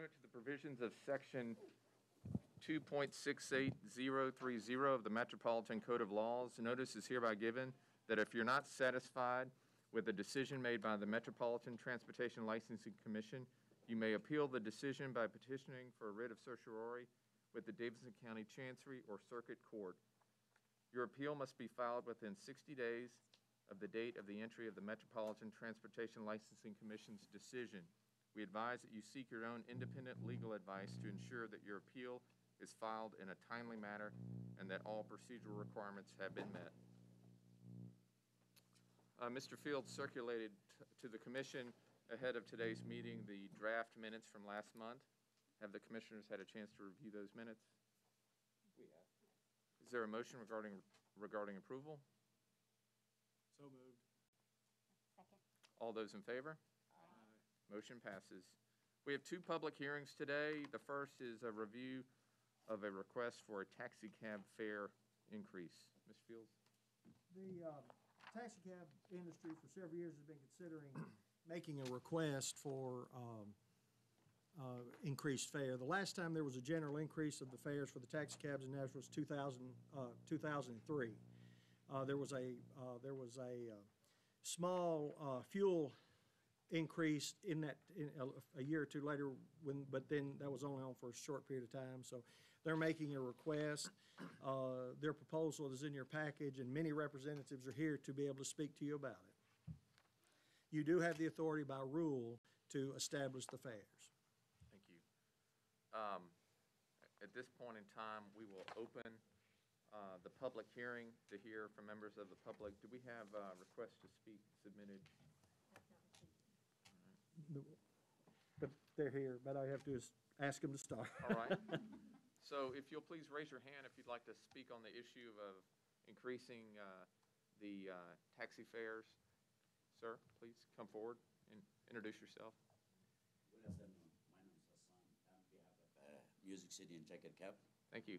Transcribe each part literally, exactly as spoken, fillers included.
pursuant to the provisions of Section two point six eight zero three zero of the Metropolitan Code of Laws, notice is hereby given that if you're not satisfied with a decision made by the Metropolitan Transportation Licensing Commission, you may appeal the decision by petitioning for a writ of certiorari with the Davidson County Chancery or Circuit Court. Your appeal must be filed within sixty days of the date of the entry of the Metropolitan Transportation Licensing Commission's decision. We advise that you seek your own independent legal advice to ensure that your appeal is filed in a timely manner and that all procedural requirements have been met. Uh, Mister Fields circulated to the Commission ahead of today's meeting the draft minutes from last month. Have the Commissioners had a chance to review those minutes? We have. Is there a motion regarding regarding approval? So moved. Second. All those in favor? Aye. Motion passes. We have two public hearings today. The first is a review of a request for a taxi cab fare increase. Mister Fields? The uh, taxi cab industry for several years has been considering making a request for um, uh, increased fare. The last time there was a general increase of the fares for the taxi cabs in Nashville was two thousand, uh, two thousand three. Uh, there was a uh, there was a uh, small uh, fuel increase in that in a, a year or two later, when but then that was only on for a short period of time. So they're making a request. Uh, their proposal is in your package, and many representatives are here to be able to speak to you about it. You do have the authority by rule to establish the fares. Thank you. Um, at this point in time, we will open uh, the public hearing to hear from members of the public. Do we have uh, requests to speak submitted? No, but they're here, but all you have to do is ask them to start. All right. So if you'll please raise your hand if you'd like to speak on the issue of increasing uh, the uh, taxi fares. Sir, please come forward and introduce yourself. Good afternoon. My name is Hassan. I'm on behalf of uh, Music City and Checker Cab. Thank you.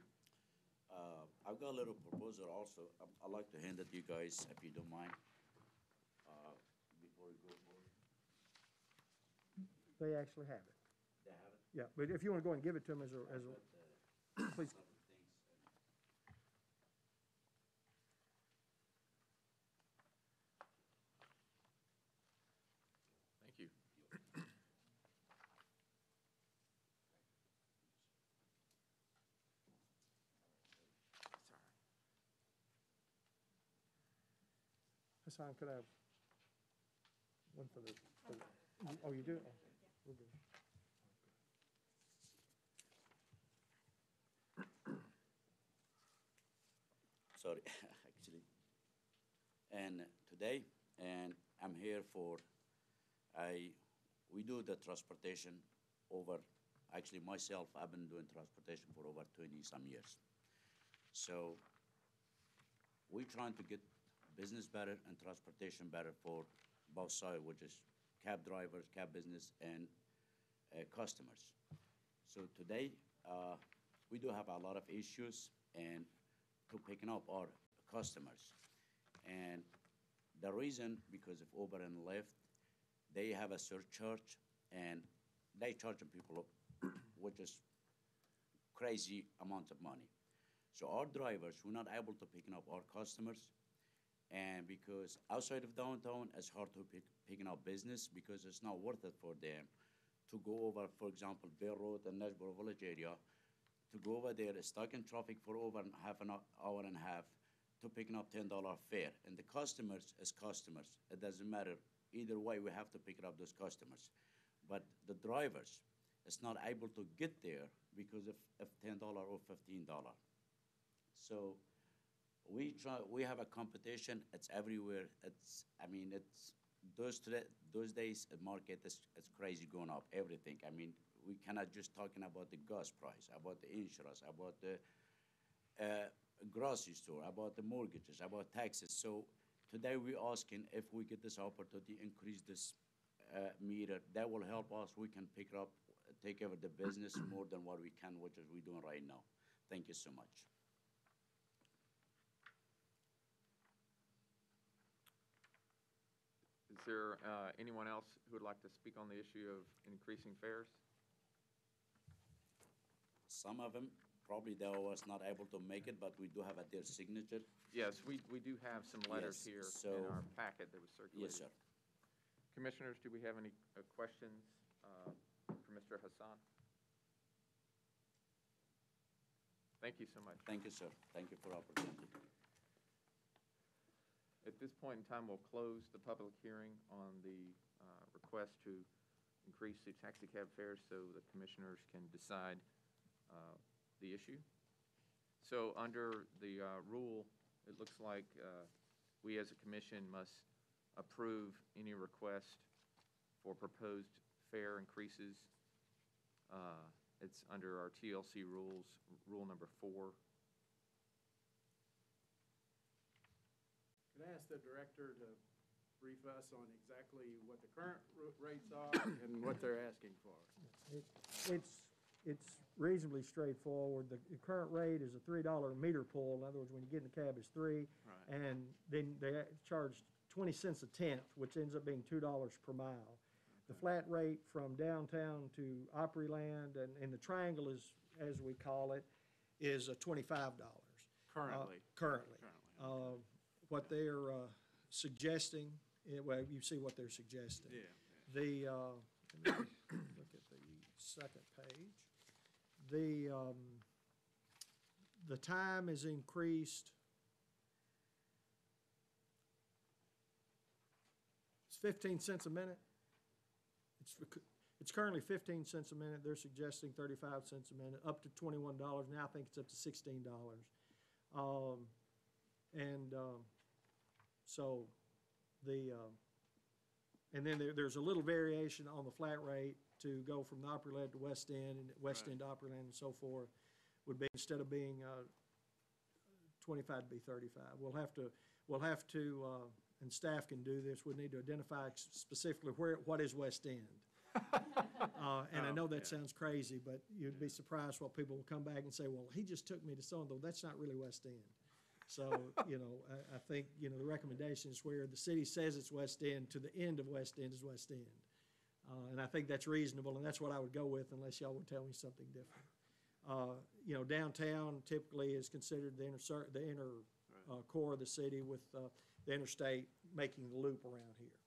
Uh, I've got a little proposal also. Um, I'd like to hand it to you guys, if you don't mind, uh, before we go forward. They actually have it. They have it? Yeah, but if you want to go and give it to them as a... As a but, uh, please. Time could I have one for the, for the oh you do oh, we'll do. Sorry actually and today and I'm here for I we do the transportation over actually myself I've been doing transportation for over twenty some years, so we're trying to get business better and transportation better for both sides, which is cab drivers, cab business, and uh, customers. So today, uh, we do have a lot of issues and to picking up our customers. And the reason, because of Uber and Lyft, they have a surcharge and they charging people, which is crazy amount of money. So our drivers, we're not able to pick up our customers. And because outside of downtown, it's hard to pick picking up business because it's not worth it for them to go over, for example, Bell Road and Nashville Village area, to go over there, stuck in traffic for over half an hour and a half to picking up ten dollar fare. And the customers is customers. It doesn't matter. Either way, we have to pick up those customers. But the drivers is not able to get there because of, of ten dollars or fifteen dollars. So We try. We have a competition. It's everywhere. It's. I mean, it's those today, those days. The market is it's crazy going up. Everything. I mean, we cannot just talking about the gas price, about the insurance, about the uh, grocery store, about the mortgages, about taxes. So today we're asking if we get this opportunity, increase this uh, meter. That will help us. We can pick up, take over the business more than what we can, which is we're doing right now. Thank you so much. Is there uh, anyone else who would like to speak on the issue of increasing fares? some of them. Probably they was not able to make it, but we do have at their signature. Yes, we, we do have some letters yes, here so in our packet that was circulated. Yes, sir. Commissioners, do we have any uh, questions uh, for Mister Hassan? Thank you so much. Thank you, sir. Thank you for the opportunity. At this point in time, we'll close the public hearing on the uh, request to increase the taxi cab fares so the commissioners can decide uh, the issue. So under the uh, rule, it looks like uh, we as a commission must approve any request for proposed fare increases. Uh, it's under our T L C rules, rule number four. Can I ask the director to brief us on exactly what the current rates are and what they're asking for? It, it's It's reasonably straightforward. The, the current rate is a three dollar meter pull. In other words, when you get in the cab, it's three. Right. And then they charge twenty cents a tenth, which ends up being two dollars per mile. Okay. The flat rate from downtown to Opryland, and, and the triangle is, as we call it, is a twenty-five dollars. Currently. Uh, currently. currently. Okay. Uh, what yeah. they're uh, suggesting, well, you see what they're suggesting. Yeah. yeah. The, uh, let me look at the second page. The, um, the time is increased. It's fifteen cents a minute. It's, it's currently fifteen cents a minute. They're suggesting thirty-five cents a minute, up to twenty-one dollars. Now I think it's up to sixteen dollars. Um, and um, so the, uh, and then there, there's a little variation on the flat rate to go from the Opryland to West End and West right. End to Opryland and so forth would be, instead of being uh, twenty-five to be thirty-five. We'll have to, we'll have to, uh, and staff can do this, we need to identify specifically where, what is West End. uh, and oh, I know that yeah. sounds crazy, but you'd yeah. be surprised what people will come back and say, well, he just took me to so-and-so, that's not really West End. So, you know, I, I think, you know, the recommendation is where the city says it's West End to the end of West End is West End. Uh, and I think that's reasonable, and that's what I would go with unless y'all would tell me something different. Uh, you know, downtown typically is considered the inner, the inner uh, core of the city with uh, the interstate making the loop around here.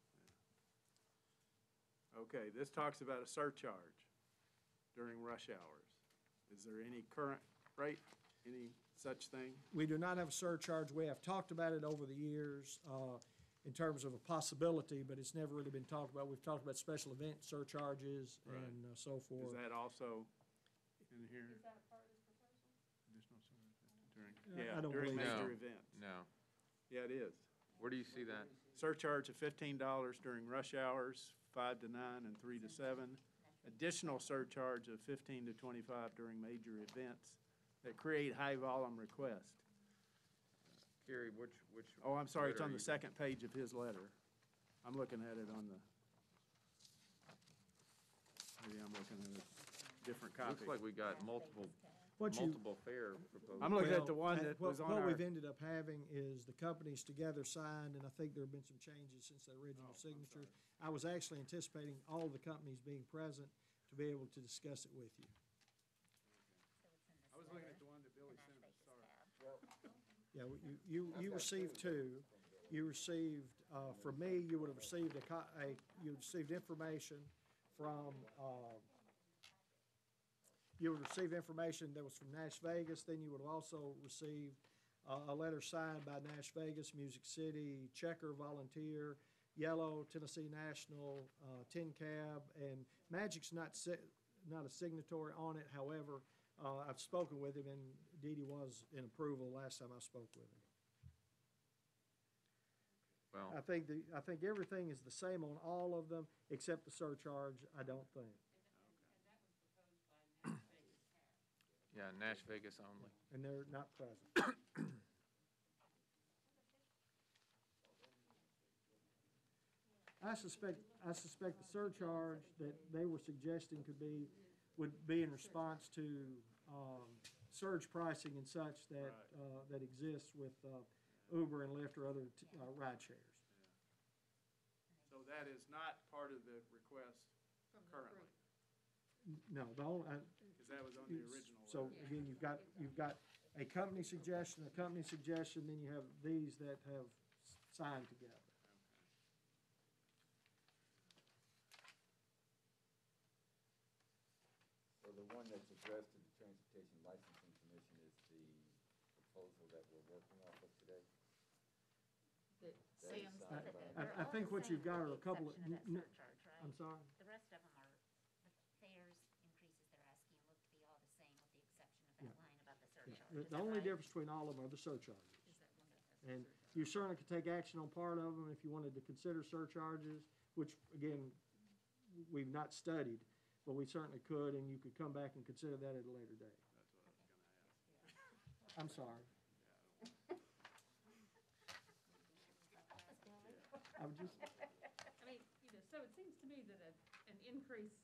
Okay, this talks about a surcharge during rush hours. Is there any current rate, any such thing? We do not have a surcharge. We have talked about it over the years. Uh, in terms of a possibility, but it's never really been talked about. We've talked about special event surcharges right. and uh, so forth. Is that also in here? Is that part of this proposal? Additional surcharge during, yeah, I don't during major no. events. No. Yeah, it is. Where do you see that? Surcharge of fifteen dollars during rush hours, five to nine and three to seven. Additional surcharge of fifteen to twenty-five during major events that create high volume requests. Gary, which, which... Oh, I'm sorry, it's on the second page of his letter. I'm looking at it on the... Maybe I'm looking at a different copy. Looks like we got multiple, what multiple you, fare proposals. I'm looking well, at the one that well, was on What our, we've ended up having is the companies together signed, and I think there have been some changes since the original oh, signature. I was actually anticipating all the companies being present to be able to discuss it with you. I was looking at the one that Billy sent me, sorry. Yeah, you, you, you received two. You received, uh, from me, you would have received a, a you received information from, uh, you would have received information that was from Nash Vegas. Then you would have also received uh, a letter signed by Nash Vegas, Music City, Checker, Volunteer, Yellow, Tennessee National, uh, Ten Cab, and Magic's not, si not a signatory on it, however, Uh, I've spoken with him, and Dee Dee was in approval last time I spoke with him. Well, I think the I think everything is the same on all of them except the surcharge. I don't think. And that was proposed by Nash Vegas. Yeah, Nash Vegas only. Yeah, and they're not present. I suspect I suspect the surcharge that they were suggesting could be. would be in response to um, surge pricing and such that right. uh, that exists with uh, Uber and Lyft or other t uh, ride shares. Yeah. So that is not part of the request currently. No, the only, I, that was on the original. So right? Again, you've got you've got a company suggestion, a company suggestion, then you have these that have signed together. So the one that's addressed to the Transportation Licensing Commission is the proposal that we're working off of today? That Sam's signed by I, I think what you've got are a couple of... N- surcharge, right? I'm sorry? The rest of them are fares increases they're asking look to be all the same with the exception of that yeah. line about the surcharge. Yeah. The, the only right? difference between all of them are the surcharges. Is that one that and surcharge? You certainly could take action on part of them if you wanted to consider surcharges, which, again, we've not studied. But we certainly could, and you could come back and consider that at a later date. That's what I was going to ask. Yeah. I'm sorry. Yeah, I, I would just. I mean, you know, so it seems to me that a, an increase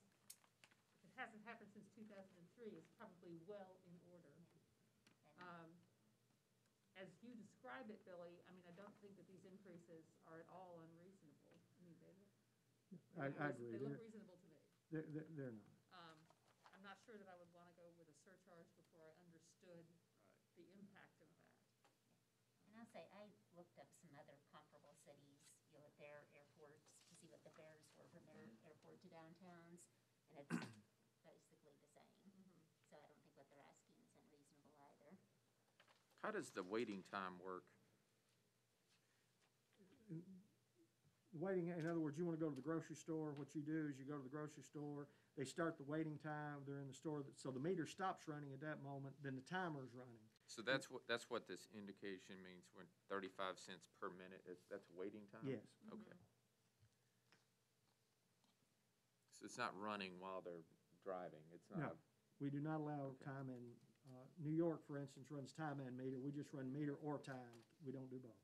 that hasn't happened since two thousand three is probably well in order. Um, as you describe it, Billy, I mean, I don't think that these increases are at all unreasonable. I mean, they look, I, I agree. They look reasonable to me. They're, they're not. Um, I'm not sure that I would want to go with a surcharge before I understood right. the impact of that. And I'll say, I looked up some other comparable cities, you know, at their airports to see what the fares were from their airport to downtowns, and it's basically the same. Mm-hmm. So I don't think what they're asking is unreasonable either. How does the waiting time work? Mm-hmm. Waiting, in other words, you want to go to the grocery store. What you do is you go to the grocery store. They start the waiting time. They're in the store. So the meter stops running at that moment. Then the timer's running. So that's what that's what this indication means when thirty-five cents per minute. Is, that's waiting time? Yes. Okay. Mm-hmm. So it's not running while they're driving. It's not. No, we do not allow okay. time in. Uh, New York, for instance, runs time and meter. We just run meter or time. We don't do both.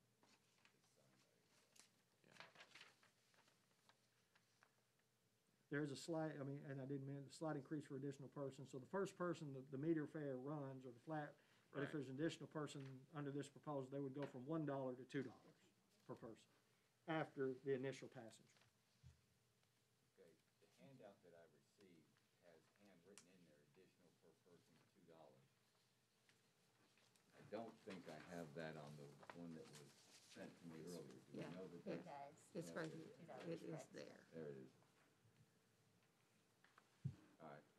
There's a slight, I mean, and I didn't mean a slight increase for additional person. So the first person, the, the meter fare runs or the flat, but right. if there's an additional person under this proposal, they would go from one dollar to two dollars per person after the initial passenger. Okay, the handout that I received has handwritten in there additional per person two dollars. I don't think I have that on the one that was sent to me earlier. Do yeah, you know that it does. It's right here. It, it is there. There it is. All right. Yeah,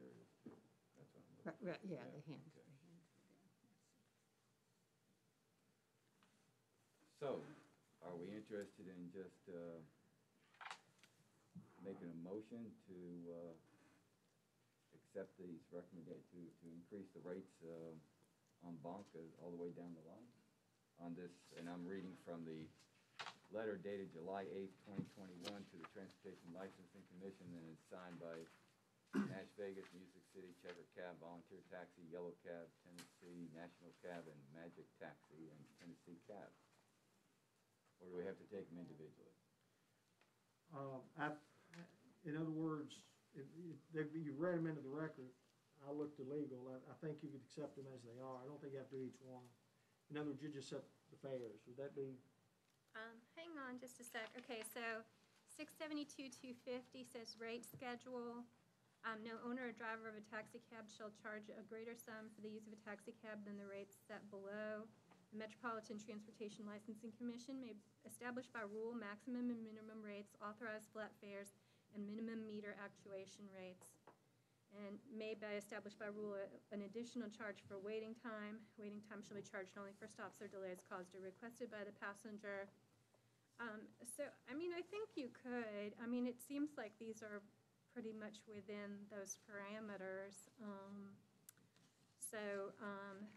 there it is. That's what I'm looking right, right, yeah, yeah, the hand. Okay. The hand. So, are we interested in just uh, making a motion to uh, accept these recommendations to, to increase the rates? Uh, on Bonka all the way down the line on this, and I'm reading from the letter dated July eighth, twenty twenty-one to the Transportation Licensing Commission, and it's signed by Nash Vegas, Music City, Checker Cab, Volunteer Taxi, Yellow Cab, Tennessee National Cab, and Magic Taxi, and Tennessee Cab. Or do we have to take them individually? Uh, I, in other words, if, if you read them into the record, I looked to legal. I, I think you could accept them as they are. I don't think you have to do each one. In other words, you just accept the fares. Would that be? Um, hang on just a sec. Okay, so six seventy-two two fifty says rate schedule. Um, no owner or driver of a taxi cab shall charge a greater sum for the use of a taxi cab than the rates set below. The Metropolitan Transportation Licensing Commission may establish by rule maximum and minimum rates, authorized flat fares, and minimum meter actuation rates. And may be established by rule an additional charge for waiting time. Waiting time shall be charged only for stops or delays caused or requested by the passenger. Um, so, I mean, I think you could. I mean, it seems like these are pretty much within those parameters. Um, so, um,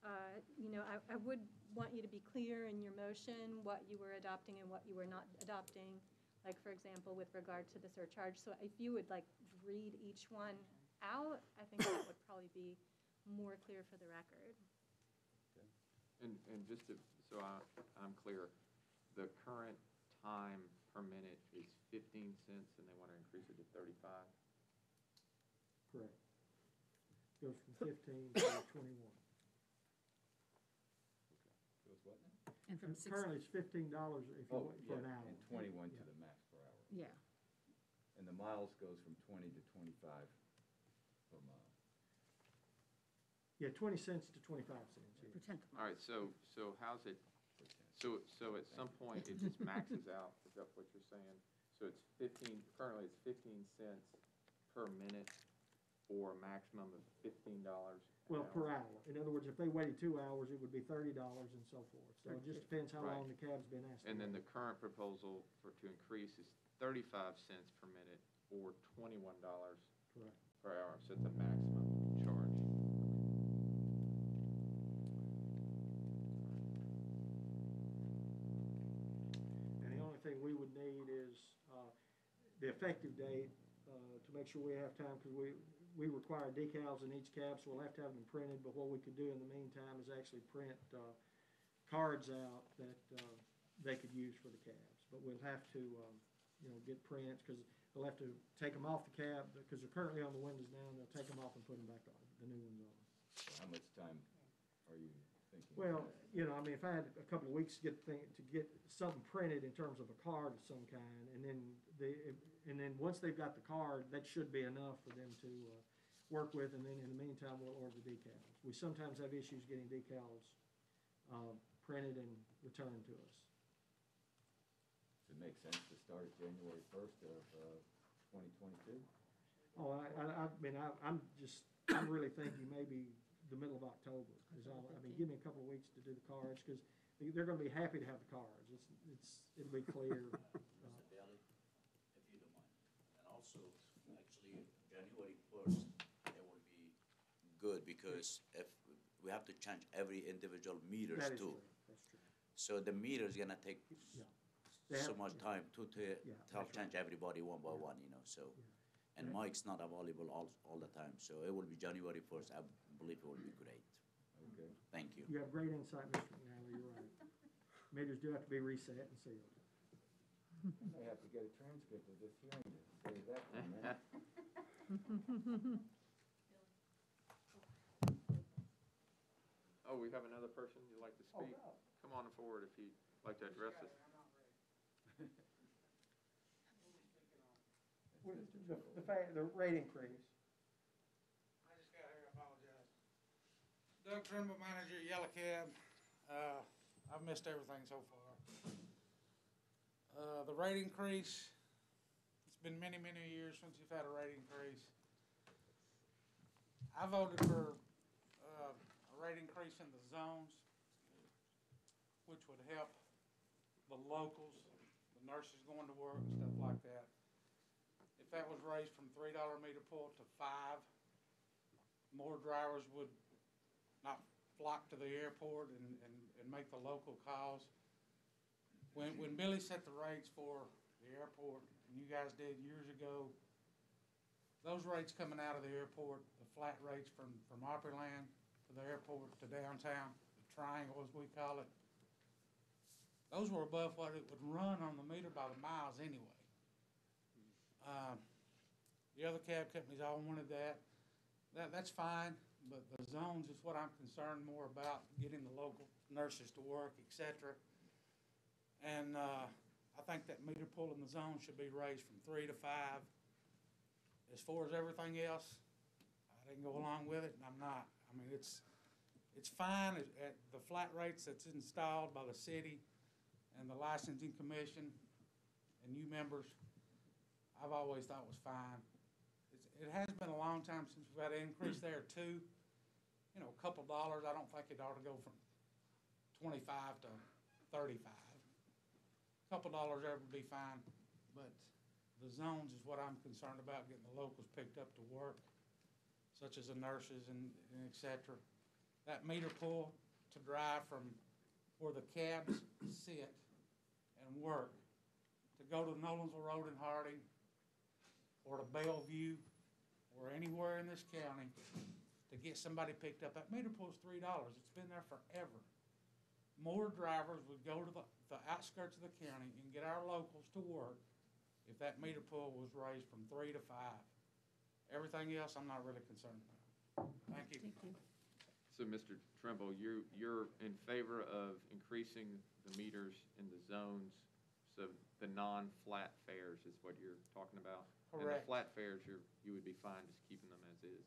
uh, you know, I, I would want you to be clear in your motion what you were adopting and what you were not adopting. Like, for example, with regard to the surcharge. So if you would, like, read each one out, I think that would probably be more clear for the record. Okay. And, and just to, so I, I'm clear, the current time per minute is fifteen cents, and they want to increase it to thirty-five? Correct. Goes from fifteen to twenty-one. Okay. And from six. Currently, it's fifteen dollars if you oh, wait for yeah, an hour. And twenty-one yeah. to the max per hour. Yeah. And the miles goes from twenty to twenty-five per mile. Yeah, twenty cents to twenty-five cents. Yeah. Pretend. All right. So, so how's it? So, so at some point it just maxes out. Is that what you're saying? So it's fifteen. Currently, it's fifteen cents per minute, or a maximum of fifteen dollars. Well, hour. per hour. In other words, if they waited two hours, it would be thirty dollars and so forth. So it just depends how right. long the cab's been asked. And then the current proposal for to increase is thirty-five cents per minute, or twenty-one dollars per hour. So it's a maximum charge. Thing we would need is uh, the effective date uh, to make sure we have time, because we we require decals in each cab, so we'll have to have them printed. But what we could do in the meantime is actually print uh, cards out that uh, they could use for the cabs. But we'll have to um, you know get prints, because they'll have to take them off the cab, because they're currently on the windows now, and they'll take them off and put them back on, the new ones on. How much time are you? Well, you know, I mean, if I had a couple of weeks to get thing, to get something printed in terms of a card of some kind, and then they, and then once they've got the card, that should be enough for them to uh, work with. And then in the meantime, we'll order the decals. We sometimes have issues getting decals uh, printed and returned to us. Does it make sense to start at January first of uh, twenty twenty-two? Oh, I, I, I mean, I, I'm just, I'm really thinking maybe the middle of October. Is all, I mean, give me a couple of weeks to do the cards, because they're going to be happy to have the cards. It's, it's, it'll be clear. Mister Uh, Bailey, if you don't mind. And also, actually, January first, it will be good, because if we have to change every individual meters that is too. True. That's true. So the meter is going to take yeah. have, so much yeah. time to, to yeah, help change right. everybody one by yeah. one, you know, so. Yeah. And Mike's not available all, all the time, so it will be January first. I believe it will be great. Okay. Thank you. You have great insight, Mister McNally. You're right. Meters do have to be reset and sealed. I may have to get a transcript of this hearing to say that one, man. Oh, we have another person you'd like to speak. Oh, wow. Come on forward if you'd like to address us. I'm not ready. The, the, fact, the rate increase. I just got here. I apologize. Doug Trimble, manager at Yellow Cab. Uh, I've missed everything so far. Uh, the rate increase. It's been many, many years since you've had a rate increase. I voted for uh, a rate increase in the zones, which would help the locals, the nurses going to work, stuff like that. If that was raised from three dollars meter pool to five, more drivers would not flock to the airport and, and, and make the local calls. When, when Billy set the rates for the airport, and you guys did years ago, those rates coming out of the airport, the flat rates from, from Opryland to the airport to downtown, the triangle as we call it, those were above what it would run on the meter by the miles anyway. Um, the other cab companies all wanted that. that. That's fine, but the zones is what I'm concerned more about, getting the local nurses to work, et cetera. And uh, I think that meter pool in the zone should be raised from three to five. As far as everything else, I didn't go along with it, and I'm not. I mean, it's it's fine at, at the flat rates that's installed by the city and the licensing commission and you members. I've always thought it was fine. It's, it has been a long time since we've had an increase there too. You know, a couple dollars. I don't think it ought to go from twenty-five to thirty-five. A couple dollars there would be fine, but the zones is what I'm concerned about, getting the locals picked up to work, such as the nurses and, and et cetera. That meter pool to drive from where the cabs sit and work to go to Nolensville Road in Harding, or to Bellevue, or anywhere in this county, to get somebody picked up. That meter pool's three dollars. It's been there forever. More drivers would go to the, the outskirts of the county and get our locals to work if that meter pool was raised from three to five. Everything else I'm not really concerned about. Thank you. Thank you. So, Mister Trimble, you, you're in favor of increasing the meters in the zones, so the non-flat fares is what you're talking about. Correct. And the flat fares, you're, you would be fine just keeping them as is.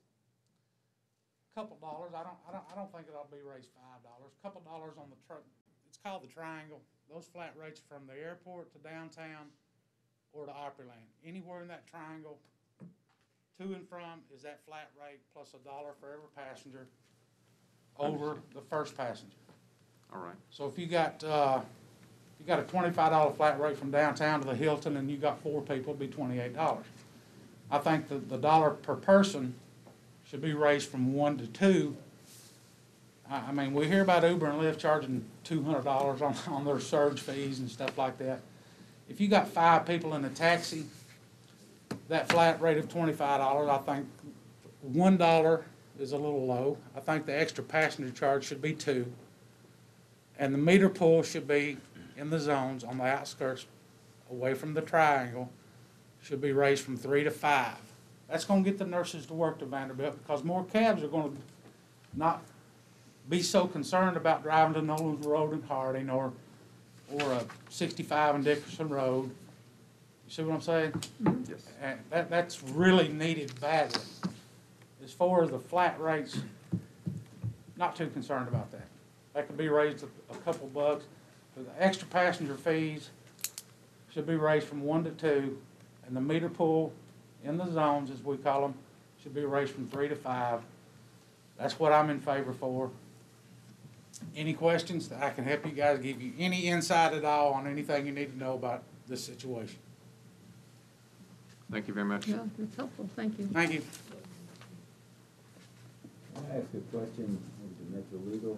Couple dollars. I don't. I don't. I don't think it'll be raised five dollars. Couple dollars on the truck. It's called the triangle. Those flat rates from the airport to downtown, or to Opryland. Anywhere in that triangle, to and from is that flat rate plus a dollar for every passenger over the first passenger. All right. So if you got uh, you got a twenty-five dollar flat rate from downtown to the Hilton, and you got four people, it'd be twenty-eight dollars. I think that the dollar per person should be raised from one to two. I, I mean, we hear about Uber and Lyft charging two hundred dollars on, on their surge fees and stuff like that. If you got five people in a taxi, that flat rate of twenty-five dollars, I think one dollar is a little low. I think the extra passenger charge should be two. And the meter pull should be in the zones on the outskirts, away from the triangle, should be raised from three to five. That's going to get the nurses to work to Vanderbilt because more cabs are going to not be so concerned about driving to Nolensville Road and Harding or or a sixty-five and Dickerson Road. You see what I'm saying? Yes. And that, that's really needed badly. As far as the flat rates, not too concerned about that. That could be raised a, a couple bucks. But the extra passenger fees should be raised from one to two, and the meter pool in the zones, as we call them, should be raised from three to five. That's what I'm in favor for. Any questions? I can help you guys, give you any insight at all on anything you need to know about this situation. Thank you very much. Yeah, that's helpful. Thank you. Thank you. Can I ask a question to Metro Legal?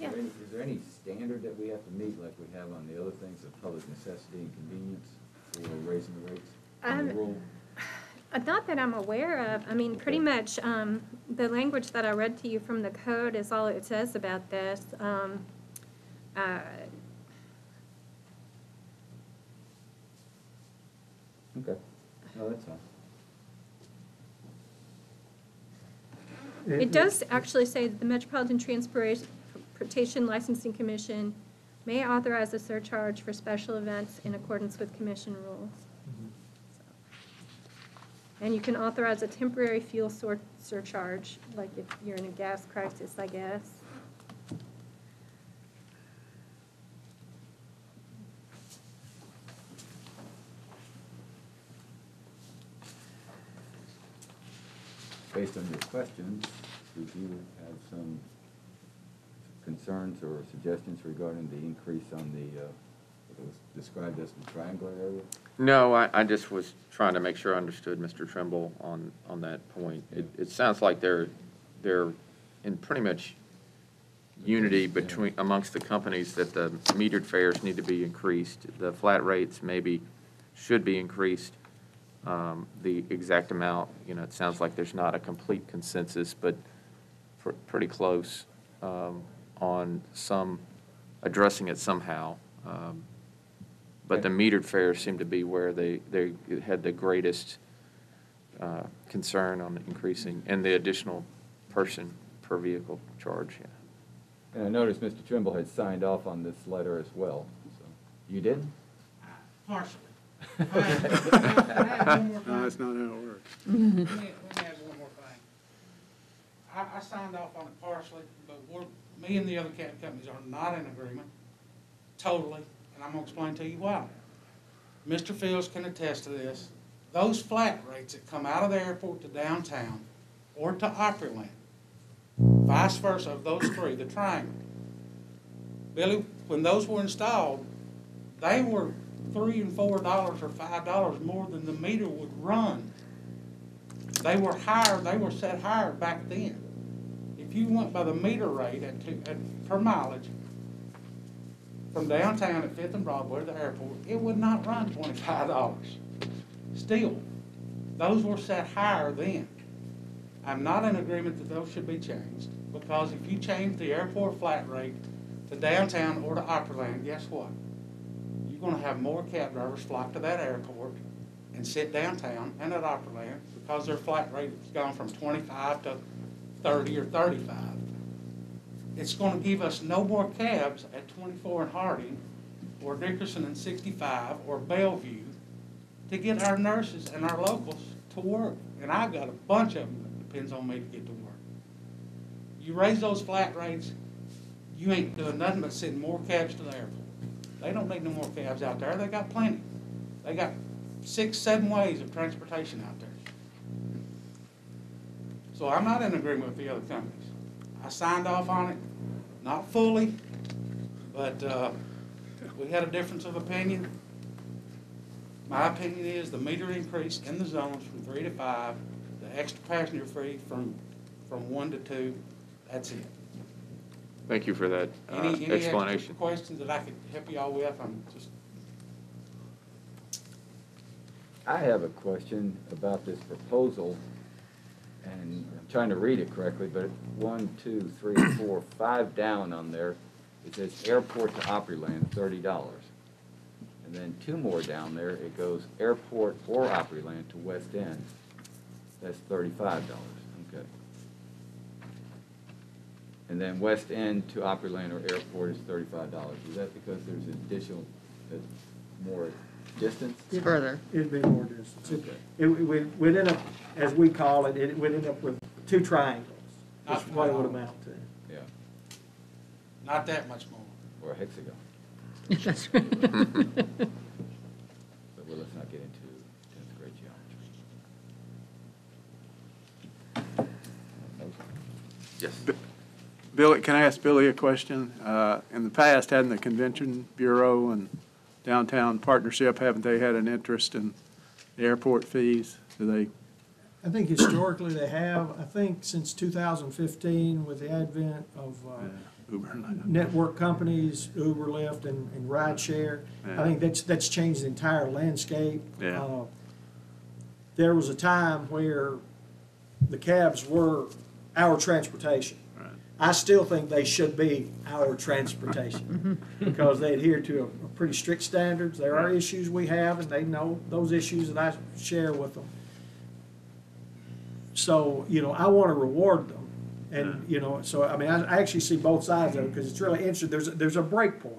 Yeah. Is there, any, is there any standard that we have to meet like we have on the other things of public necessity and convenience for raising the rates? I Not that I'm aware of. I mean, pretty much um, the language that I read to you from the code is all it says about this. Um, uh, okay. No, that's fine. It does actually say that the Metropolitan Transportation Licensing Commission may authorize a surcharge for special events in accordance with commission rules. And you can authorize a temporary fuel sur surcharge, like if you're in a gas crisis, I guess. Based on your questions, did you have some concerns or suggestions regarding the increase on the, uh, it was described as the triangular area? No, I, I just was trying to make sure I understood Mister Trimble on, on that point. Yeah. It, it sounds like they're, they're in pretty much unity between yeah. amongst the companies that the metered fares need to be increased. The flat rates maybe should be increased. Um, the exact amount, you know, it sounds like there's not a complete consensus, but pr pretty close um, on some addressing it somehow. Um, But the metered fares seem to be where they, they had the greatest uh, concern on increasing, and the additional person per vehicle charge. Yeah. And I noticed Mister Trimble had signed off on this letter as well. So. You did? Uh, partially. I had one more thing. No, that's not how it works. Let me add one more thing. I, I signed off on it partially, but we're, me and the other cab companies are not in agreement totally. And I'm going to explain to you why. Mister Fields can attest to this. Those flat rates that come out of the airport to downtown or to Opryland, vice versa of those three, the triangle. Billy, when those were installed, they were three and four dollars or five dollars more than the meter would run. They were higher, they were set higher back then. If you went by the meter rate at, two, at per mileage, from downtown at fifth and Broadway to the airport, it would not run twenty-five dollars. Still, those were set higher then. I'm not in agreement that those should be changed, because if you change the airport flat rate to downtown or to Opryland, guess what? You're going to have more cab drivers flock to that airport and sit downtown and at Opryland because their flat rate has gone from twenty-five to thirty or thirty-five. it's going to give us no more cabs at twenty-four and Harding, or Dickerson and sixty-five, or Bellevue, to get our nurses and our locals to work. And I've got a bunch of them that depends on me to get to work. You raise those flat rates, you ain't doing nothing but sending more cabs to the airport. They don't need no more cabs out there. They got plenty. They got six, seven ways of transportation out there. So I'm not in agreement with the other companies. I signed off on it, not fully, but uh, we had a difference of opinion. My opinion is the meter increase in the zones from three to five, the extra passenger fee from from one to two. That's it. Thank you for that uh, any, any explanation. Any questions that I could help you all with? I'm just. I have a question about this proposal. And I'm trying to read it correctly, but one, two, three, four, five down on there, it says airport to Opryland, thirty dollars. And then two more down there, it goes airport or Opryland to West End. That's thirty-five dollars. Okay. And then West End to Opryland or airport is thirty-five dollars. Is that because there's additional, uh, more distance? It'd, Further. It'd be more distance. Okay. It, we, we'd end up, as we call it, it would end up with two triangles. That's what it would amount to. Yeah. Not that much more. Or a hexagon. That's right. But well, let's not get into tenth grade geometry. Yes. B Billy, can I ask Billy a question? Uh, in the past, hadn't the Convention Bureau and Downtown Partnership, haven't they had an interest in the airport fees? Do they? I think historically they have. I think since two thousand fifteen, with the advent of uh, yeah, Uber. network companies, Uber, Lyft, and, and rideshare, yeah. I think that's that's changed the entire landscape. Yeah. Uh, there was a time where the cabs were our transportation. I still think they should be our transportation because they adhere to a, a pretty strict standards. There are issues we have, and they know those issues, and I share with them. So, you know, I want to reward them. And, you know, so, I mean, I, I actually see both sides of it because it's really interesting. There's a, there's a break point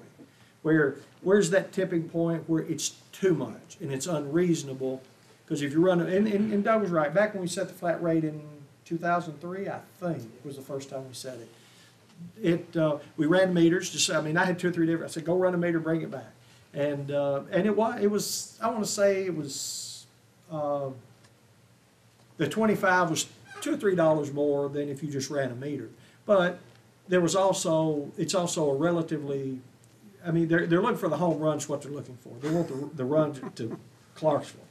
where where's that tipping point where it's too much and it's unreasonable because if you run – and, and, and Doug was right. Back when we set the flat rate in – two thousand three, I think, was the first time we said it. It uh, we ran meters. Just I mean, I had two or three different. I said, go run a meter, bring it back, and uh, and it was it was. I want to say it was uh, the twenty-five was two or three dollars more than if you just ran a meter. But there was also it's also a relatively. I mean, they're they're looking for the home runs. What they're looking for, they want the the run to Clarksville.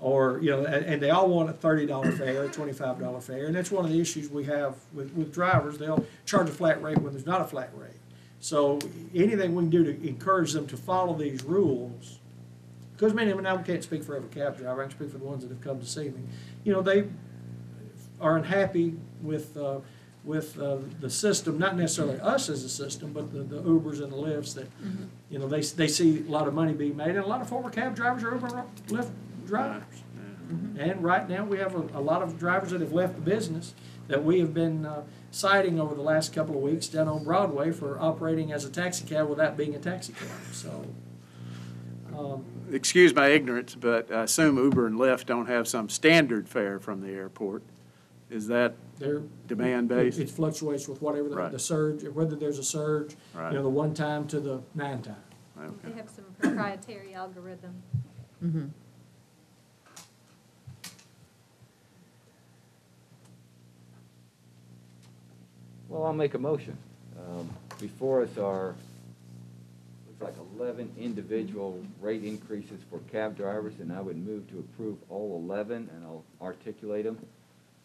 Or, you know, and, and they all want a thirty dollar fare, a twenty-five dollar fare, and that's one of the issues we have with, with drivers. They'll charge a flat rate when there's not a flat rate. So anything we can do to encourage them to follow these rules, because many of them, now we can't speak for every cab driver, I can speak for the ones that have come to see me. You know, they are unhappy with uh, with uh, the system, not necessarily us as a system, but the, the Ubers and the Lyfts that, mm-hmm. you know, they, they see a lot of money being made, and a lot of former cab drivers are Uber Lyft drivers. Mm-hmm. And right now we have a, a lot of drivers that have left the business that we have been uh, citing over the last couple of weeks down on Broadway for operating as a taxi cab without being a taxi cab. So, um, excuse my ignorance, but I assume Uber and Lyft don't have some standard fare from the airport. Is that demand-based? It, it fluctuates with whatever the, right. the surge, whether there's a surge, right. you know, the one time to the nine time. Okay. They have some proprietary algorithm. Mm-hmm. Well, I'll make a motion. Um, before us are, looks like eleven individual rate increases for cab drivers, and I would move to approve all eleven, and I'll articulate them.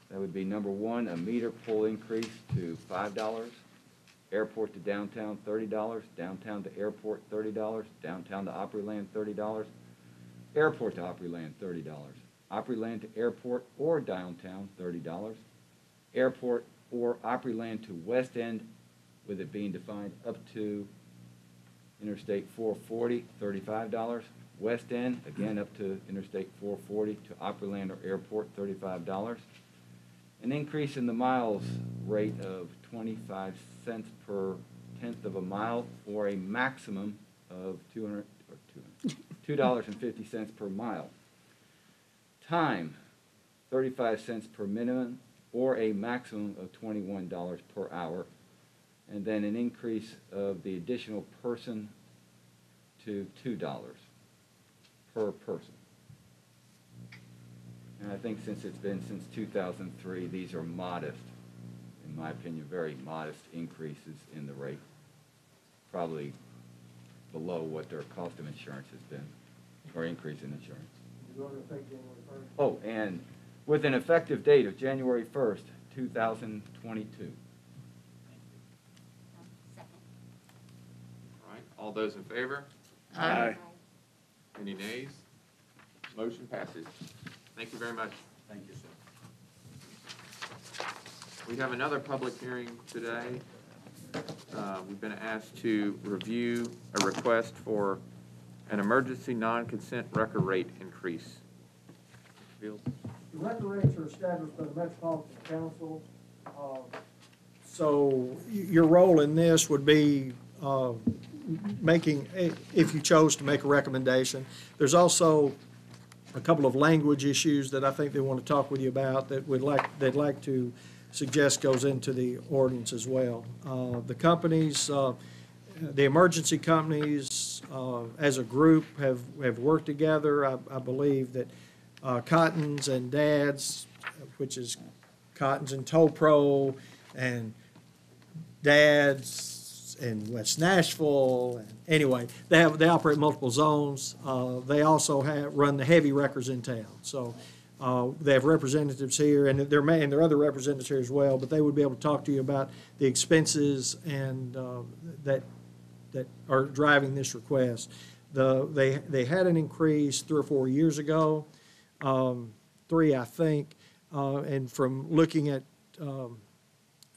That would be number one, a meter pull increase to five dollars, airport to downtown thirty dollars, downtown to airport thirty dollars, downtown to Opryland thirty dollars, airport to Opryland thirty dollars, Opryland to airport or downtown thirty dollars, airport or Opryland to West End, with it being defined up to Interstate four forty, thirty-five dollars. West End, again up to Interstate four forty to Opryland or airport, thirty-five dollars. an increase in the miles rate of twenty-five cents per tenth of a mile, or a maximum of two dollars and fifty cents per mile. Time, thirty-five cents per minimum, or a maximum of twenty-one dollars per hour. And then an increase of the additional person to two dollars per person. And I think since it's been since two thousand three, these are modest, in my opinion, very modest increases in the rate, probably below what their cost of insurance has been, or increase in insurance. Oh, and with an effective date of January first, two thousand twenty-two. All right, all those in favor? Aye. Aye. Any nays? Motion passes. Thank you very much. Thank you, sir. We have another public hearing today. Uh, we've been asked to review a request for an emergency non-consent wrecker rate increase. Fields. The wrecker rates are established by the Metropolitan Council. Uh, so your role in this would be uh, making, if you chose to make a recommendation. There's also a couple of language issues that I think they want to talk with you about that would like they'd like to suggest goes into the ordinance as well. Uh, the companies, uh, the emergency companies uh, as a group have, have worked together. I, I believe that uh, Cotton's and Dad's, which is Cotton's and Tow Pro and Dad's and West Nashville, and anyway, they, have, they operate multiple zones. Uh, they also have, run the heavy wreckers in town. So. Uh, they have representatives here, and there may and there are other representatives here as well. But they would be able to talk to you about the expenses and uh, that that are driving this request. The they they had an increase three or four years ago, um, three I think. Uh, and from looking at um,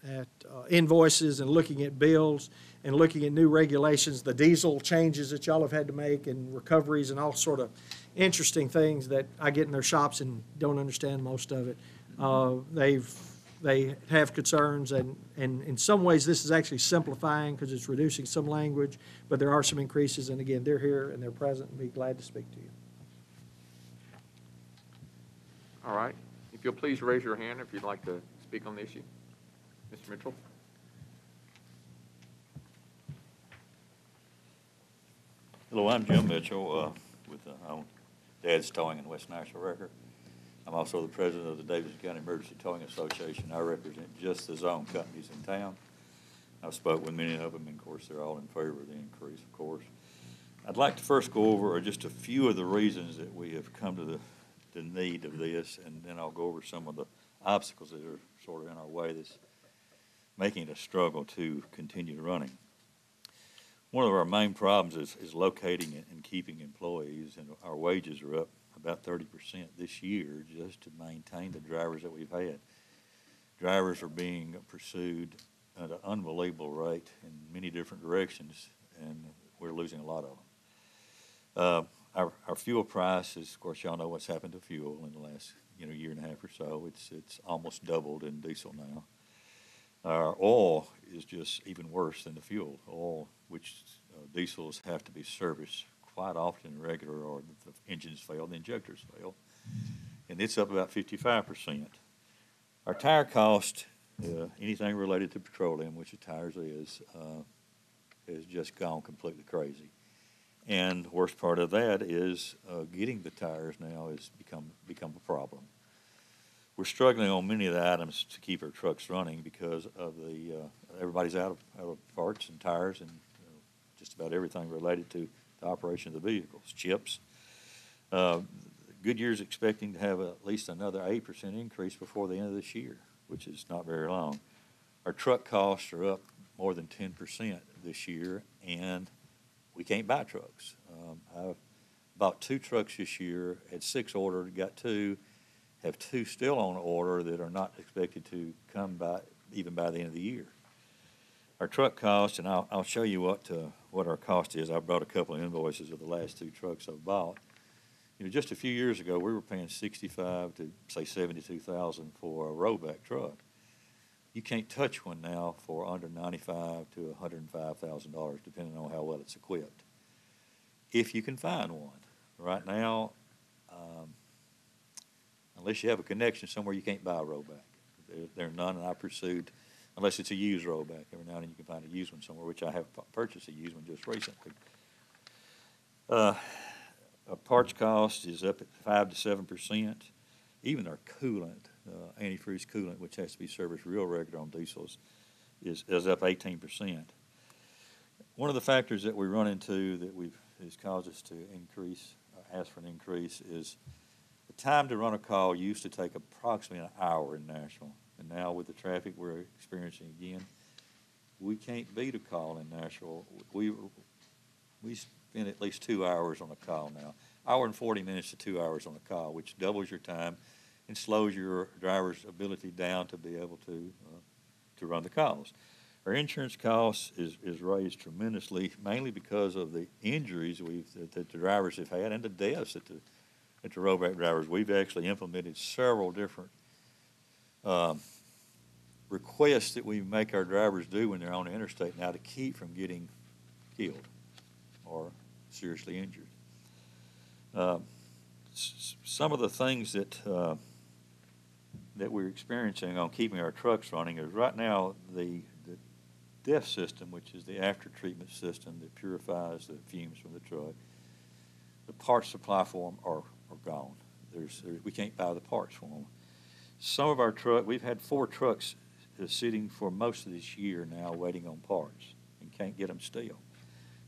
at uh, invoices and looking at bills and looking at new regulations, the diesel changes that y'all have had to make and recoveries and all sort of interesting things that I get in their shops and don't understand most of it. Uh, they've, they have concerns, and, and in some ways this is actually simplifying because it's reducing some language, but there are some increases, and again, they're here and they're present and be glad to speak to you. All right. If you'll please raise your hand if you'd like to speak on the issue. Mister Mitchell. Hello, I'm Jim Mitchell uh, with uh, I own Dad's Towing in West Nashville Wrecker. I'm also the president of the Davidson County Emergency Towing Association. I represent just the zone companies in town. I've spoken with many of them, and of course they're all in favor of the increase, of course. I'd like to first go over just a few of the reasons that we have come to the, the need of this, and then I'll go over some of the obstacles that are sort of in our way that's making it a struggle to continue running. One of our main problems is, is locating and keeping employees, and our wages are up about thirty percent this year just to maintain the drivers that we've had. Drivers are being pursued at an unbelievable rate in many different directions, and we're losing a lot of them. Uh, our, our fuel price is, of course, y'all know what's happened to fuel in the last you know, year and a half or so. It's, it's almost doubled in diesel now. Our oil is just even worse than the fuel. Oil, which uh, diesels have to be serviced quite often regular, or the, the engines fail, the injectors fail. And it's up about fifty-five percent. Our tire cost, uh, anything related to petroleum, which the tires is, uh, has just gone completely crazy. And the worst part of that is uh, getting the tires now has become, become a problem. We're struggling on many of the items to keep our trucks running because of the uh, everybody's out of, out of parts and tires and you know, just about everything related to the operation of the vehicles, chips. Uh, Goodyear's expecting to have a, at least another eight percent increase before the end of this year, which is not very long. Our truck costs are up more than ten percent this year, and we can't buy trucks. Um, I bought two trucks this year, had six ordered, got two, have two still on order that are not expected to come by even by the end of the year. Our truck cost, and I'll, I'll show you what, uh, what our cost is. I brought a couple of invoices of the last two trucks I've bought. you know, just a few years ago, we were paying sixty-five to say seventy-two thousand for a rollback truck. You can't touch one now for under ninety-five to one hundred and five thousand dollars, depending on how well it's equipped. If you can find one, right now, um, unless you have a connection somewhere, you can't buy a rollback. There, there are none, and I pursued. Unless it's a used rollback, every now and then you can find a used one somewhere, which I have purchased a used one just recently. Uh, a parts cost is up at five to seven percent. Even our coolant, uh, antifreeze coolant, which has to be serviced real regular on diesels, is, is up eighteen percent. One of the factors that we run into that we've has caused us to increase, uh, ask for an increase, is the time to run a call used to take approximately an hour in Nashville. And now with the traffic we're experiencing again, we can't beat a call in Nashville. We we spend at least two hours on a call now, hour and forty minutes to two hours on a call, which doubles your time and slows your driver's ability down to be able to uh, to run the calls. Our insurance costs is, is raised tremendously, mainly because of the injuries we've that, that the drivers have had and the deaths that the that the rollback drivers. We've actually implemented several different Um, requests that we make our drivers do when they're on the interstate now to keep from getting killed or seriously injured. Uh, s some of the things that uh, that we're experiencing on keeping our trucks running is right now the, the D E F system, which is the after treatment system that purifies the fumes from the truck. The parts supply for them are, are gone. There's, there's, we can't buy the parts for them. Some of our truck, we've had four trucks sitting for most of this year now waiting on parts and can't get them still.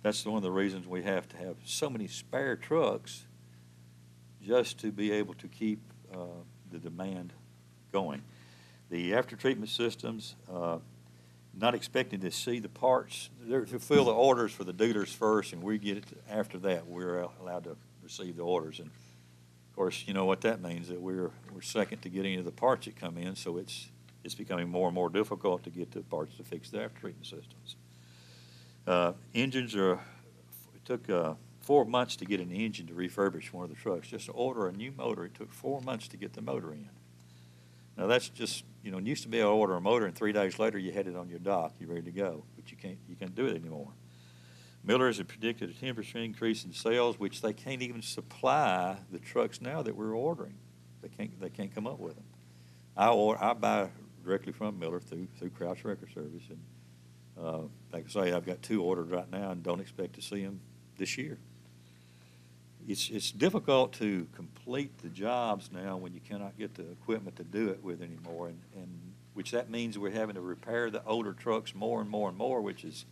That's one of the reasons we have to have so many spare trucks just to be able to keep uh, the demand going. The after-treatment systems, uh, not expecting to see the parts. They're to fill the orders for the dealers first, and we get it after that. We're allowed to receive the orders. And of course, you know what that means, that we're we're second to getting into the parts that come in, so it's it's becoming more and more difficult to get the parts to fix the after treatment systems. Uh, engines are it took uh, four months to get an engine to refurbish one of the trucks. Just to order a new motor, it took four months to get the motor in. Now that's just, you know, it used to be I order a motor and three days later you had it on your dock, you're ready to go, but you can't you can't do it anymore. Miller has predicted a ten percent increase in sales, which they can't even supply the trucks now that we're ordering. They can't. They can't come up with them. I order, I buy directly from Miller through through Crouch Record Service, and uh, like I say, I've got two ordered right now, and don't expect to see them this year. It's it's difficult to complete the jobs now when you cannot get the equipment to do it with anymore, and and which that means we're having to repair the older trucks more and more and more, which is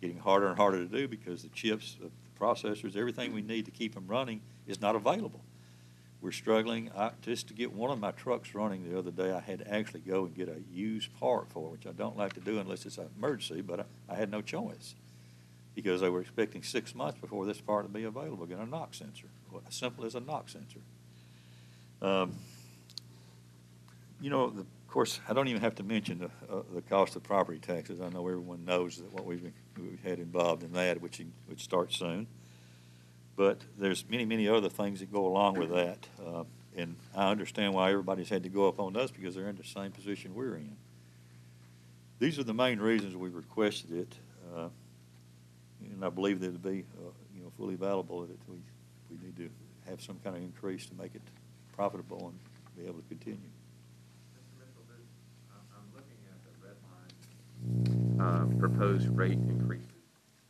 getting harder and harder to do because the chips, the processors, everything we need to keep them running is not available. We're struggling. I, just to get one of my trucks running the other day, I had to actually go and get a used part for it, which I don't like to do unless it's an emergency, but I, I had no choice because they were expecting six months before this part would be available. Again, a knock sensor, as simple as a knock sensor. Um, you know, the, of course, I don't even have to mention the, uh, the cost of property taxes. I know everyone knows that what we've been We've had involved in that, which which starts soon. But there's many, many other things that go along with that, uh, and I understand why everybody's had to go up on us because they're in the same position we're in. These are the main reasons we requested it, uh, and I believe that it'd be uh, you know fully available that we we need to have some kind of increase to make it profitable and be able to continue. Uh, proposed rate increases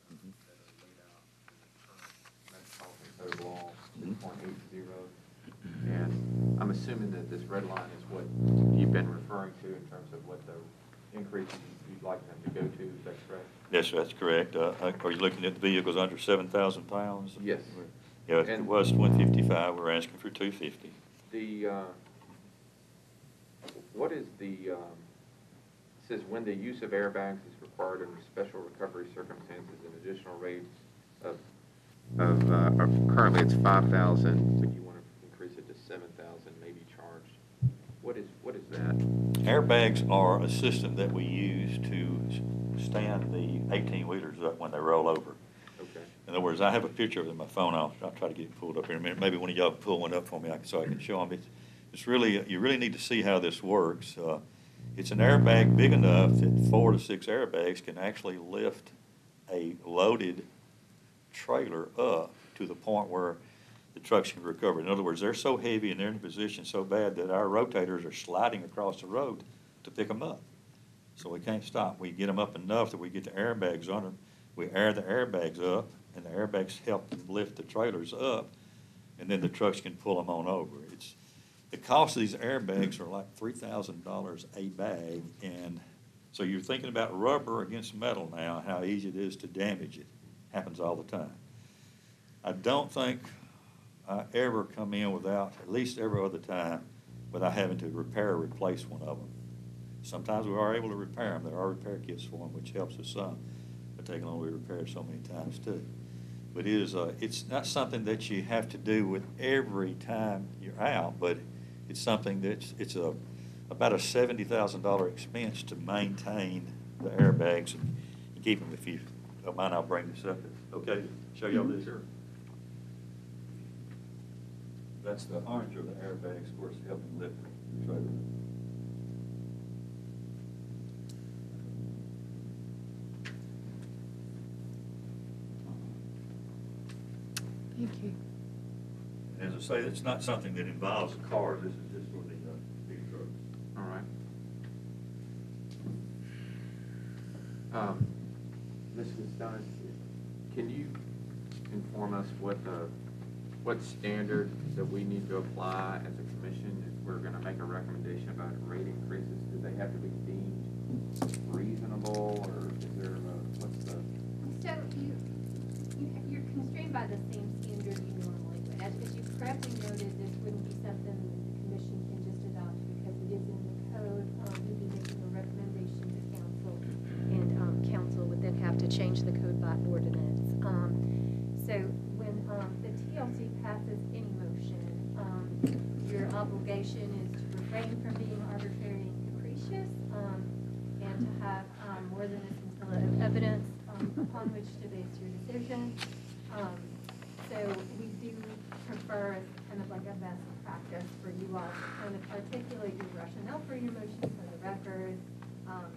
uh, mm-hmm. that are laid out in the current metropolitan code law, six point eight zero. And I'm assuming that this red line is what you've been referring to in terms of what the increases you'd like them to go to. Is that correct? Yes, that's correct. Uh, are you looking at the vehicles under seven thousand pounds? Yes. Yeah, it and was one fifty-five. We're asking for two fifty. The uh, what is the um, says when the use of airbags is required under special recovery circumstances, an additional rate of, of uh, currently it's five thousand, but you want to increase it to seven thousand, may be charged. What is, what is that? Airbags are a system that we use to stand the eighteen-wheelers up when they roll over. Okay. other words, I have a picture of it in my phone. I'll, I'll try to get it pulled up here in a minute. Maybe one of y'all pull one up for me so I can show them. It's, it's really, you really need to see how this works. Uh, it's an airbag big enough that four to six airbags can actually lift a loaded trailer up to the point where the trucks can recover. In other words, they're so heavy and they're in a position so bad that our rotators are sliding across the road to pick them up. So we can't stop. We get them up enough that we get the airbags on them. We air the airbags up, and the airbags help them lift the trailers up, and then the trucks can pull them on over. It's, the cost of these airbags are like three thousand dollars a bag, and so you're thinking about rubber against metal now, how easy it is to damage it. Happens all the time. I don't think I ever come in without, at least every other time, without having to repair or replace one of them. Sometimes we are able to repair them. There are repair kits for them, which helps us some. But they can only repair so many times too. But it is a, it's not something that you have to do with every time you're out, but it's something that's, it's a, about a seventy thousand dollars expense to maintain the airbags and, and keep them. If you don't mind, I'll bring this up. Okay, show y'all this. Sure. That's the orange of the airbags, of course, helping lift the trailer. Thank you. As I say, it's not something that involves a car. This is just for the uh, big trucks. All right. Um, Miz Costanza, can you inform us what the what standard that we need to apply as a commission if we're going to make a recommendation about rate increases? Do they have to be deemed reasonable, or is there a, what's the? So you, you you're constrained by the same standard you normally would. As you correctly noted, this wouldn't be something that the commission can just adopt because it is in the code. Um, you'd be making a recommendation to council, and um, council would then have to change the code by ordinance. Um, so when um, the T L C passes any motion, um, your obligation is to refrain from being arbitrary and capricious, um, and to have um, more than a scintilla of evidence um, upon which to base your decision. Um, so we do prefer kind of like a best practice for you all to kind of articulate your rationale for your motion for the record, um,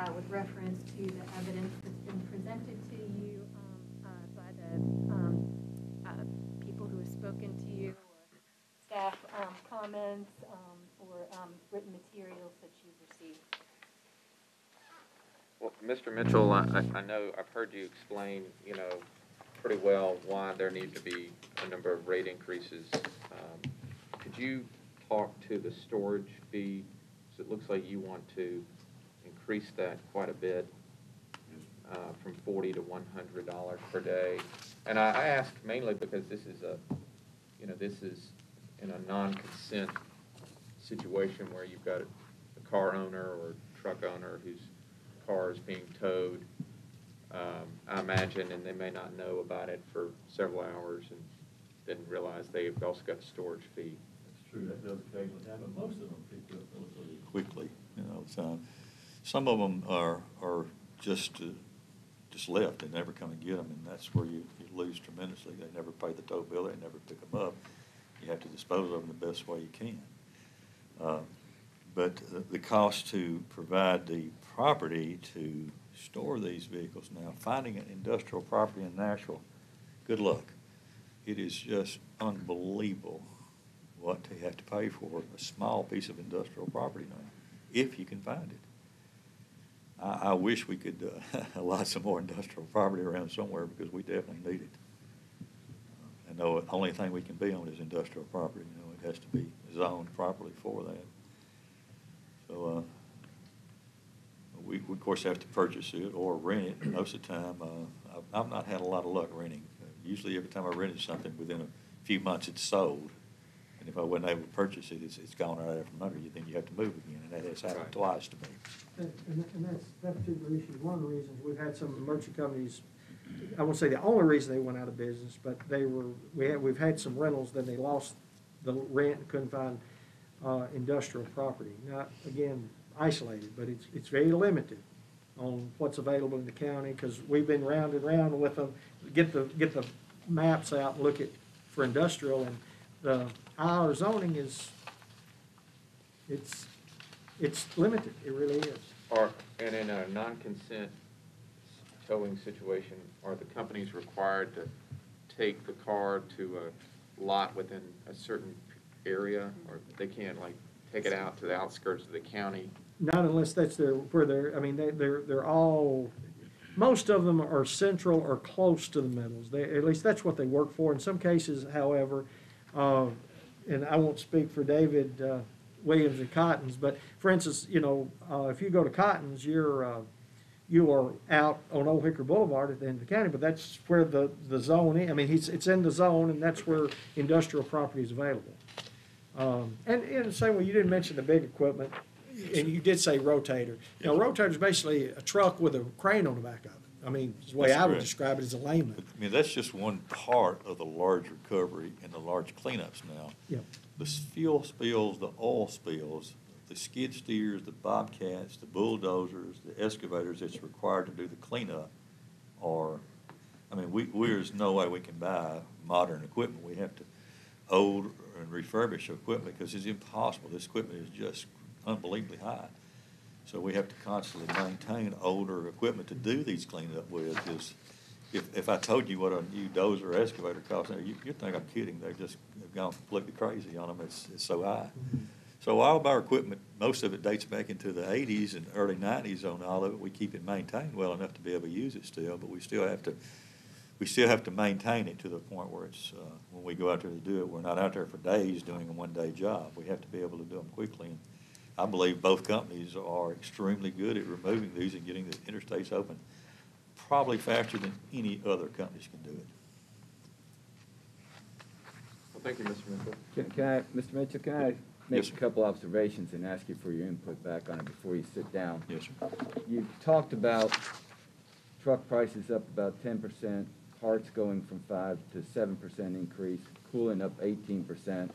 uh, with reference to the evidence that's been presented to you um, uh, by the um, spoken to you, or staff um, comments, um, or um, written materials that you've received. Well, Mister Mitchell, I, I know I've heard you explain, you know, pretty well why there need to be a number of rate increases. Um, could you talk to the storage fee? Because it looks like you want to increase that quite a bit. Uh, from forty dollars to one hundred dollars per day. And I, I ask mainly because this is a, you know, this is in a non-consent situation where you've got a car owner or truck owner whose car is being towed, um, I imagine, and they may not know about it for several hours and didn't realize they've also got a storage fee. That's true. That does occasionally happen. Most of them pick up relatively quickly, you know. So some of them are, are just uh, just left. They never come and get them, and that's where you, you lose tremendously. They never pay the tow bill. They never pick them up. You have to dispose of them the best way you can. Uh, but the, the cost to provide the property to store these vehicles now, finding an industrial property in Nashville, good luck. It is just unbelievable what they have to pay for a small piece of industrial property now, if you can find it. I wish we could uh, allot some more industrial property around somewhere because we definitely need it. I know the only thing we can be on is industrial property. You know, it has to be zoned properly for that. So uh, we, we, of course, have to purchase it or rent it. Most of the time, uh, I've, I've not had a lot of luck renting. Uh, usually every time I rented something, within a few months it's sold. And if I wasn't able to purchase it, it's, it's gone right out from under you. Then you have to move again, and that has happened right. twice to me. And, and, and that's that particular issue. One of the reasons we've had some merchant companies, I won't say the only reason they went out of business, but they were we had we've had some rentals that they lost the rent and couldn't find uh, industrial property. Not again isolated, but it's it's very limited. on what's available in the county, because we've been round and round with them, get the, get the maps out and look at for industrial, and the our zoning is, it's, it's limited, it really is. Or, and in a non-consent towing situation, are the companies required to take the car to a lot within a certain area, or they can't like take it out to the outskirts of the county? Not unless that's their, where they're, I mean, they, they're, they're all, most of them are central or close to the middles. They, at least that's what they work for. In some cases, however, uh, and I won't speak for David uh, Williams and Cotton's, but for instance, you know, uh, if you go to Cotton's, you're, uh, you are out on Old Hickory Boulevard at the end of the county, but that's where the, the zone is. I mean, it's, it's in the zone, and that's where industrial property is available. Um, and, and the same way, you didn't mention the big equipment. And you did say rotator. Now, rotator is basically a truck with a crane on the back of it. I mean, the way that's I would correct. describe it as a layman. But, I mean, that's just one part of the large recovery and the large cleanups now. Yep. The fuel spills, the oil spills, the skid steers, the bobcats, the bulldozers, the excavators that's required to do the cleanup are, I mean, we, there's no way we can buy modern equipment. We have to old and refurbish equipment because it's impossible. This equipment is just unbelievably high. So we have to constantly maintain older equipment to do these cleanup with. Is if, if I told you what a new dozer or excavator costs, you, you'd think I'm kidding. They've just they've gone completely crazy on them. It's, it's so high. Mm-hmm. So all of our equipment, most of it dates back into the eighties and early nineties on all of it. We keep it maintained well enough to be able to use it still, but we still have to we still have to maintain it to the point where it's, uh, when we go out there to do it, we're not out there for days doing a one-day job. We have to be able to do them quickly. And, I believe both companies are extremely good at removing these and getting the interstates open, probably faster than any other companies can do it. Well, thank you, Mister Mitchell. Can, can I, Mister Mitchell, can I make yes, a couple observations and ask you for your input back on it before you sit down? Yes, sir. You talked about truck prices up about ten percent, parts going from five to seven percent increase, cooling up eighteen percent.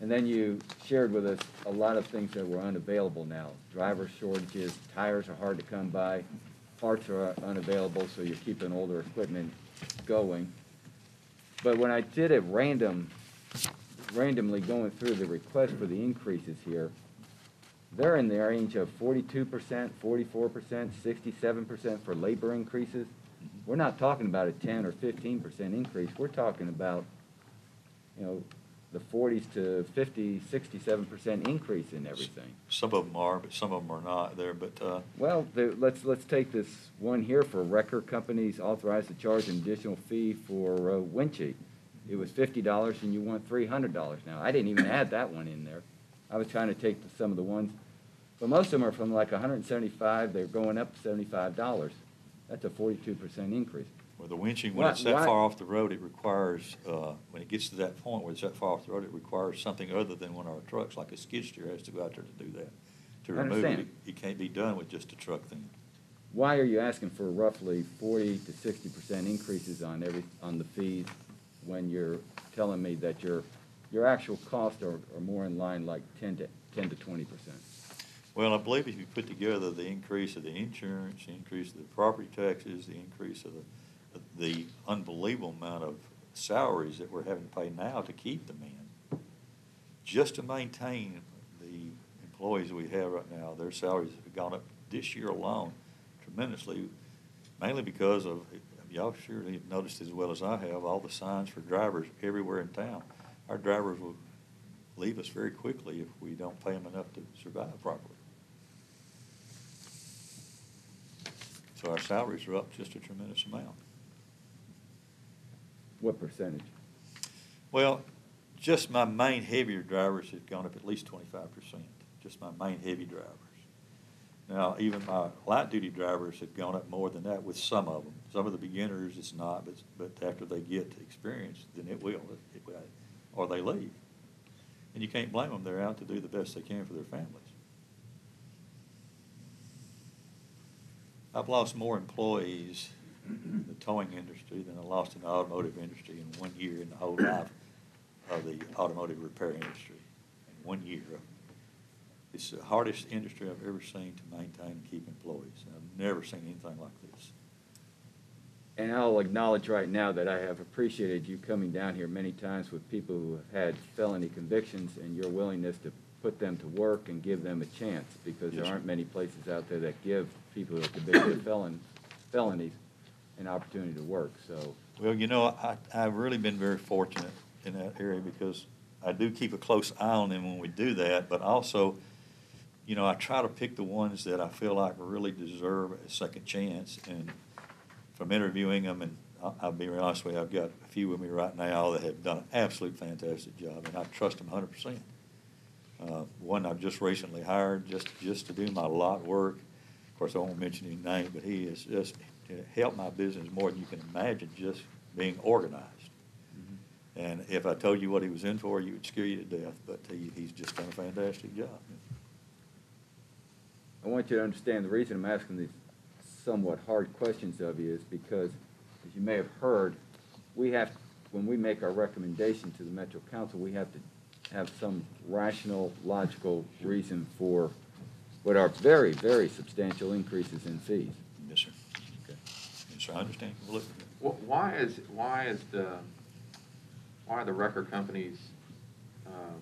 And then you shared with us a lot of things that were unavailable now. Driver shortages, tires are hard to come by, parts are unavailable, so you're keeping older equipment going. But when I did it random, randomly going through the request for the increases here, they're in the range of forty-two percent, forty-four percent, sixty-seven percent for labor increases. We're not talking about a ten or fifteen percent increase. We're talking about, you know, the forties to fifty, sixty-seven percent increase in everything. Some of them are, but some of them are not there. But uh, well, the, let's let's take this one here for wrecker companies authorized to charge an additional fee for uh, windshield. It was fifty dollars, and you want three hundred dollars now. I didn't even add that one in there. I was trying to take the, some of the ones, but most of them are from like one hundred seventy-five dollars. They're going up seventy-five dollars. That's a forty-two percent increase. Well, the winching, when why, it's that why? far off the road, it requires, uh, when it gets to that point where it's that far off the road, it requires something other than one of our trucks, like a skid steer has to go out there to do that. To I remove understand. it, it can't be done with just a truck thing. Why are you asking for roughly forty to sixty percent increases on every on the fees when you're telling me that your your actual costs are, are more in line like ten to twenty percent? Well, I believe if you put together the increase of the insurance, the increase of the property taxes, the increase of the the unbelievable amount of salaries that we're having to pay now to keep them in, just to maintain the employees we have right now, their salaries have gone up this year alone tremendously, mainly because of, y'all surely have noticed as well as I have, all the signs for drivers everywhere in town. Our drivers will leave us very quickly if we don't pay them enough to survive properly. So our salaries are up just a tremendous amount. What percentage? Well, just my main heavier drivers have gone up at least twenty-five percent, just my main heavy drivers. Now, even my light-duty drivers have gone up more than that with some of them. Some of the beginners, it's not, but, but after they get experience, then it will, it, it, or they leave. And you can't blame them. They're out to do the best they can for their families. I've lost more employees in the towing industry than I lost in the automotive industry in one year in the whole life of the automotive repair industry. In one year, It's the hardest industry I've ever seen to maintain and keep employees. I've never seen anything like this. And I'll acknowledge right now that I have appreciated you coming down here many times with people who have had felony convictions and your willingness to put them to work and give them a chance, because yes, there aren't many places out there that give people who are convicted of felon, felonies an opportunity to work. So, well, you know, I, I've really been very fortunate in that area because I do keep a close eye on them when we do that, but also, you know, I try to pick the ones that I feel like really deserve a second chance. And from interviewing them, and I'll, I'll be honest with you, I've got a few with me right now that have done an absolute fantastic job, and I trust them one hundred percent. Uh, one I've just recently hired just, just to do my lot work. Of course, I won't mention his name, but he has just helped my business more than you can imagine, just being organized. Mm-hmm. And if I told you what he was in for, you would scare you to death, but he, he's just done a fantastic job. I want you to understand the reason I'm asking these somewhat hard questions of you is because, as you may have heard, we have, when we make our recommendation to the Metro Council, we have to have some rational, logical reason for what are very, very substantial increases in fees. Yes, sir. Okay. Yes, sir. I understand completely. Well, why is why is the why are the record companies um,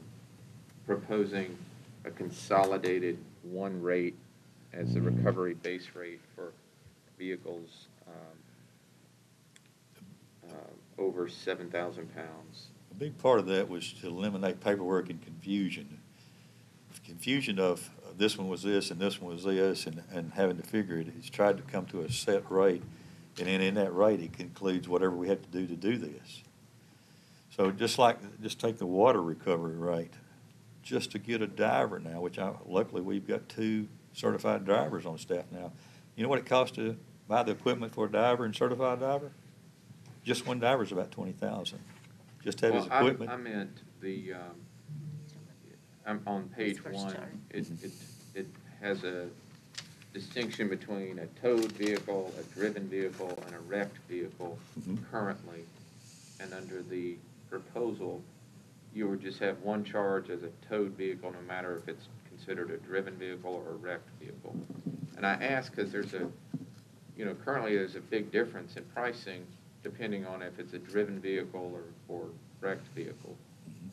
proposing a consolidated one rate as a recovery base rate for vehicles um, uh, over seven thousand pounds? A big part of that was to eliminate paperwork and confusion. Confusion of uh, this one was this and this one was this, and, and having to figure it. He's tried to come to a set rate, and then in that rate, it concludes whatever we have to do to do this. So just like, just take the water recovery rate. Just to get a diver now, which I, luckily we've got two certified drivers on staff now. You know what it costs to buy the equipment for a diver and certified diver? Just one diver is about twenty thousand dollars. Just have well, his equipment. I, I meant the, um, I'm on page one, it, it, it has a distinction between a towed vehicle, a driven vehicle, and a wrecked vehicle mm-hmm. currently. And under the proposal, you would just have one charge as a towed vehicle, no matter if it's considered a driven vehicle or a wrecked vehicle. And I ask because there's a, you know, currently there's a big difference in pricing depending on if it's a driven vehicle or, or wrecked vehicle. Mm-hmm.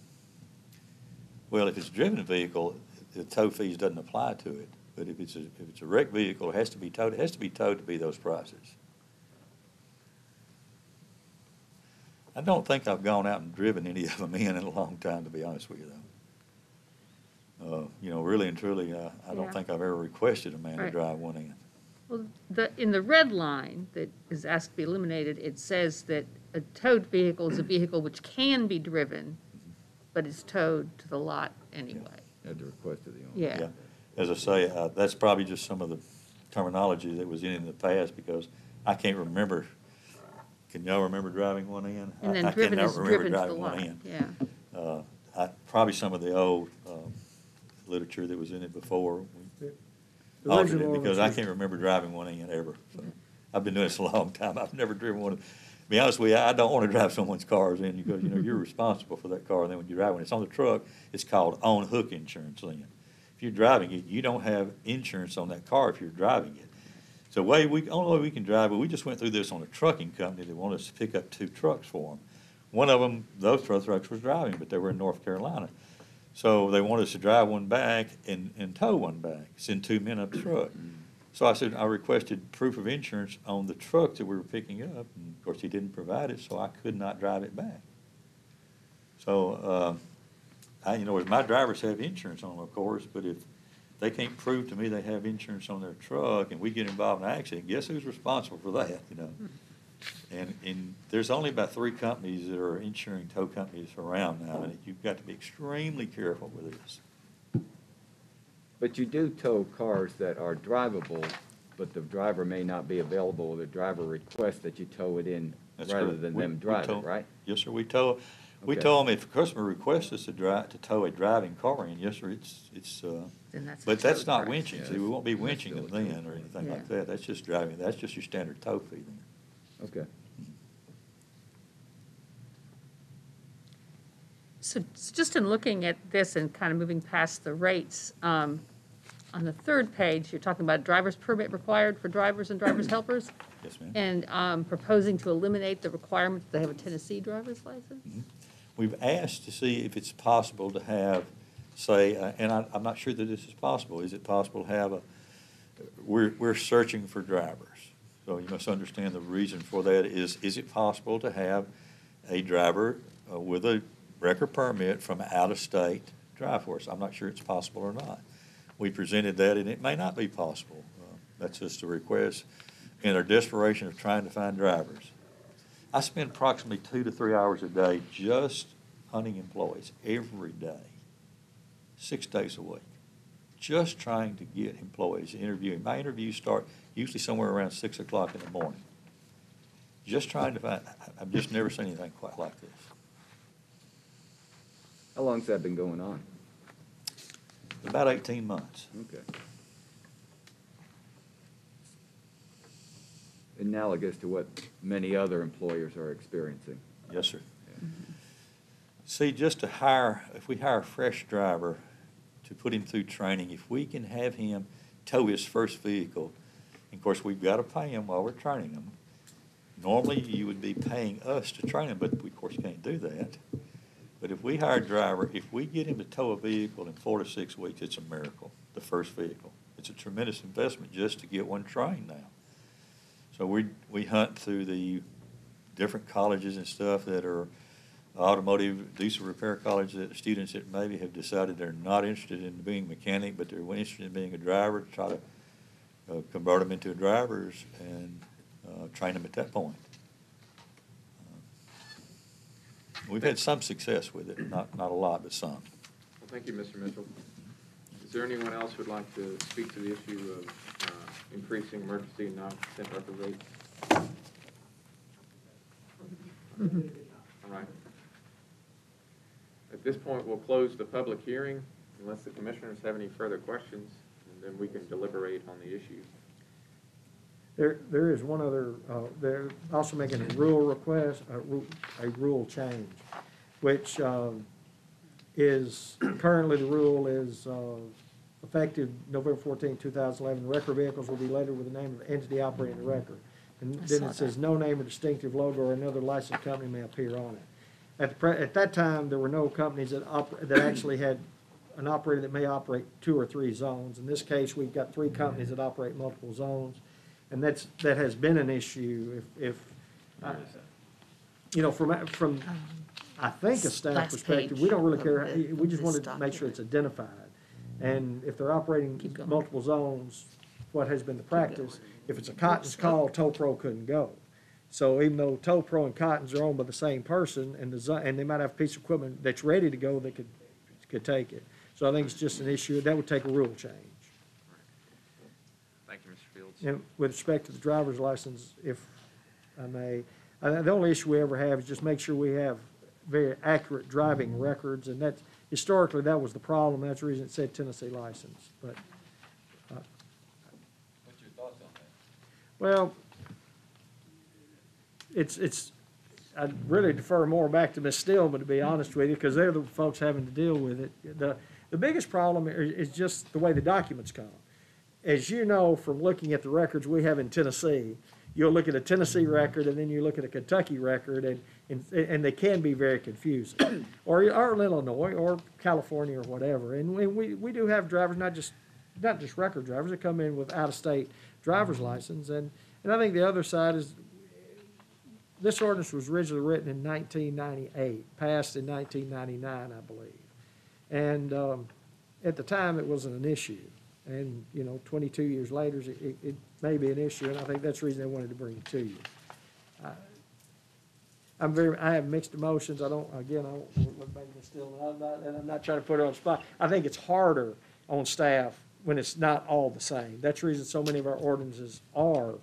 Well, if it's a driven vehicle, the tow fees doesn't apply to it. But if it's a, if it's a wrecked vehicle, it has to be towed. It has to be towed to be those prices. I don't think I've gone out and driven any of them in in a long time, to be honest with you, though. Uh, you know, really and truly, uh, I yeah. don't think I've ever requested a man right. to drive one in. Well, the, in the red line that is asked to be eliminated, it says that a towed vehicle is a vehicle which can be driven, but is towed to the lot anyway. Yeah. At the request of the owner. Yeah. yeah. As I say, uh, that's probably just some of the terminology that was in the past, because I can't remember. Can y'all remember driving one in? And then I, I driven cannot is remember driven driving to the one lot. in. Yeah. Uh, I, probably some of the old um, literature that was in it before we altered it, because I can't remember driving one in ever. So yeah. I've been doing this a long time. I've never driven one. To be honest with you, I don't want to drive someone's cars in, because you know you're responsible for that car. And then when you drive when it's on the truck, it's called on hook insurance. Then, if you're driving it, you don't have insurance on that car if you're driving it. The way we, only way we can drive, but we just went through this on a trucking company that wanted us to pick up two trucks for them. One of them, those trucks were driving, but they were in North Carolina. So they wanted us to drive one back and, and tow one back, send two men up the truck. So I said, I requested proof of insurance on the truck that we were picking up. And of course, he didn't provide it, so I could not drive it back. So, uh, I, you know, my drivers have insurance on them, of course, but if they can't prove to me they have insurance on their truck, and we get involved in an accident, guess who's responsible for that, you know? And, and there's only about three companies that are insuring tow companies around now, and you've got to be extremely careful with this. But you do tow cars that are drivable, but the driver may not be available, or the driver requests that you tow it in That's rather correct. than we, them drive tow, it, right? Yes, sir, we tow. We okay. told them if a customer requests us to, drive, to tow a driving car in, yes, sir, it's, it's uh, that's but that's not price. winching. Yeah, See, we won't be winching them then or anything yeah. like that. That's just driving. That's just your standard tow fee then. Okay. So just in looking at this and kind of moving past the rates, um, on the third page, you're talking about driver's permit required for drivers and driver's helpers. Yes, ma'am. And um, proposing to eliminate the requirement that they have a Tennessee driver's license. Mm-hmm. We've asked to see if it's possible to have, say, uh, and I, I'm not sure that this is possible. Is it possible to have a, we're, we're searching for drivers. So you must understand the reason for that is, is it possible to have a driver uh, with a record permit from out of state drive for us? I'm not sure it's possible or not. We presented that, and it may not be possible. Uh, that's just a request in our desperation of trying to find drivers. I spend approximately two to three hours a day just hunting employees every day, six days a week, just trying to get employees, interviewing. My interviews start usually somewhere around six o'clock in the morning. Just trying to find, I've just never seen anything quite like this. How long has that been going on? About eighteen months. Okay. Analogous to what many other employers are experiencing. Yes, sir. Yeah. Mm-hmm. See, just to hire, if we hire a fresh driver to put him through training, if we can have him tow his first vehicle, and of course we've got to pay him while we're training him. Normally you would be paying us to train him, but we of course can't do that. But if we hire a driver, if we get him to tow a vehicle in four to six weeks, it's a miracle, the first vehicle. It's a tremendous investment just to get one trained now. So we we hunt through the different colleges and stuff that are automotive diesel repair colleges that students that maybe have decided they're not interested in being a mechanic, but they're interested in being a driver to try to uh, convert them into drivers and uh, train them at that point. We've had some success with it, not not a lot, but some. Well, thank you, Mister Mitchell. Is there anyone else who'd like to speak to the issue of uh, increasing emergency non-consent record rates? Mm-hmm. All right. At this point, we'll close the public hearing unless the commissioners have any further questions, and then we can deliberate on the issue. There, there is one other, uh, they're also making a rule request, a rule, a rule change, which um, is, currently the rule is uh, effective November fourteenth, two thousand eleven, record vehicles will be labeled with the name of the entity operating the record. And then it says no name or distinctive logo or another licensed company may appear on it. At, the pre at that time, there were no companies that, oper that actually had an operator that may operate two or three zones. In this case, we've got three companies that operate multiple zones. And that's, that has been an issue if, if uh, you know, from, from I think a staff perspective, we don't really care. We just wanted to make sure it's identified. And if they're operating multiple zones, what has been the practice, if it's a Cotton's call, Tow Pro couldn't go. So even though Tow Pro and Cotton's are owned by the same person, and the, and they might have a piece of equipment that's ready to go that could, could take it. So I think it's just an issue. That would take a rule change. And with respect to the driver's license, if I may, uh, the only issue we ever have is just make sure we have very accurate driving records, and that's, historically that was the problem. That's the reason it said Tennessee license. But uh, what's your thoughts on that? Well, it's it's. I'd really defer more back to Miz Stillman, to be honest with you, because they're the folks having to deal with it. the The biggest problem is just the way the documents come. As you know from looking at the records we have in Tennessee, you'll look at a Tennessee record and then you look at a Kentucky record, and, and, and they can be very confusing. or, or Illinois or California or whatever. And we, we, we do have drivers, not just, not just record drivers, that come in with out-of-state driver's license. And, and I think the other side is this ordinance was originally written in nineteen ninety-eight, passed in nineteen ninety-nine, I believe. And um, at the time it wasn't an issue. And, you know, twenty-two years later, it, it may be an issue, and I think that's the reason they wanted to bring it to you. I, I'm very, I have mixed emotions. I don't, again, I don't, maybe still, I'm not, and I'm not trying to put it on the spot. I think it's harder on staff when it's not all the same. That's the reason so many of our ordinances are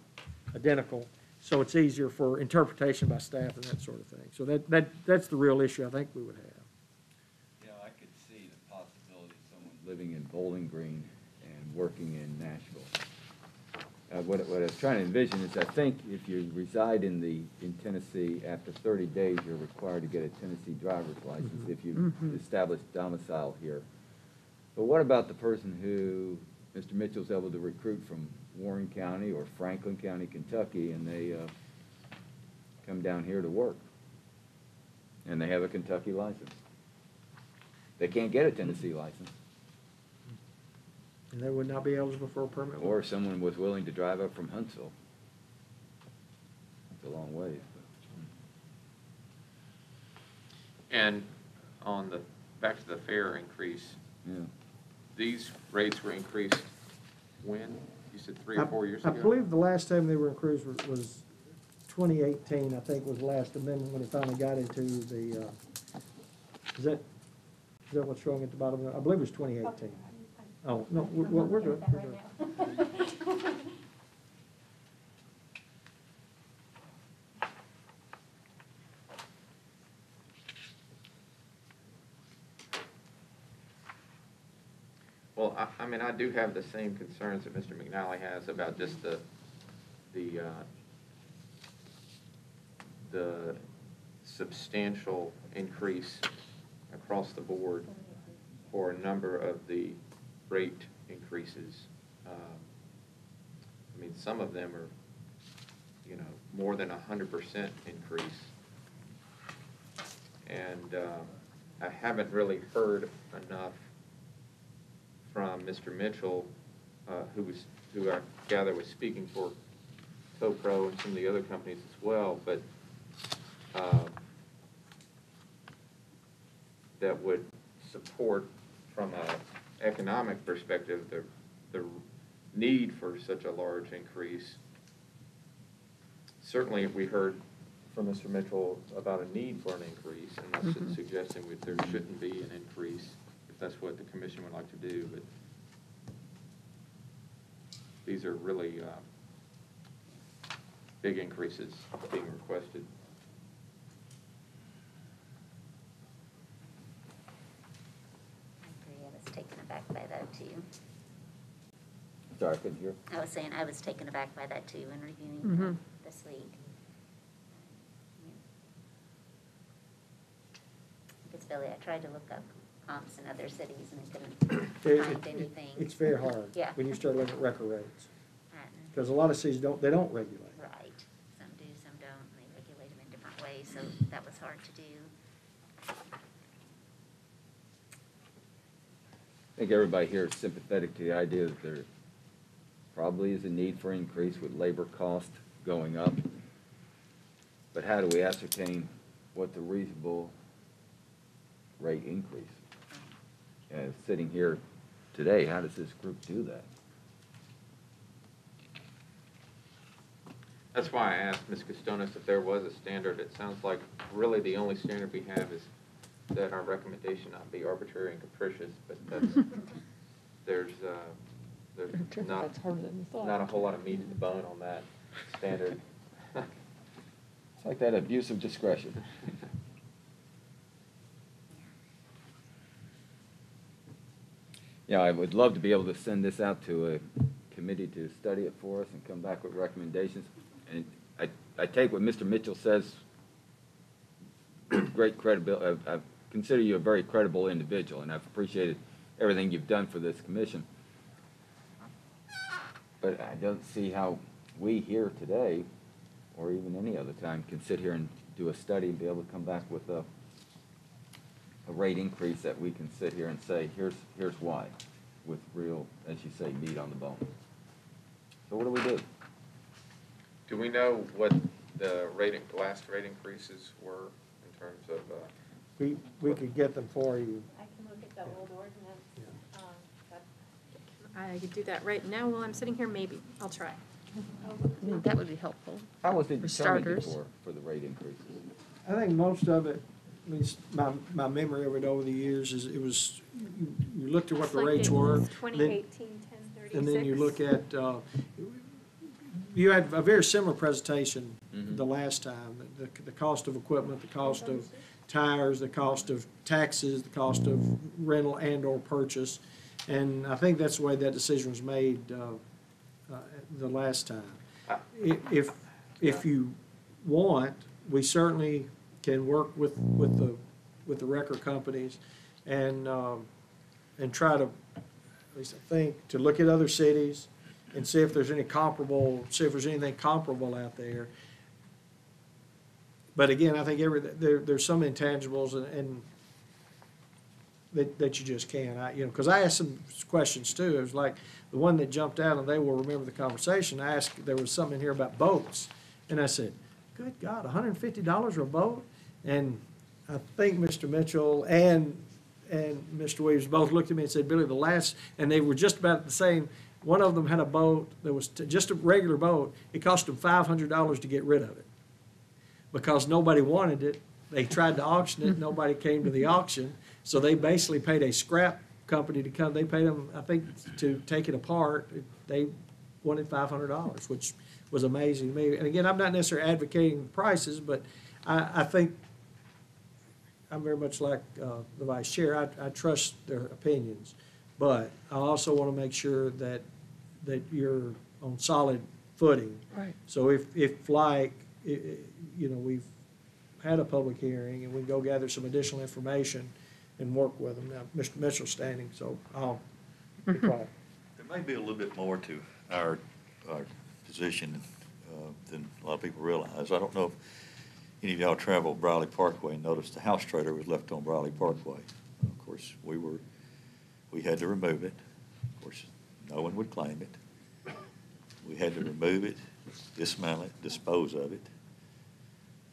identical, so it's easier for interpretation by staff and that sort of thing. So that, that that's the real issue I think we would have. Yeah, I could see the possibility of someone living in Bowling Green working in Nashville Uh, what, what I was trying to envision is, I think if you reside in the in Tennessee, after thirty days, you're required to get a Tennessee driver's license mm-hmm. if you mm-hmm. establish domicile here. But what about the person who Mister Mitchell's able to recruit from Warren County or Franklin County, Kentucky, and they uh, come down here to work, and they have a Kentucky license? They can't get a Tennessee license. And they would not be eligible for a permit? Or if someone was willing to drive up from Huntsville. That's a long way. And on the, back to the fare increase, yeah. these rates were increased when? You said three or four I, years I ago? I believe the last time they were increased was, was twenty eighteen, I think, was the last amendment when it finally got into the, uh, is that, is that what's showing at the bottom? I believe it was twenty eighteen. Oh, no, we're, we're, we're good. We're good. Right well, I, I mean, I do have the same concerns that Mister McNally has about just the the uh, the substantial increase across the board for a number of the rate increases. Uh, I mean, some of them are, you know, more than a hundred percent increase. And uh, I haven't really heard enough from Mister Mitchell, uh, who was, who I gather was speaking for Tow Pro and some of the other companies as well, but uh, that would support from a economic perspective, the, the need for such a large increase. Certainly we heard from Mister Mitchell about a need for an increase, and I'm mm-hmm. suggesting that there shouldn't be an increase if that's what the commission would like to do, but these are really uh, big increases being requested. Too. Sorry, I couldn't hear. I was saying I was taken aback by that too in reviewing mm-hmm. this week. Yeah. It's Billy. I tried to look up comps in other cities and I couldn't it, find it, anything. It, it's very hard yeah. when you start looking at record rates, because a lot of cities don't. They don't regulate. Right. Some do, some don't. And they regulate them in different ways, so that was hard to do. I think everybody here is sympathetic to the idea that there probably is a need for increase with labor cost going up. But how do we ascertain what the reasonable rate increase is? Uh, sitting here today, how does this group do that? That's why I asked Miz Costonis if there was a standard. It sounds like really the only standard we have is that our recommendation not be arbitrary and capricious, but that's, there's, uh, there's not, not a whole lot of meat in the bone on that standard. It's like that abuse of discretion. Yeah, I would love to be able to send this out to a committee to study it for us and come back with recommendations. And I, I take what Mister Mitchell says with great credibility. I've, I've consider you a very credible individual, and I've appreciated everything you've done for this commission. But I don't see how we here today, or even any other time, can sit here and do a study and be able to come back with a, a rate increase that we can sit here and say, here's, here's why, with real, as you say, meat on the bone. So what do we do? Do we know what the rate, last rate increases were in terms of... Uh, We, we could get them for you. I can look at the old ordinance. Yeah. Um, I could do that right now while I'm sitting here, maybe. I'll try. I mean, that would be helpful. How was it determined before for the rate increases? I think most of it, at least my, my memory of it over the years, is it was, you, you looked at what the rates were. twenty eighteen, ten thirty-six. And then you look at, uh, you had a very similar presentation mm-hmm. the last time, the, the cost of equipment, the cost of tires, the cost of taxes, the cost of rental and or purchase. And I think that's the way that decision was made uh, uh, the last time. If, if you want, we certainly can work with, with the with the record companies and um, and try to, at least I think, to look at other cities and see if there's any comparable, see if there's anything comparable out there. But again, I think every there there's some intangibles and, and that that you just can't. I, you know, because I asked some questions too. It was like the one that jumped out, and they will remember the conversation. I asked, there was something in here about boats, and I said, "Good God, one hundred fifty dollars a boat?" And I think Mister Mitchell and and Mister Williams both looked at me and said, "Billy, the last," and they were just about the same. One of them had a boat that was t just a regular boat. It cost them five hundred dollars to get rid of it because nobody wanted it. They tried to auction it. Nobody came to the auction. So they basically paid a scrap company to come. They paid them, I think, to take it apart. They wanted five hundred dollars, which was amazing to me. And again, I'm not necessarily advocating the prices, but I, I think I'm very much like uh, the vice chair. I, I trust their opinions, but I also want to make sure that that you're on solid footing. Right. So if if like it, you know, we've had a public hearing and we go gather some additional information and work with them. Now, Mister Mitchell's standing, so I'll be quiet. There may be a little bit more to our our position uh, than a lot of people realize. I don't know if any of y'all traveled Briley Parkway and noticed the house trailer was left on Briley Parkway. Of course, we were, we had to remove it. Of course, no one would claim it. We had to remove it, dismantle it, dispose of it.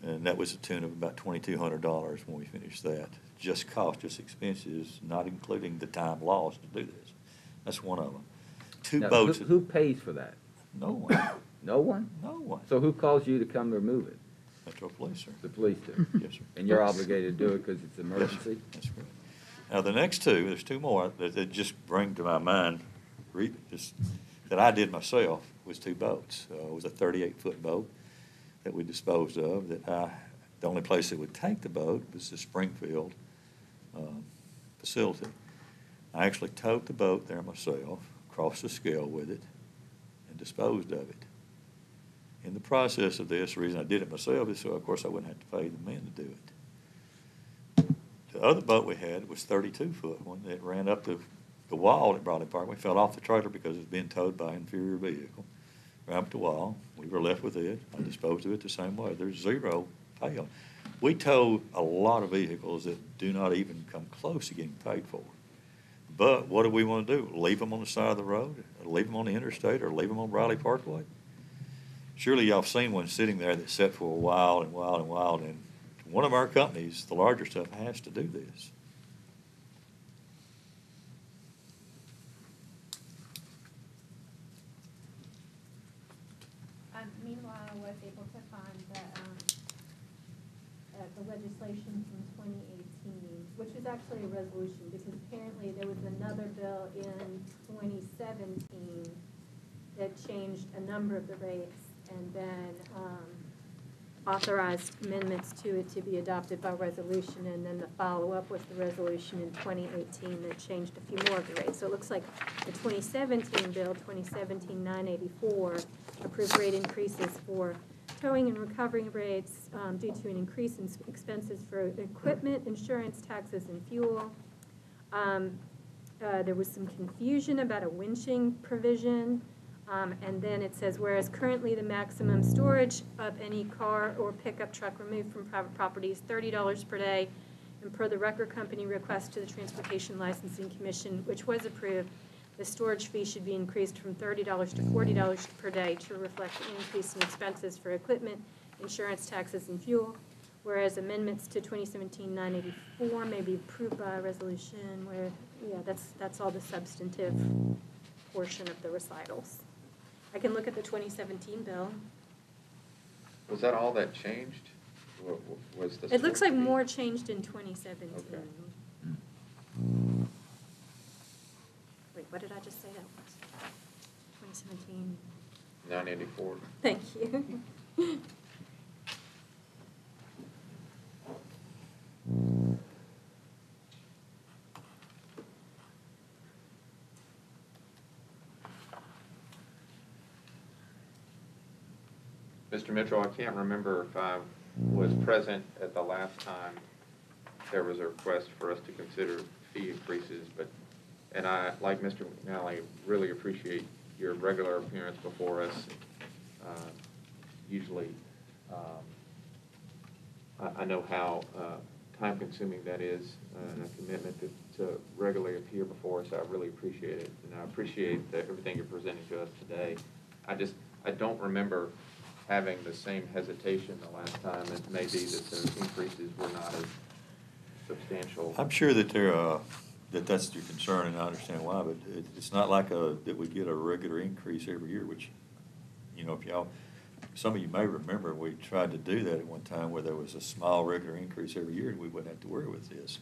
And that was a tune of about twenty-two hundred dollars when we finished that. Just cost, just expenses, not including the time lost to do this. That's one of them. Two now, boats. Who, who pays for that? No one. No one? No one. So who calls you to come remove it? Metro Police, sir. The police do. Yes, sir. And you're obligated to do it because it's an emergency? Yes, sir. That's right. Now, the next two, there's two more that, that just bring to my mind just, that I did myself was two boats. Uh, it was a thirty-eight foot boat that we disposed of. That I, the only place that would take the boat was the Springfield um, facility. I actually towed the boat there myself, crossed the scale with it, and disposed of it. In the process of this, the reason I did it myself is so, of course, I wouldn't have to pay the men to do it. The other boat we had was thirty-two foot one that ran up the, the wall at Briley Parkway. We fell off the trailer because it was being towed by an inferior vehicle. Ran up the wall. We were left with it. I disposed of it the same way. There's zero pay on. We tow a lot of vehicles that do not even come close to getting paid for. But what do we want to do? Leave them on the side of the road? Leave them on the interstate? Or leave them on Briley Parkway? Surely y'all have seen one sitting there that sat for a while and while and while, and one of our companies, the larger stuff, has to do this. Um, meanwhile, I was able to find that, um, uh, the legislation from twenty eighteen, which was actually a resolution, because apparently there was another bill in twenty seventeen that changed a number of the rates, and then um, authorized amendments to it to be adopted by resolution, and then the follow-up was the resolution in twenty eighteen that changed a few more of the rates. So it looks like the twenty seventeen bill, twenty seventeen nine eighty-four, approved rate increases for towing and recovery rates um, due to an increase in expenses for equipment, insurance, taxes, and fuel. Um, uh, there was some confusion about a winching provision. Um, and then it says, whereas currently the maximum storage of any car or pickup truck removed from private property is thirty dollars per day, and per the record company request to the Transportation Licensing Commission, which was approved, the storage fee should be increased from thirty dollars to forty dollars per day to reflect the increase in expenses for equipment, insurance, taxes, and fuel. Whereas amendments to twenty seventeen nine eighty-four may be approved by resolution where, yeah, that's, that's all the substantive portion of the recitals. I can look at the twenty seventeen bill. Was that all that changed? What, what was the it looks like thing? More changed in twenty seventeen. Okay. Wait, what did I just say that was? twenty seventeen. nine eighty-four. Thank you. Mister Mitchell, I can't remember if I was present at the last time there was a request for us to consider fee increases, but, and I, like Mister McNally, really appreciate your regular appearance before us. Uh, usually, um, I, I know how uh, time-consuming that is, uh, and a commitment to, to regularly appear before us. I really appreciate it, and I appreciate that everything you're presenting to us today. I just, I don't remember having the same hesitation the last time. It may be that those increases were not as substantial. I'm sure that there uh, that that's your concern, and I understand why. But it, it's not like a that we get a regular increase every year. Which, you know, if y'all, some of you may remember, we tried to do that at one time where there was a small regular increase every year, and we wouldn't have to worry with this.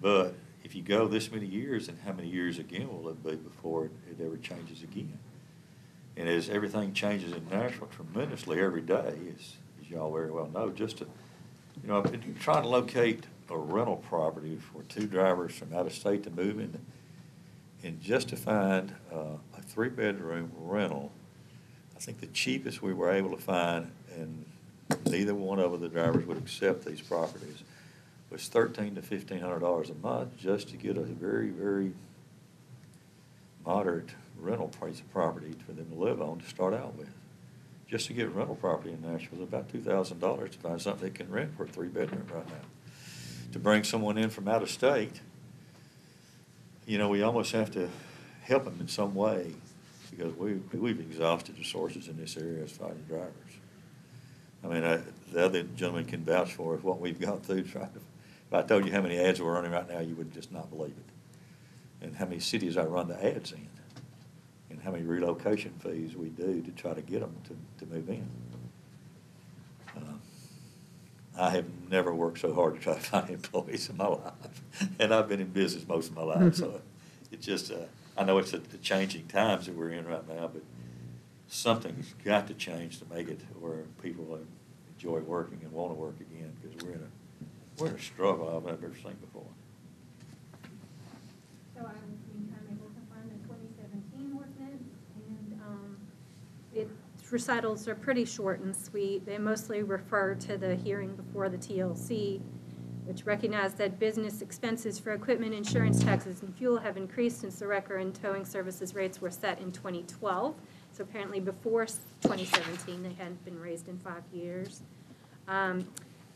But if you go this many years, and how many years again will it be before it, it ever changes again? And as everything changes in Nashville tremendously every day, as, as y'all very well know, just to, you know, I've been trying to locate a rental property for two drivers from out of state to move in, and just to find uh, a three-bedroom rental, I think the cheapest we were able to find, and neither one of the drivers would accept these properties, was thirteen to fifteen hundred dollars a month just to get a very, very moderate rental price of property for them to live on to start out with. Just to get rental property in Nashville is about two thousand dollars to find something they can rent for a three-bedroom right now. To bring someone in from out of state, you know, we almost have to help them in some way, because we we've exhausted the sources in this area as fighting drivers. I mean, I, the other gentleman can vouch for what we've gone through. Trying to, if I told you how many ads we're running right now, you would just not believe it. And how many cities I run the ads in, and how many relocation fees we do to try to get them to, to move in. Uh, I have never worked so hard to try to find employees in my life, and I've been in business most of my life, so it's just. Uh, I know it's the changing times that we're in right now, but something's got to change to make it where people enjoy working and want to work again, because we're in a we're in a struggle I've never seen before. So I was I'm able to find the twenty seventeen ordinance, and um, its recitals are pretty short and sweet. They mostly refer to the hearing before the T L C, which recognized that business expenses for equipment, insurance, taxes, and fuel have increased since the wrecker and towing services rates were set in twenty twelve. So apparently before twenty seventeen, they hadn't been raised in five years. Um,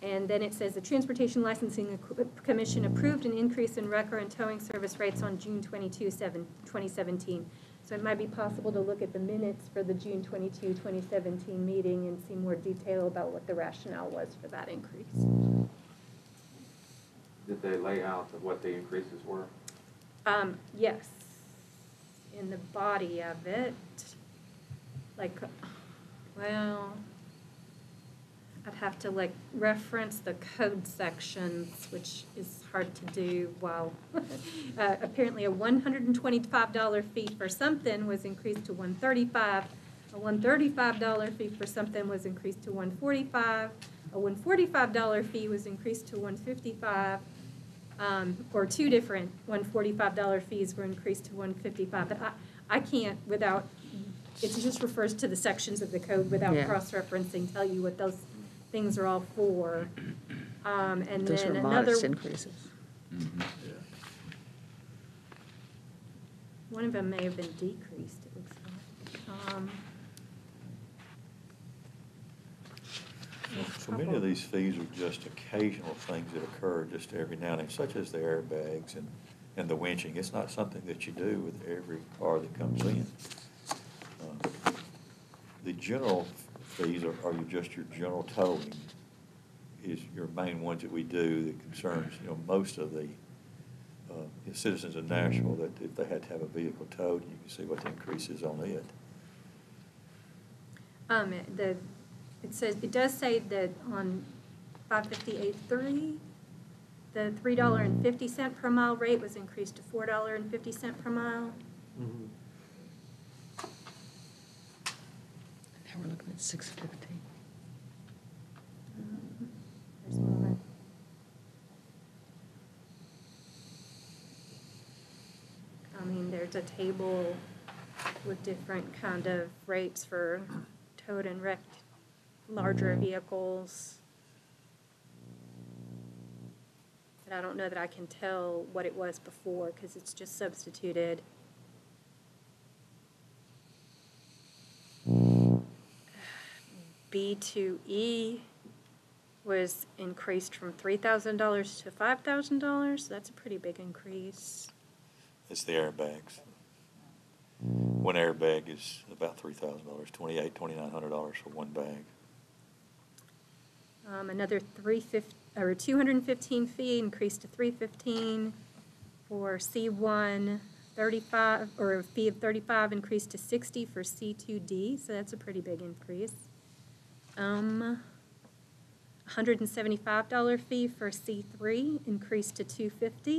and then it says the Transportation Licensing Commission approved an increase in wrecker and towing service rates on June twenty-second, twenty seventeen. So it might be possible to look at the minutes for the June twenty-second, twenty seventeen meeting and see more detail about what the rationale was for that increase. Did they lay out what the increases were? Um, yes. In the body of it, like, well, I'd have to like reference the code sections, which is hard to do while uh, apparently a one hundred twenty-five dollar fee for something was increased to one hundred thirty-five dollars. A one hundred thirty-five dollar fee for something was increased to one hundred forty-five dollars. A one hundred forty-five dollar fee was increased to one hundred fifty-five dollars, um, or two different one hundred forty-five dollar fees were increased to one hundred fifty-five dollars. But I, I can't, without, it just refers to the sections of the code without yeah. cross-referencing, tell you what those things are all for. Um, and those then are another increases. Mm-hmm. Yeah. One of them may have been decreased, it looks like. Um, So many of these fees are just occasional things that occur just every now and then, such as the airbags and, and the winching. It's not something that you do with every car that comes in. Uh, the general fees are, are just your general towing is your main ones that we do that concerns, you know, most of the, uh, the citizens of Nashville, that if they had to have a vehicle towed, you can see what the increase is on it. Um, the It says, it does say that on five fifty-eight three, the three dollars and fifty cents per mile rate was increased to four dollars and fifty cents per mile. Mm-hmm. Now we're looking at six fifty. Um, there's more. I mean, there's a table with different kind of rates for towed and wrecked larger vehicles. But I don't know that I can tell what it was before because it's just substituted. B two E was increased from three thousand dollars to five thousand dollars. That's a pretty big increase. It's the airbags. One airbag is about three thousand dollars, twenty-eight hundred dollars, twenty-nine hundred dollars for one bag. Um, another two hundred fifteen fee increased to three hundred fifteen dollars for C one, thirty-five or a fee of thirty-five dollars increased to sixty dollars for C two D, so that's a pretty big increase. Um, one hundred seventy-five dollars fee for C three increased to two hundred fifty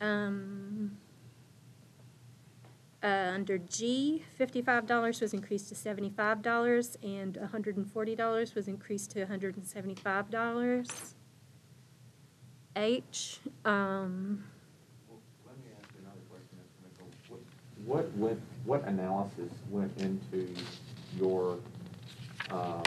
dollars. Um, uh, under G, fifty-five dollars was increased to seventy-five dollars, and one hundred forty dollars was increased to one hundred seventy-five dollars. H. Um, well, let me ask you another question, Mister What, what went? What analysis went into your Uh,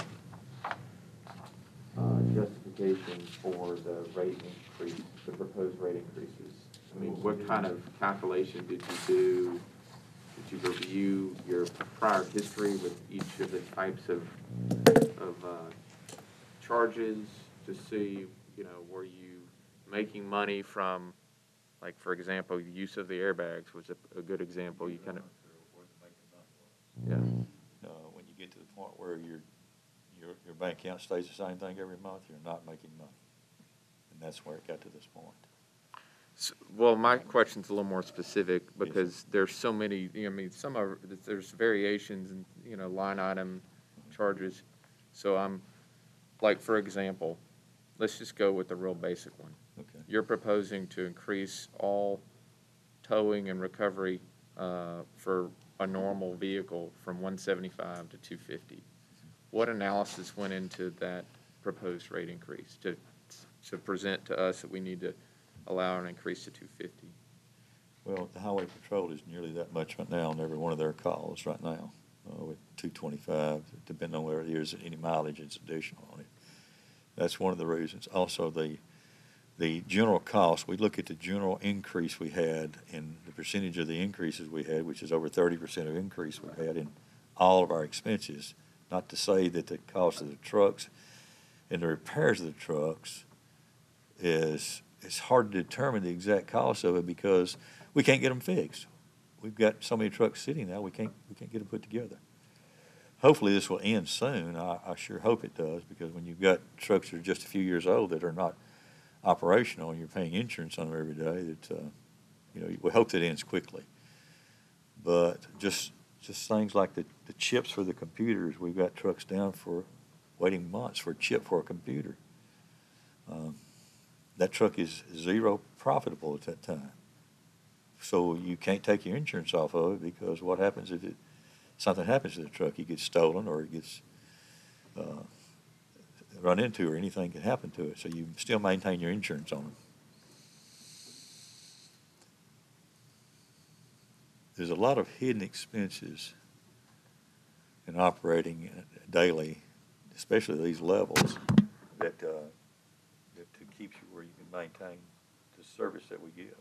uh, justification for the rate increase, the proposed rate increases? I mean, what kind of calculation did you do? Did you review your prior history with each of the types of of uh, charges to see, you know, were you making money from, like, for example, the use of the airbags was a, a good example. You kind of, yeah. Get to the point where your, your your bank account stays the same thing every month, you're not making money. And that's where it got to this point. So, well, my question's a little more specific because yes. there's so many, you know, I mean, some are, there's variations in, you know, line item mm-hmm. charges. So I'm, like, for example, let's just go with the real basic one. Okay. You're proposing to increase all towing and recovery uh, for a normal vehicle from one hundred seventy-five dollars to two hundred fifty dollars. What analysis went into that proposed rate increase to to present to us that we need to allow an increase to two hundred fifty dollars? Well, the Highway Patrol is nearly that much right now on every one of their calls right now, uh, with two hundred twenty-five dollars, depending on where it is, any mileage is additional on it. That's one of the reasons. Also, the The general cost, we look at the general increase we had and the percentage of the increases we had, which is over thirty percent of increase we had in all of our expenses, not to say that the cost of the trucks and the repairs of the trucks is, it's hard to determine the exact cost of it because we can't get them fixed. We've got so many trucks sitting now, we can't, we can't get them put together. Hopefully this will end soon. I, I sure hope it does, because when you've got trucks that are just a few years old that are not operational and you're paying insurance on them every day, that uh, you know, we hope that ends quickly. But just just things like the, the chips for the computers, we've got trucks down for waiting months for a chip for a computer. Um, that truck is zero profitable at that time. So you can't take your insurance off of it, because what happens if it, something happens to the truck? It gets stolen or it gets uh, run into, or anything can happen to it, so you still maintain your insurance on them. There's a lot of hidden expenses in operating daily, especially these levels, that uh, that to keep you where you can maintain the service that we give.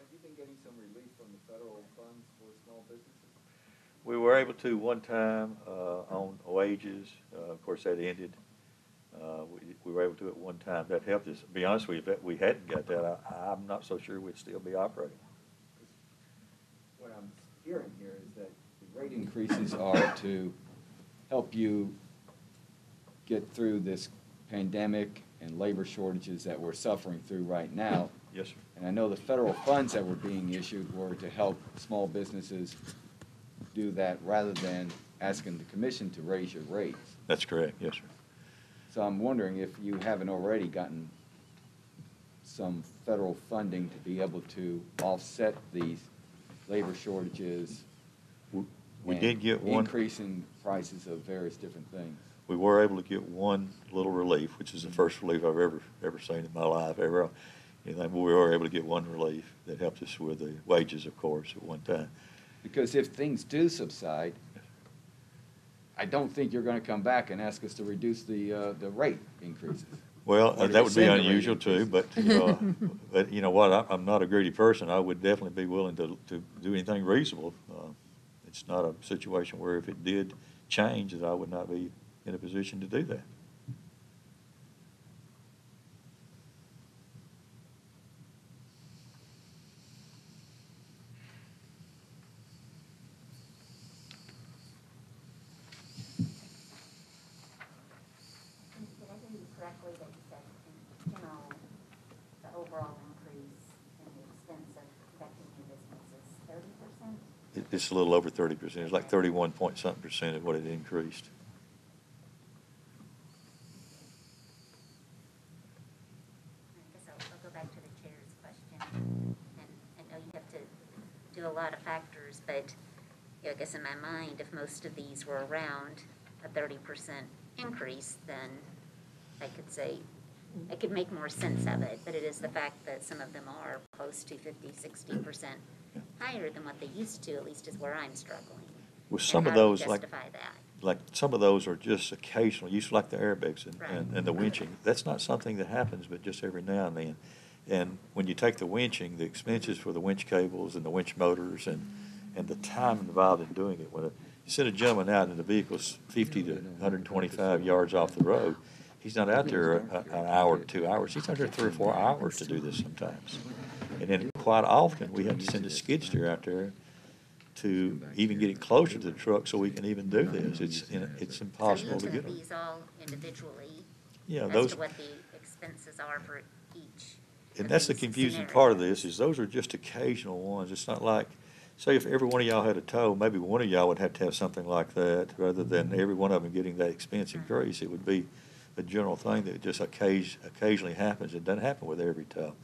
Have you been getting some relief from the federal funds for small businesses? We were able to one time uh, on wages. Uh, of course, that ended. Uh, we, we were able to at one time. That helped us. To be honest with you, if we hadn't got that, I, I'm not so sure we'd still be operating. What I'm hearing here is that the rate increases are to help you get through this pandemic and labor shortages that we're suffering through right now. Yes, sir. And I know the federal funds that were being issued were to help small businesses do that, rather than asking the commission to raise your rates. That's correct, yes, sir. So I'm wondering if you haven't already gotten some federal funding to be able to offset these labor shortages. We, we did get one increase in prices of various different things. We were able to get one little relief, which is the first relief I've ever ever seen in my life. Ever, you know, we were able to get one relief that helped us with the wages, of course, at one time. Because if things do subside, I don't think you're going to come back and ask us to reduce the, uh, the rate increases. Well, uh, that would be unusual too, but, uh, but you know what, I, I'm not a greedy person. I would definitely be willing to, to do anything reasonable. Uh, it's not a situation where if it did change that I would not be in a position to do that. It's a little over thirty percent. It's like thirty-one point something percent of what it increased. I guess I'll, I'll go back to the chair's question. And I know you have to do a lot of factors, but you know, I guess in my mind, if most of these were around a thirty percent increase, then I could say I could make more sense of it. But it is the fact that some of them are close to fifty, sixty percent. Higher than what they used to, at least is where I'm struggling. Well, some of those, like, like some of those are just occasional use, like the airbags and, right. and, and the winching. That's not something that happens, but just every now and then. And when you take the winching, the expenses for the winch cables and the winch motors and, and the time involved in doing it. When you send a gentleman out and the vehicle's fifty to one twenty-five yards off the road, he's not out there a, an hour or two hours. He's out there three or four hours to do this sometimes. And then quite often we have to send a skid steer out there to even get it closer to the truck so we can even do this. It's it's impossible so to get them. These all individually. Yeah, as those. To what the expenses are for each. And that's the confusing scenario. Part of this is those are just occasional ones. It's not like, say, if every one of y'all had a tow, maybe one of y'all would have to have something like that rather than every one of them getting that expense increase. It would be a general thing that just occasion occasionally happens. It doesn't happen with every tow.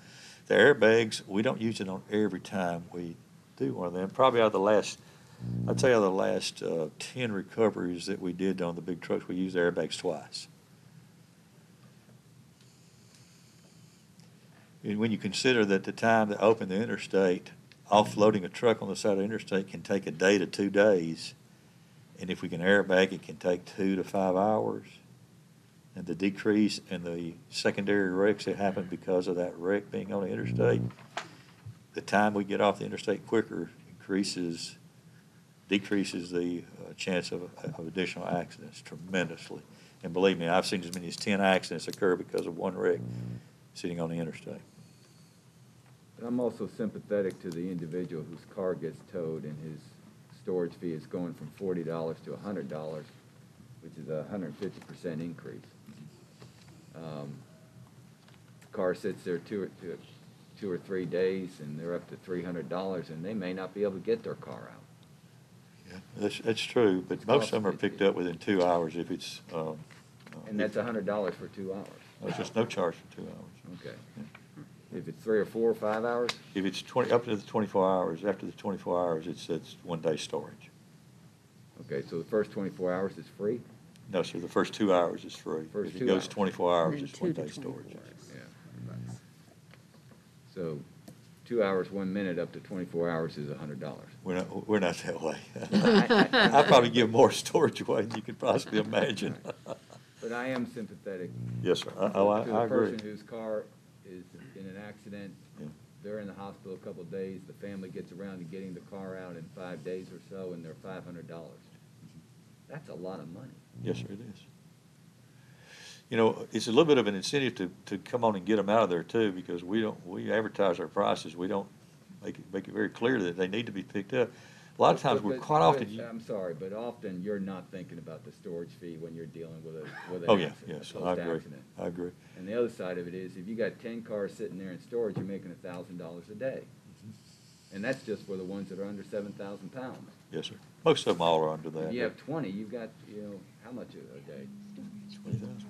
The airbags, we don't use it on every time we do one of them. Probably out of the last, I'd say out of the last uh, ten recoveries that we did on the big trucks, we used the airbags twice. And when you consider that the time to open the interstate, offloading a truck on the side of the interstate can take a day to two days. And if we can airbag, it can take two to five hours. And the decrease in the secondary wrecks that happened because of that wreck being on the interstate, the time we get off the interstate quicker increases, decreases the uh, chance of, of additional accidents tremendously. And believe me, I've seen as many as ten accidents occur because of one wreck sitting on the interstate. But I'm also sympathetic to the individual whose car gets towed and his storage fee is going from forty dollars to one hundred dollars, which is a one hundred fifty percent increase. Um, car sits there two or, two, two or three days, and they're up to three hundred dollars, and they may not be able to get their car out. Yeah, that's, that's true, but it's most of them are picked up within two hours if it's... Um, and that's one hundred dollars for two hours? Well, it's just no charge for two hours. Okay. Yeah. If it's three or four or five hours? If it's twenty up to the twenty-four hours, after the twenty-four hours, it's, it's one-day storage. Okay, so the first twenty-four hours is free? No, sir, the first two hours is free. First if it goes hours. twenty-four hours, it's one-day storage. Hours. Yeah. So two hours, one minute, up to twenty-four hours is one hundred dollars. We're not, we're not that way. I, I, I probably give more storage away than you could possibly imagine. Right. But I am sympathetic. Yes, sir. I, oh, I, to the I agree. Person whose car is in an accident, yeah. They're in the hospital a couple of days, the family gets around to getting the car out in five days or so, and they're five hundred dollars. That's a lot of money. Yes, sir, it is. You know, it's a little bit of an incentive to, to come on and get them out of there, too, because we don't we advertise our prices. We don't make it, make it very clear that they need to be picked up. A lot of times but, we're quite but, often... I'm sorry, but often you're not thinking about the storage fee when you're dealing with, a, with an oh, yeah, accident. Yes, I agree. Accident. I agree. And the other side of it is if you got ten cars sitting there in storage, you're making one thousand dollars a day. And that's just for the ones that are under seven thousand pounds. Yes, sir. Most of them all are under that. If you have twenty, you've got, you know, how much a day? twenty thousand.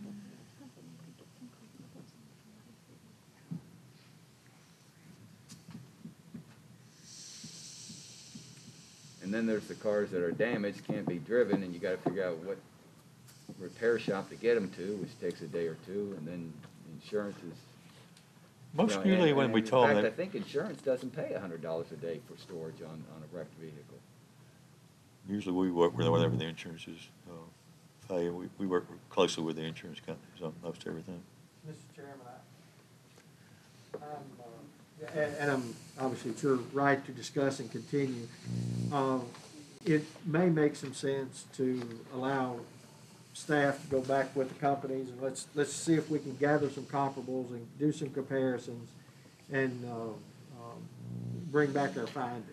And then there's the cars that are damaged, can't be driven, and you got to figure out what repair shop to get them to, which takes a day or two, and then insurance is... Most usually you know, when we told them. In fact, I think insurance doesn't pay one hundred dollars a day for storage on, on a wrecked vehicle. usually we work with whatever the insurance is. Uh, pay. We, we work closely with the insurance companies on most everything. Mister Chairman, I, I'm, uh, and, and I'm obviously it's your right to discuss and continue. Uh, it may make some sense to allow staff to go back with the companies and let's let's see if we can gather some comparables and do some comparisons and uh, um, bring back our findings.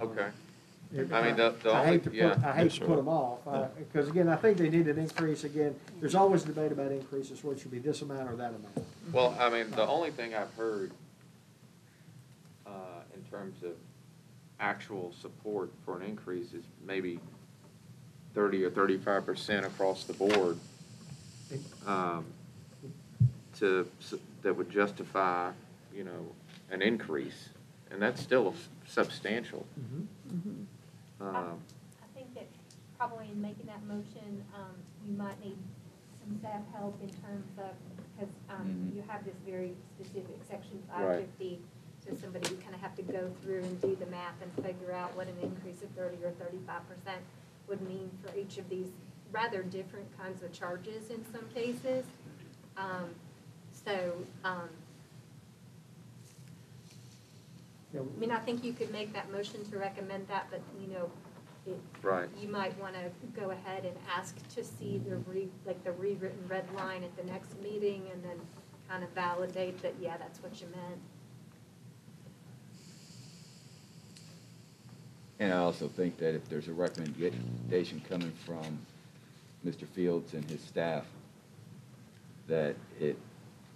Okay. Uh, I mean, the, the I, only, I hate to yeah. put I hate yes, to put them off because yeah. again I think they need an increase. Again, there's always debate about increases. What should be this amount or that amount? Well, I mean, the only thing I've heard uh, in terms of actual support for an increase is maybe thirty or thirty-five percent across the board um, to that would justify, you know, an increase, and that's still substantial. Mm-hmm. Mm-hmm. Um, I, I think that probably in making that motion, um, you might need some staff help in terms of because um, mm-hmm. you have this very specific section five fifty. Right. So somebody would kind of have to go through and do the math and figure out what an increase of thirty or thirty-five percent. Would mean for each of these rather different kinds of charges in some cases. Um, so, um, I mean, I think you could make that motion to recommend that, but you know, it, right. you might want to go ahead and ask to see the re, like the rewritten red line at the next meeting, and then kind of validate that yeah, that's what you meant. And I also think that if there's a recommendation coming from Mister Fields and his staff, that it,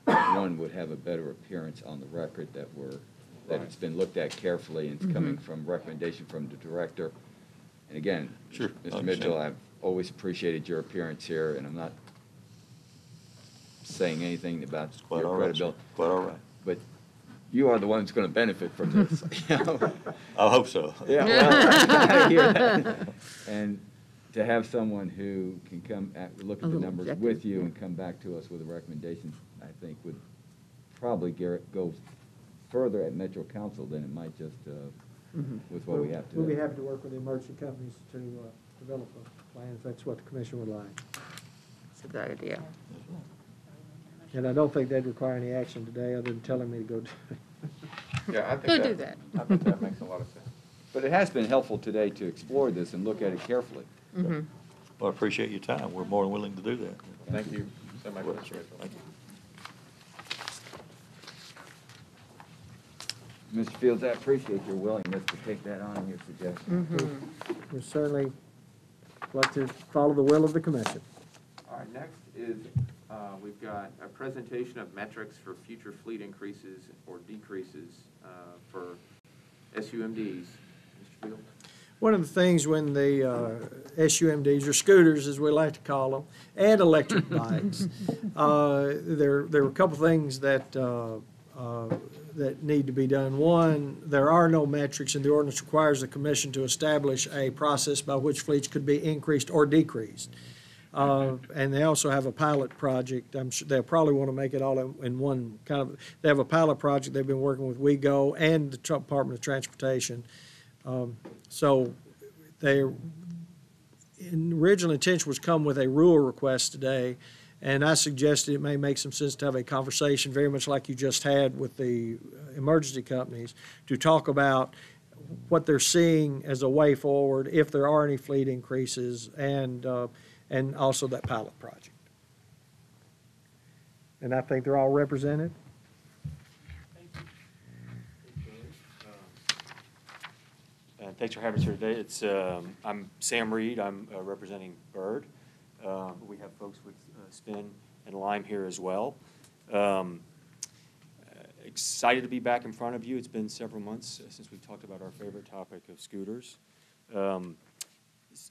one, would have a better appearance on the record that we're, that right. it's been looked at carefully and it's mm-hmm. coming from recommendation from the director. And again, sure. Mister Mitchell, I've always appreciated your appearance here, and I'm not saying anything about it's quite your all credibility. Right, quite all right. But you are the one who's going to benefit from this. You know? I hope so. Yeah. Well, I hear that. And to have someone who can come at, look at oh, the numbers exactly. with you and come back to us with a recommendation, I think would probably go further at Metro Council than it might just uh, mm-hmm. with what we'll, we have to do. We'll be happy to work with the emergency companies to uh, develop a plan if that's what the commission would like. That's a good idea. And I don't think they'd require any action today other than telling me to go do it. Yeah, I think, go that, do that. I think that makes a lot of sense. But it has been helpful today to explore this and look at it carefully. Mm-hmm. Well, I appreciate your time. We're more than willing to do that. Thank, Thank you. you so much. Well, thank you. Mister Fields, I appreciate your willingness to take that on and your suggestion. Mm-hmm. We certainly like to follow the will of the commission. All right, next is... Uh, we've got a presentation of metrics for future fleet increases or decreases uh, for S U M Ds. Mister Field? One of the things when the uh, S U M Ds, or scooters as we like to call them, and electric bikes, uh, there, there were a couple things that, uh, uh, that need to be done. One, there are no metrics, and the ordinance requires the commission to establish a process by which fleets could be increased or decreased. Uh, and they also have a pilot project. I'm sure they'll probably want to make it all in one kind of. They have a pilot project. They've been working with WeGo and the Department of Transportation. Um, so, their original intention was come with a rule request today, and I suggested it may make some sense to have a conversation, very much like you just had with the emergency companies, to talk about what they're seeing as a way forward, if there are any fleet increases, and. Uh, and also that pilot project. And I think they're all represented. Thank you. Um, and thanks for having us here today. It's, um, I'm Sam Reed. I'm uh, representing Byrd. Um, we have folks with uh, Spin and Lime here as well. Um, excited to be back in front of you. It's been several months since we've talked about our favorite topic of scooters. Um,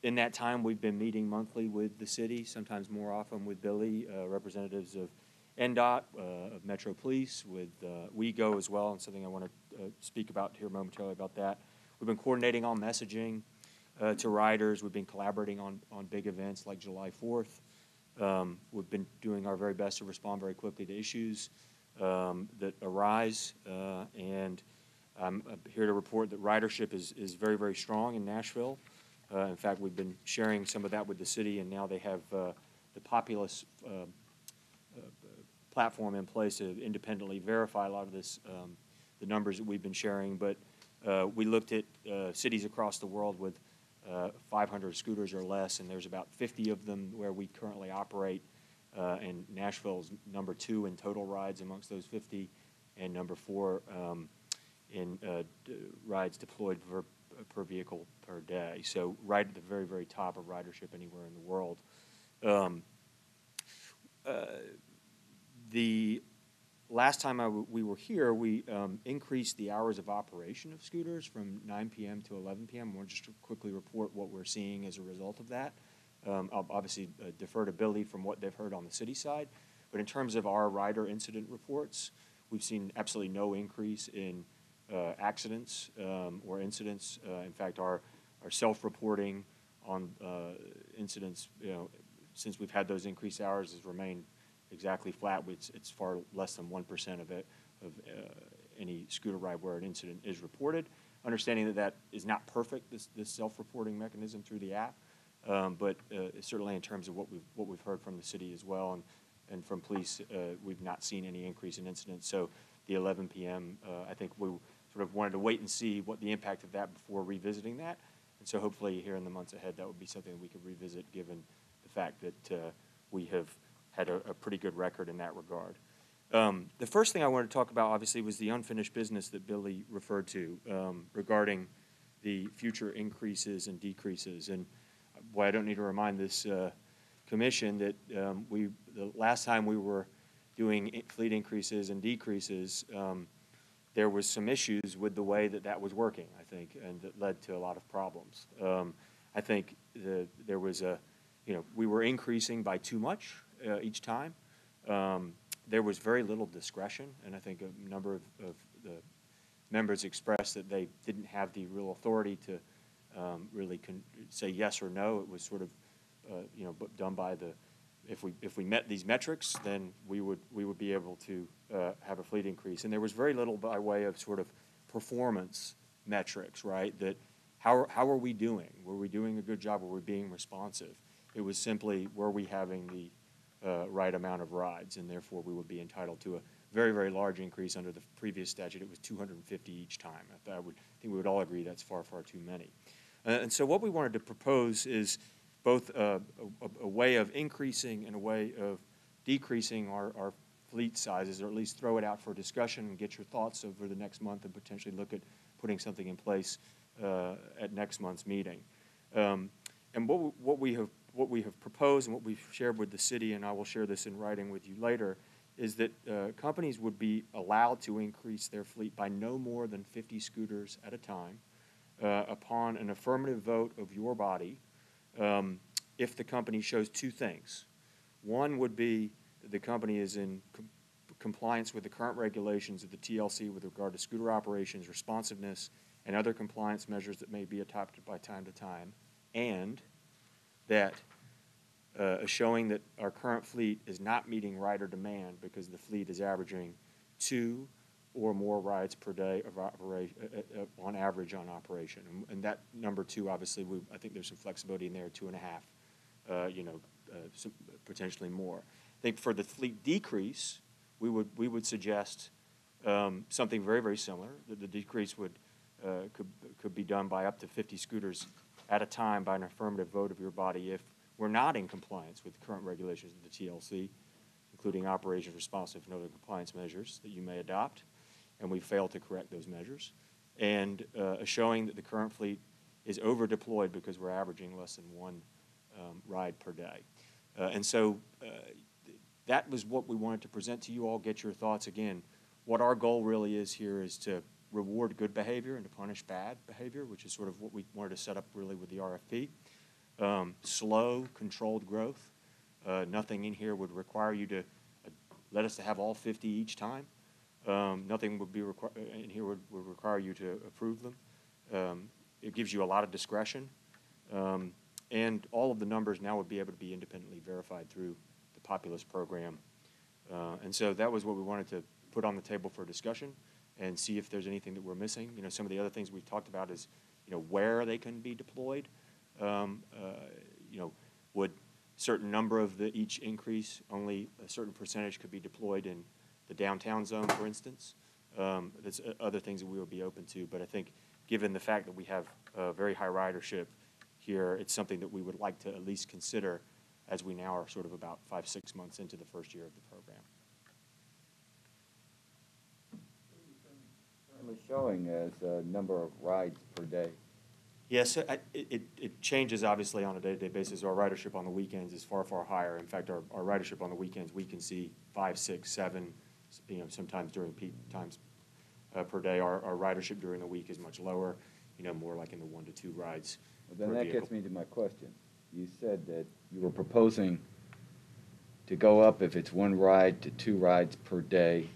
In that time, we've been meeting monthly with the city, sometimes more often with Billy, uh, representatives of N D O T, uh, of Metro Police, with uh, WeGo as well, and something I want to uh, speak about here momentarily about that. We've been coordinating on messaging uh, to riders. We've been collaborating on, on big events like July fourth. Um, we've been doing our very best to respond very quickly to issues um, that arise, uh, and I'm here to report that ridership is, is very, very strong in Nashville. Uh, in fact, we've been sharing some of that with the city, and now they have uh, the populace uh, uh, platform in place to independently verify a lot of this, um, the numbers that we've been sharing. But uh, we looked at uh, cities across the world with uh, five hundred scooters or less, and there's about fifty of them where we currently operate. Uh, and Nashville's number two in total rides amongst those fifty, and number four um, in uh, d rides deployed per, per vehicle per day. So right at the very, very top of ridership anywhere in the world. Um, uh, the last time I w we were here, we um, increased the hours of operation of scooters from nine P M to eleven P M We'll just quickly report what we're seeing as a result of that. Um, I'll obviously uh, defer to Billy from what they've heard on the city side, but in terms of our rider incident reports, we've seen absolutely no increase in uh, accidents um, or incidents. Uh, in fact, our, our self-reporting on uh, incidents, you know, since we've had those increased hours, has remained exactly flat. It's, it's far less than one percent of it, of uh, any scooter ride where an incident is reported. Understanding that that is not perfect, this, this self-reporting mechanism through the app. Um, but uh, certainly in terms of what we've, what we've heard from the city as well and, and from police, uh, we've not seen any increase in incidents. So the eleven P M, uh, I think we sort of wanted to wait and see what the impact of that before revisiting that. And so hopefully here in the months ahead, that would be something that we could revisit given the fact that uh, we have had a, a pretty good record in that regard. Um, the first thing I wanted to talk about, obviously, was the unfinished business that Billy referred to um, regarding the future increases and decreases. And boy, I don't need to remind this uh, commission that um, we, the last time we were doing fleet increases and decreases, um, there was some issues with the way that that was working, I think, and that led to a lot of problems. Um, I think the, there was a, you know, we were increasing by too much uh, each time. Um, there was very little discretion, and I think a number of, of the members expressed that they didn't have the real authority to Um, really can say yes or no. It was sort of, uh, you know, done by the, if we if we met these metrics, then we would we would be able to uh, have a fleet increase. And there was very little by way of sort of performance metrics, right? That how how are we doing? Were we doing a good job? Were we being responsive? It was simply, were we having the uh, right amount of rides, and therefore we would be entitled to a very very large increase under the previous statute. It was two hundred fifty each time. I, I would I think we would all agree that's far far too many. Uh, and so what we wanted to propose is both uh, a, a way of increasing and a way of decreasing our, our fleet sizes, or at least throw it out for discussion and get your thoughts over the next month and potentially look at putting something in place uh, at next month's meeting. Um, and what, what, we have, what we have proposed and what we've shared with the city, and I will share this in writing with you later, is that uh, companies would be allowed to increase their fleet by no more than fifty scooters at a time. Uh, upon an affirmative vote of your body, um, if the company shows two things. One would be the company is in com compliance with the current regulations of the T L C with regard to scooter operations, responsiveness, and other compliance measures that may be adopted by time to time, and that uh, showing that our current fleet is not meeting rider demand because the fleet is averaging two or more rides per day of operation, uh, uh, on average on operation. And, and that number two, obviously, we, I think there's some flexibility in there, two and a half, uh, you know, uh, some, potentially more. I think for the fleet decrease, we would, we would suggest um, something very, very similar, that the decrease would, uh, could, could be done by up to fifty scooters at a time by an affirmative vote of your body if we're not in compliance with the current regulations of the T L C, including operations responsive and other compliance measures that you may adopt, and we fail to correct those measures, and uh, showing that the current fleet is over deployed because we're averaging less than one um, ride per day. Uh, and so uh, th that was what we wanted to present to you all, get your thoughts. Again, what our goal really is here is to reward good behavior and to punish bad behavior, which is sort of what we wanted to set up really with the R F P. Um, slow, controlled growth. Uh, nothing in here would require you to uh, let us to have all fifty each time. Um, nothing would be required, and here would, would require you to approve them. Um, it gives you a lot of discretion, um, and all of the numbers now would be able to be independently verified through the Populous program. Uh, and so that was what we wanted to put on the table for discussion and see if there's anything that we're missing. You know, some of the other things we've talked about is, you know, where they can be deployed. um, uh, you know, would certain number of the each increase, only a certain percentage could be deployed in the downtown zone, for instance. Um, that's other things that we would be open to, but I think given the fact that we have uh, very high ridership here, it's something that we would like to at least consider as we now are sort of about five, six months into the first year of the program. What are you showing as a number of rides per day? Yes, yeah, so it, it, it changes obviously on a day-to-day basis. Our ridership on the weekends is far, far higher. In fact, our, our ridership on the weekends, we can see five, six, seven, you know, sometimes during peak times uh, per day. Our, our ridership during the week is much lower, you know, more like in the one to two rides. Well, then that vehicle gets me to my question. You said that you were proposing to go up, if it's one ride to two rides per day.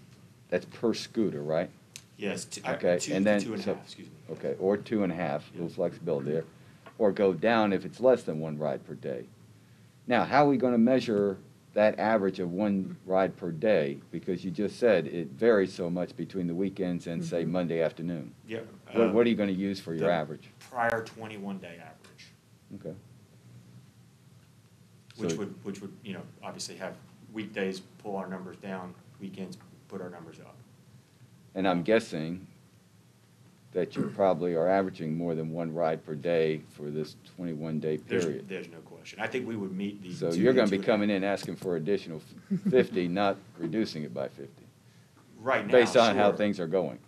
That's per scooter, right? Yes. T okay. Two, and then two and so, a half. Excuse me. Okay, or two and a half. Yeah. A little flexibility there, or go down if it's less than one ride per day. Now, how are we going to measure that average of one ride per day? Because you just said it varies so much between the weekends and mm-hmm. say Monday afternoon. Yeah. What, um, what are you going to use for your average? Prior twenty-one day average. Okay. Which so, would, which would, you know, obviously have weekdays pull our numbers down, weekends put our numbers up. And I'm guessing that you probably are averaging more than one ride per day for this twenty-one day period. There's, there's no question. I think we would meet the. So you're going to be coming in asking for additional fifty, not reducing it by fifty. Right now, based on sure. how things are going.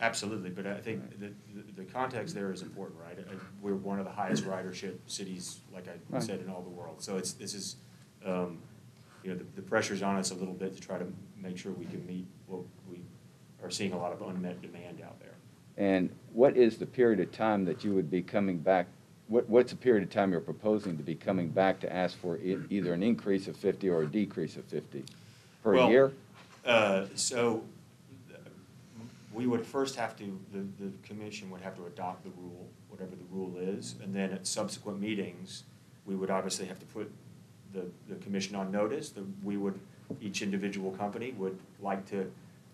Absolutely, but I think right. the, the context there is important, right? We're one of the highest ridership cities, like I right. said, in all the world. So it's this is, um, you know, the, the pressure's on us a little bit to try to make sure we can meet what we are seeing a lot of unmet demand out there. And what is the period of time that you would be coming back? What what's the period of time you're proposing to be coming back to ask for e either an increase of fifty or a decrease of fifty per well, year? Uh, so. We would first have to, the, the commission would have to adopt the rule, whatever the rule is, and then at subsequent meetings, we would obviously have to put the, the commission on notice that we would, each individual company would like to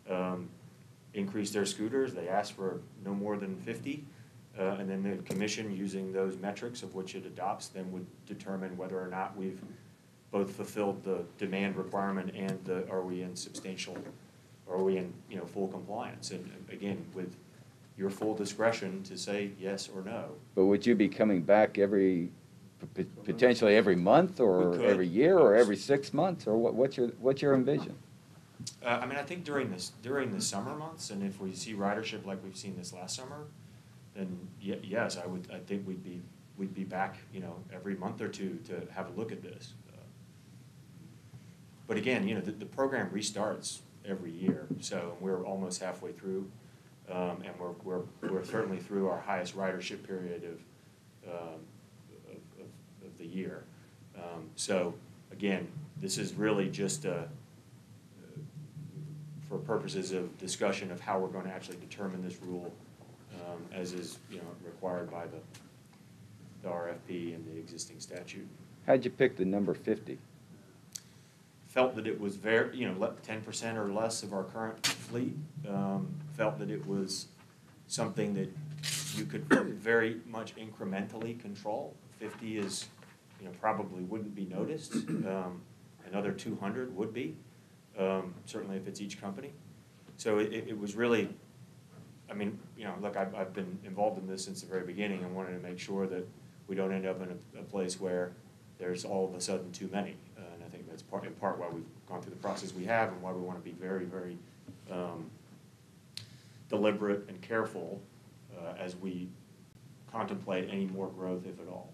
um, increase their scooters. They asked for no more than fifty, uh, and then the commission, using those metrics of which it adopts, then would determine whether or not we've both fulfilled the demand requirement and the, are we in substantial, are we in, you know, full compliance? And again, with your full discretion to say yes or no. But would you be coming back every, potentially every month, or every year, or every six months, or what, what's your what's your envision? Uh, I mean, I think during this during the summer months, and if we see ridership like we've seen this last summer, then y yes, I would. I think we'd be we'd be back, you know, every month or two to have a look at this. Uh, but again, you know, the, the program restarts every year, so we're almost halfway through, um, and we're, we're, we're certainly through our highest ridership period of, um, of, of, of the year. Um, so again, this is really just a, uh, for purposes of discussion of how we're going to actually determine this rule, um, as is, you know, required by the, the R F P and the existing statute. How'd you pick the number fifty? Felt that it was very, you know, ten percent or less of our current fleet. Um, felt that it was something that you could very much incrementally control. fifty is, you know, probably wouldn't be noticed. Um, another two hundred would be, um, certainly if it's each company. So it, it was really, I mean, you know, look, I've, I've been involved in this since the very beginning and wanted to make sure that we don't end up in a, a place where there's all of a sudden too many. I think that's part, in part why we've gone through the process we have and why we want to be very, very um, deliberate and careful uh, as we contemplate any more growth, if at all.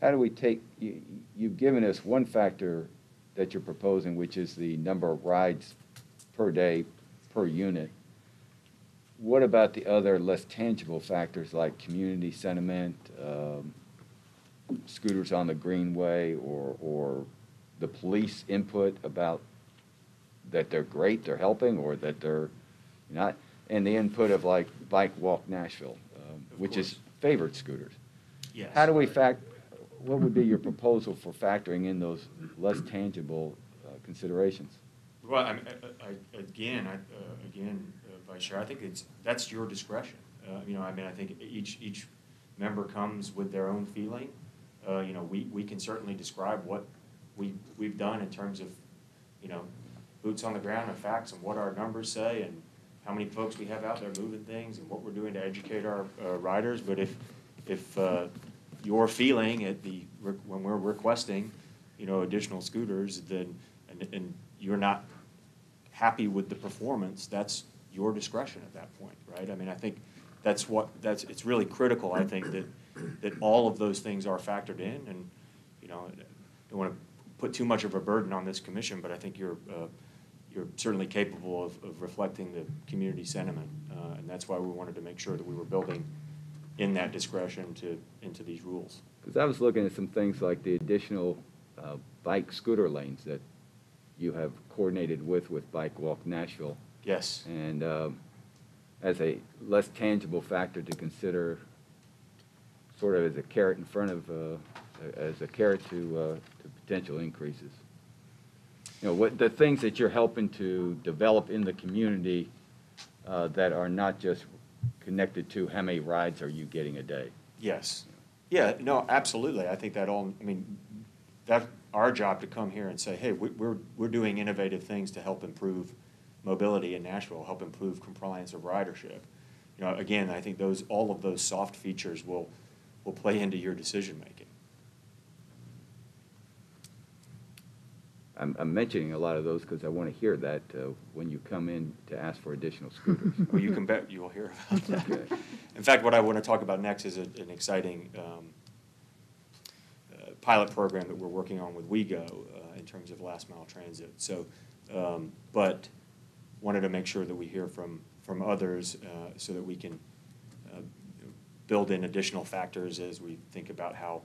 How do we take, you, you've given us one factor that you're proposing, which is the number of rides per day per unit. What about the other less tangible factors like community sentiment, um, scooters on the greenway, or, or the police input about that they're great, they're helping, or that they're not, and the input of like Bike Walk Nashville, um, which course. is favored scooters. Yes. How do we fact, what would be your proposal for factoring in those less tangible uh, considerations? Well, I mean, I, I, again, I, uh, again, uh, Vice Chair, I think it's, that's your discretion. Uh, you know, I mean, I think each, each member comes with their own feeling, uh, you know, we, we can certainly describe what we, we've done in terms of, you know, boots on the ground and facts and what our numbers say and how many folks we have out there moving things and what we're doing to educate our uh, riders. But if, if uh, your feeling at the, when we're requesting, you know, additional scooters, then, and, and you're not happy with the performance, that's your discretion at that point, right? I mean, I think that's what, that's, it's really critical, I think, that, that all of those things are factored in. And, you know, I don't want to put too much of a burden on this commission, but I think you're, uh, you're certainly capable of, of reflecting the community sentiment. Uh, and that's why we wanted to make sure that we were building in that discretion to, into these rules. Because I was looking at some things like the additional uh, bike scooter lanes that you have coordinated with, with Bike Walk Nashville. Yes. And um, as a less tangible factor to consider, sort of as a carrot in front of, uh, as a carrot to, uh, to potential increases. You know, what the things that you're helping to develop in the community uh, that are not just connected to how many rides are you getting a day? Yes. Yeah, no, absolutely. I think that all, I mean, that's our job to come here and say, hey, we're, we're doing innovative things to help improve mobility in Nashville, help improve compliance of ridership. You know, again, I think those, all of those soft features will, will play into your decision making. I'm, I'm mentioning a lot of those because I want to hear that uh, when you come in to ask for additional scooters. Well, you can bet you will hear about that. Okay. In fact, what I want to talk about next is a, an exciting um, uh, pilot program that we're working on with WeGo uh, in terms of last mile transit. So, um, but wanted to make sure that we hear from, from others uh, so that we can uh, build in additional factors as we think about how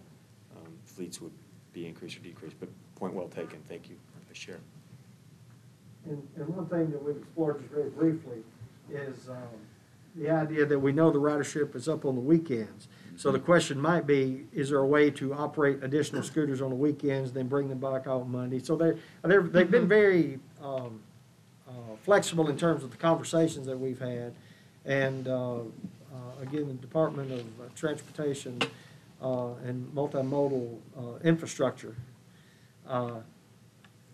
um, fleets would be increased or decreased. But point well taken. Thank you for sharing. And, and one thing that we've explored just very briefly is um, the idea that we know the ridership is up on the weekends. So the question might be, is there a way to operate additional scooters on the weekends, then bring them back out Monday? So they're, they're, they've been very um, Uh, flexible in terms of the conversations that we've had, and uh, uh, again, the Department of uh, Transportation uh, and Multimodal uh, Infrastructure, uh,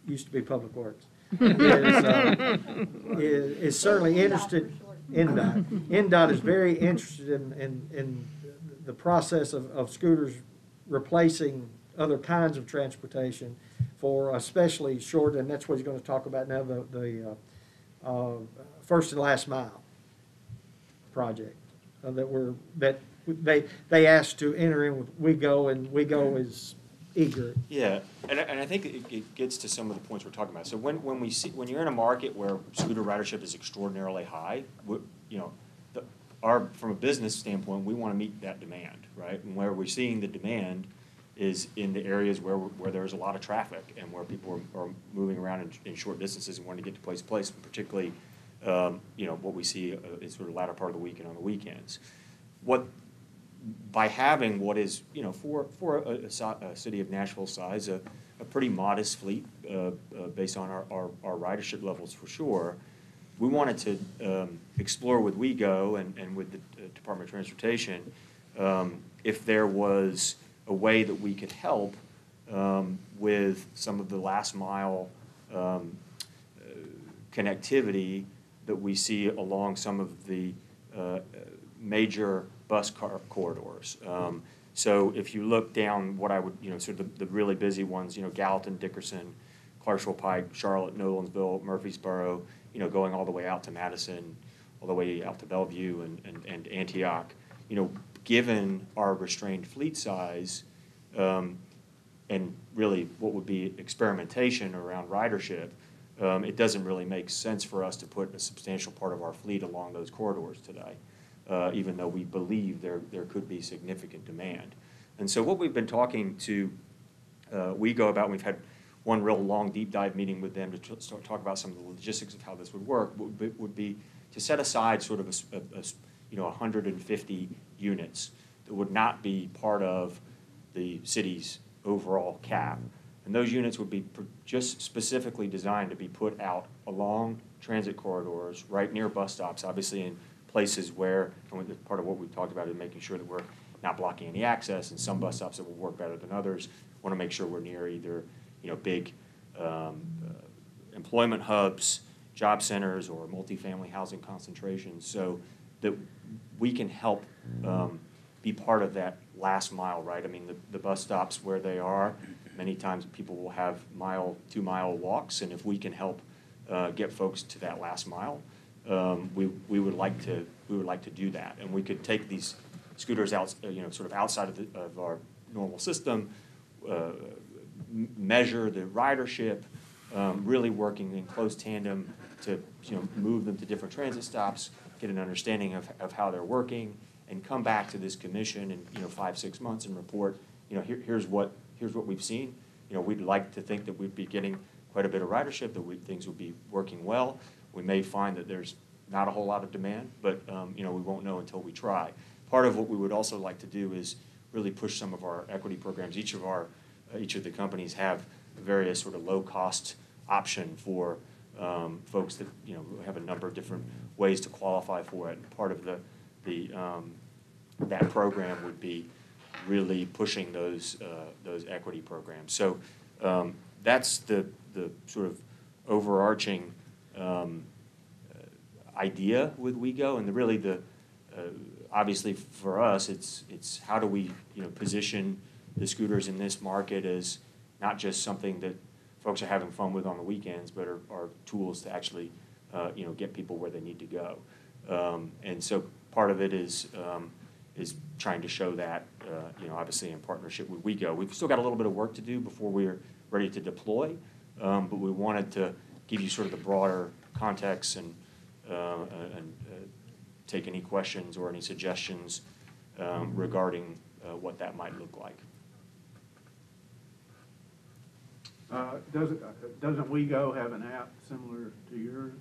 used to be Public Works, is, uh, is, is certainly interested in N D O T. N D O T is very interested in, in, in the process of, of scooters replacing other kinds of transportation for especially short, and that's what he's going to talk about now, the, the uh, uh, first and last mile project uh, that we're that they they asked to enter in with WeGo, and WeGo is eager. Yeah, and I, and I think it, it gets to some of the points we're talking about. So when when we see when you're in a market where scooter ridership is extraordinarily high, we, you know, the, our from a business standpoint, we want to meet that demand, right? And where we're seeing the demand is in the areas where, where there's a lot of traffic and where people are, are moving around in, in short distances and wanting to get to place to place, and particularly, um, you know, what we see uh, is sort of the latter part of the week and on the weekends. What, by having what is, you know, for, for a, a, a city of Nashville size, a, a pretty modest fleet uh, uh, based on our, our, our ridership levels for sure, we wanted to um, explore with WeGo and, and with the uh, Department of Transportation um, if there was a way that we could help um, with some of the last mile um, uh, connectivity that we see along some of the uh, major bus car corridors. Um, so if you look down what I would, you know, sort of the, the really busy ones, you know, Gallatin, Dickerson, Clarksville Pike, Charlotte, Nolensville, Murfreesboro, you know, going all the way out to Madison, all the way out to Bellevue and, and, and Antioch, you know, given our restrained fleet size um, and really what would be experimentation around ridership, um, it doesn't really make sense for us to put a substantial part of our fleet along those corridors today, uh, even though we believe there, there could be significant demand. And so what we've been talking to uh, WeGo about, we've had one real long deep dive meeting with them to t start talk about some of the logistics of how this would work, would be, would be to set aside sort of a, a, a you know, one hundred fifty units that would not be part of the city's overall cap. And those units would be just specifically designed to be put out along transit corridors, right near bus stops, obviously in places where, and part of what we've talked about is making sure that we're not blocking any access, and some bus stops that will work better than others. Want to make sure we're near either, you know, big um, uh, employment hubs, job centers, or multifamily housing concentrations, so that we can help um, be part of that last mile, right? I mean, the, the bus stops where they are, many times people will have mile, two mile walks, and if we can help uh, get folks to that last mile, um, we we would like to we would like to do that, and we could take these scooters out, you know, sort of outside of, the, of our normal system, uh, measure the ridership, um, really working in close tandem to, you know, move them to different transit stops, get an understanding of of how they're working, and come back to this commission in, you know, five, six months and report, you know, here, here's what here's what we've seen. You know, we'd like to think that we'd be getting quite a bit of ridership, that we, things would be working well. We may find that there's not a whole lot of demand, but um, you know, we won't know until we try. Part of what we would also like to do is really push some of our equity programs. Each of our, uh, each of the companies have various sort of low-cost option for um, folks that, you know, have a number of different ways to qualify for it. And part of the the um, that program would be really pushing those uh, those equity programs. So um, that's the the sort of overarching um, idea with WeGo, and the, really the. Uh, Obviously, for us, it's it's how do we, you know, position the scooters in this market as not just something that folks are having fun with on the weekends, but are, are tools to actually, uh, you know, get people where they need to go. Um, and so part of it is um, is trying to show that, uh, you know, obviously in partnership with WeGo. We've still got a little bit of work to do before we're ready to deploy, um, but we wanted to give you sort of the broader context and uh, and. Uh, take any questions or any suggestions um, regarding uh, what that might look like. Uh, doesn't doesn't WeGo have an app similar to yours?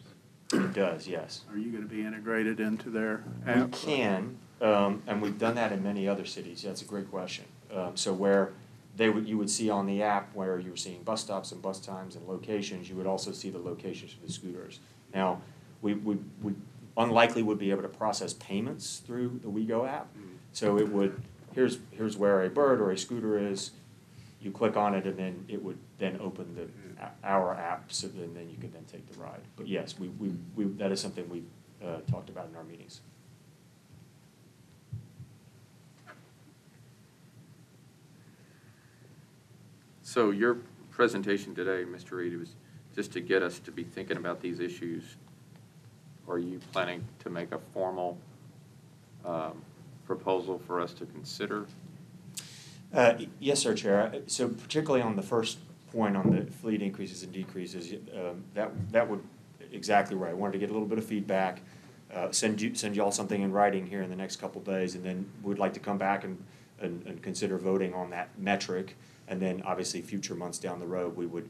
It does, yes. Are you going to be integrated into their app? We can, um, and we've done that in many other cities. That's a great question. Um, so where they would, you would see on the app where you were seeing bus stops and bus times and locations, you would also see the locations for the scooters. Now, we we, we unlikely would be able to process payments through the WeGo app. So it would, here's here's where a Byrd or a scooter is, you click on it, and then it would then open the our app, so then, then you could then take the ride. But yes, we, we, we that is something we've uh, talked about in our meetings. So your presentation today, Mister Reed, was just to get us to be thinking about these issues. Are you planning to make a formal um, proposal for us to consider? Uh, yes, sir, Chair. So particularly on the first point on the fleet increases and decreases, um, that that would exactly right. I wanted to get a little bit of feedback, uh, send you send you all something in writing here in the next couple of days, and then we'd like to come back and, and, and consider voting on that metric, and then obviously future months down the road we would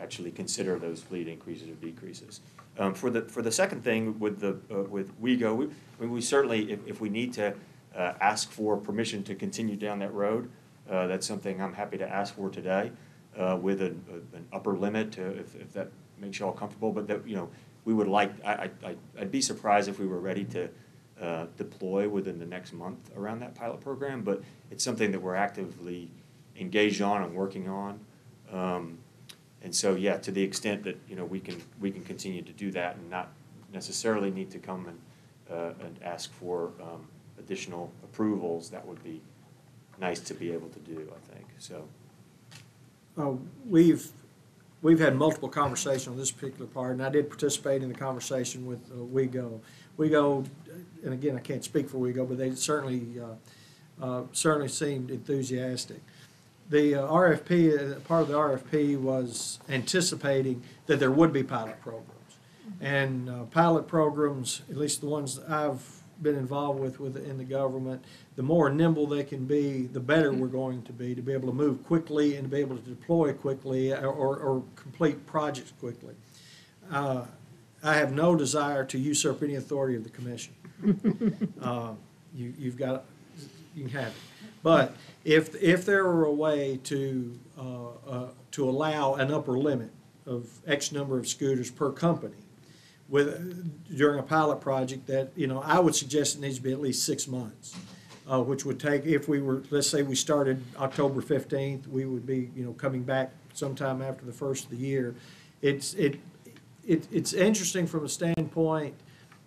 actually consider those fleet increases or decreases. Um, for the for the second thing with the uh, with WeGo, we, we we certainly if, if we need to uh, ask for permission to continue down that road, uh, that's something I'm happy to ask for today, uh, with an, a, an upper limit to, if if that makes you all comfortable. But that, you know, we would like, I, I I'd be surprised if we were ready to uh, deploy within the next month around that pilot program. But it's something that we're actively engaged on and working on. Um, And so, yeah, to the extent that, you know, we can we can continue to do that and not necessarily need to come and uh, and ask for um, additional approvals, that would be nice to be able to do, I think. So, uh, we've we've had multiple conversations on this particular part, and I did participate in the conversation with uh, WeGo. WeGo, and again, I can't speak for WeGo, but they certainly uh, uh, certainly seemed enthusiastic. The uh, R F P, uh, part of the R F P was anticipating that there would be pilot programs. And uh, pilot programs, at least the ones that I've been involved with within the government, the more nimble they can be, the better we're going to be, to be able to move quickly and to be able to deploy quickly or, or, or complete projects quickly. Uh, I have no desire to usurp any authority of the commission. uh, you, you've got, you can have it. But if if there were a way to uh, uh, to allow an upper limit of X number of scooters per company, with during a pilot project, that, you know, I would suggest it needs to be at least six months uh, which would take, if we were, let's say we started October fifteenth, we would be, you know, coming back sometime after the first of the year. It's, it, it, it's interesting from a standpoint,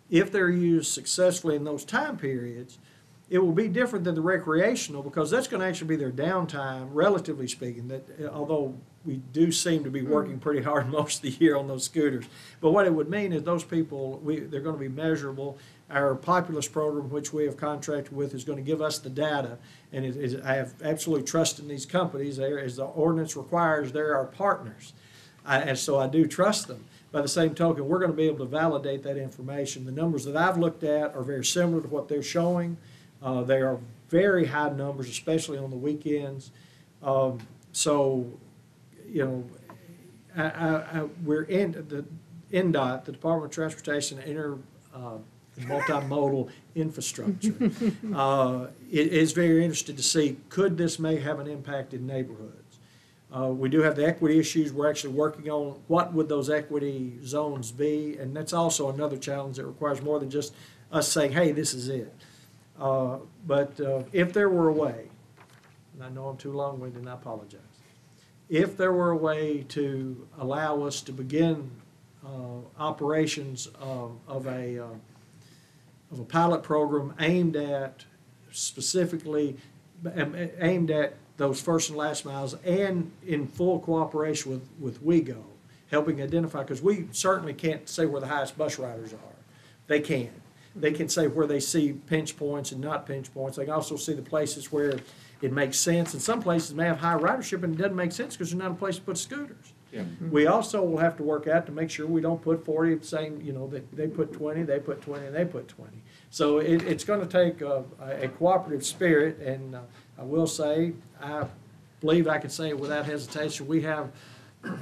if they're used successfully in those time periods, it will be different than the recreational, because that's going to actually be their downtime, relatively speaking, that although we do seem to be working pretty hard most of the year on those scooters. But what it would mean is those people, we, they're going to be measurable. Our populace program, which we have contracted with, is going to give us the data. And it is, I have absolute trust in these companies. They are, as the ordinance requires, they're our partners. I, and so I do trust them. By the same token, we're going to be able to validate that information. The numbers that I've looked at are very similar to what they're showing. Uh, they are very high numbers, especially on the weekends. Um, so, you know, I, I, I, we're in the N D O T, the Department of Transportation Inter uh, Multimodal Infrastructure. Uh, it is very interested to see, could this may have an impact in neighborhoods? Uh, we do have the equity issues. We're actually working on what would those equity zones be, and that's also another challenge that requires more than just us saying, hey, this is it. Uh, but uh, if there were a way, and I know I'm too long-winded and I apologize, if there were a way to allow us to begin uh, operations of, of, a, uh, of a pilot program aimed at specifically, aimed at those first and last miles and in full cooperation with, with WeGo, helping identify, because we certainly can't say where the highest bus riders are. They can. They can say where they see pinch points and not pinch points. They can also see the places where it makes sense. And some places may have high ridership and it doesn't make sense because there's not a place to put scooters. Yeah. Mm-hmm. We also will have to work out to make sure we don't put forty, saying, you know, they, they put twenty, they put twenty, and they put twenty. So it, it's going to take a, a cooperative spirit. And uh, I will say, I believe I can say it without hesitation, we have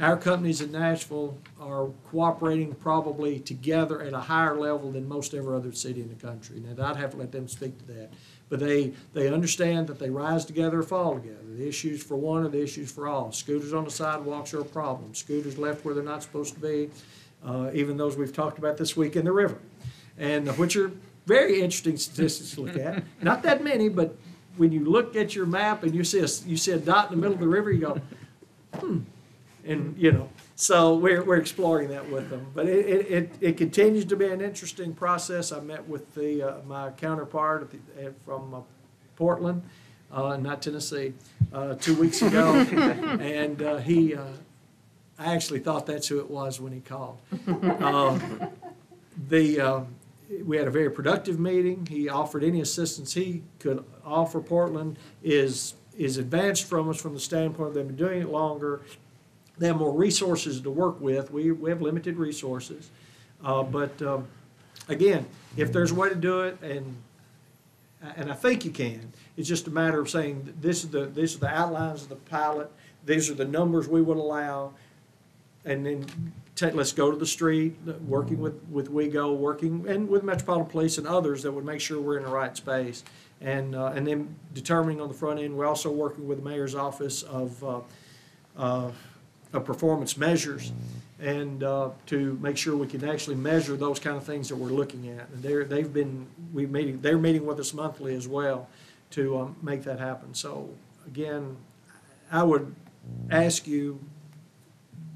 our companies in Nashville are cooperating probably together at a higher level than most every other city in the country. And I'd have to let them speak to that. But they, they understand that they rise together or fall together. The issues for one are the issues for all. Scooters on the sidewalks are a problem. Scooters left where they're not supposed to be, uh, even those we've talked about this week in the river, and which are very interesting statistics to look at. Not that many, but when you look at your map and you see a, you see a dot in the middle of the river, you go, hmm. And, you know, so we're, we're exploring that with them. But it, it, it continues to be an interesting process. I met with the, uh, my counterpart at the, at, from uh, Portland, uh, not Tennessee, uh, two weeks ago. And uh, he, uh, I actually thought that's who it was when he called. Um, the, um, we had a very productive meeting. He offered any assistance he could offer. Portland is, is advanced from us from the standpoint of they've been doing it longer. They have more resources to work with. We, we have limited resources. Uh, but, um, again, if there's a way to do it, and and I think you can, it's just a matter of saying this is the, these are the outlines of the pilot, these are the numbers we would allow, and then take, let's go to the street, working with, with WeGo, working and with Metropolitan Police and others that would make sure we're in the right space. And, uh, and then determining on the front end, we're also working with the mayor's office of uh, uh, of performance measures, and uh, to make sure we can actually measure those kind of things that we're looking at. And they're, they've been, we meeting, they're meeting with us monthly as well to um, make that happen. So again, I would ask you,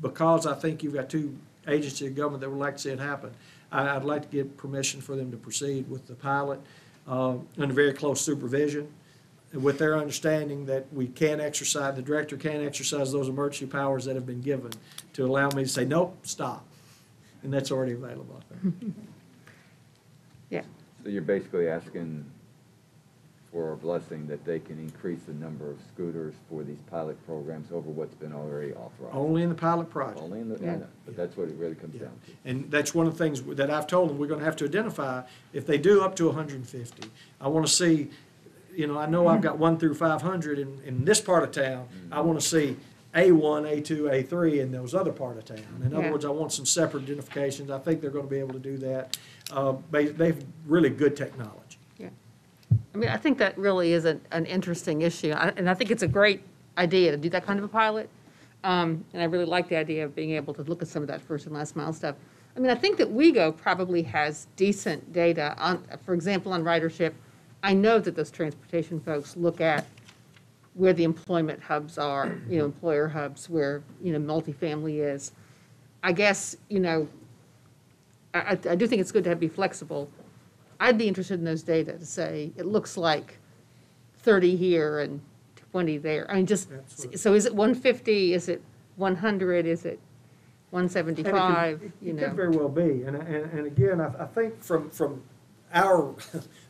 because I think you've got two agencies of government that would like to see it happen, I, I'd like to give permission for them to proceed with the pilot uh, under very close supervision, with their understanding that we can't exercise, the director can't exercise those emergency powers that have been given to allow me to say, nope, stop. And that's already available, I think. Yeah. So you're basically asking for a blessing that they can increase the number of scooters for these pilot programs over what's been already authorized. Only in the pilot project. Only in the, yeah. No, but that's what it really comes yeah. down to. And that's one of the things that I've told them we're going to have to identify. If they do up to one hundred fifty, I want to see, you know, I know I've got one through five hundred in, in this part of town. Mm-hmm. I want to see A one, A two, A three in those other part of town. In yeah. other words, I want some separate identifications. I think they're going to be able to do that. Uh, they, they've really good technology. Yeah. I mean, I think that really is an, an interesting issue. I, and I think it's a great idea to do that kind of a pilot. Um, and I really like the idea of being able to look at some of that first and last mile stuff. I mean, I think that WeGo probably has decent data on, for example, on ridership I know that those transportation folks look at where the employment hubs are, you know, employer hubs, where, you know, multifamily is. I guess, you know, I, I do think it's good to be flexible. I'd be interested in those data to say, it looks like thirty here and twenty there. I mean, just, absolutely. So is it one fifty? Is it one hundred? Is it one seventy-five? It could, you know, it could very well be. And, and, and again, I, I think from, from our,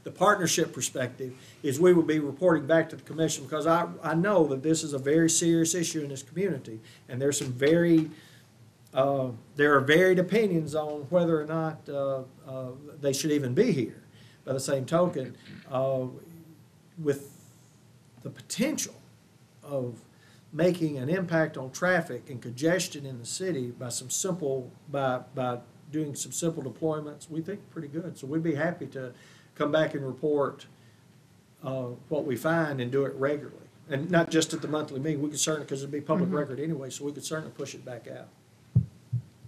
the partnership perspective is we will be reporting back to the commission, because I, I know that this is a very serious issue in this community. And there's some very, uh, there are varied opinions on whether or not uh, uh, they should even be here. By the same token, uh, with the potential of making an impact on traffic and congestion in the city by some simple, by, by doing some simple deployments, we think pretty good. So we'd be happy to come back and report uh, what we find and do it regularly. And not just at the monthly meeting, we could certainly, because it'd be public mm-hmm. record anyway, so we could certainly push it back out.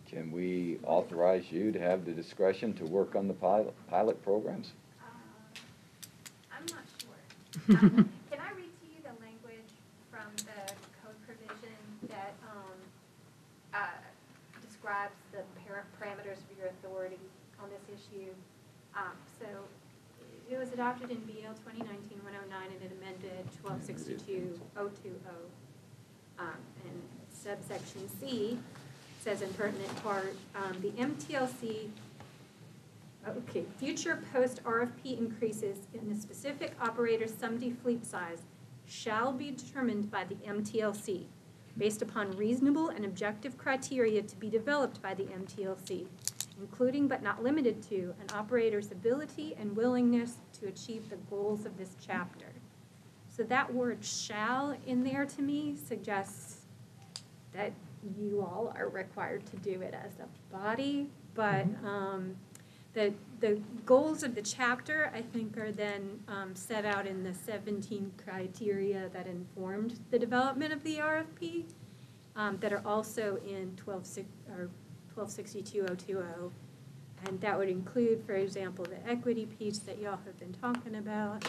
Can we authorize you to have the discretion to work on the pilot, pilot programs? Uh, I'm not sure. Um, can I read to you the language from the code provision that um, uh, describes the parent parameters for your authority on this issue? Um, so it was adopted in B L twenty nineteen one oh nine, and it amended twelve sixty-two oh two oh. Um, and subsection C says, in pertinent part, um, the M T L C, okay, future post R F P increases in the specific operator's summed fleet size shall be determined by the M T L C based upon reasonable and objective criteria to be developed by the M T L C, including but not limited to an operator's ability and willingness to achieve the goals of this chapter. So that word shall in there to me suggests that you all are required to do it as a body, but um, the, the goals of the chapter, I think, are then um, set out in the seventeen criteria that informed the development of the R F P, um, that are also in twelve sixty-two oh two oh, and that would include, for example, the equity piece that y'all have been talking about.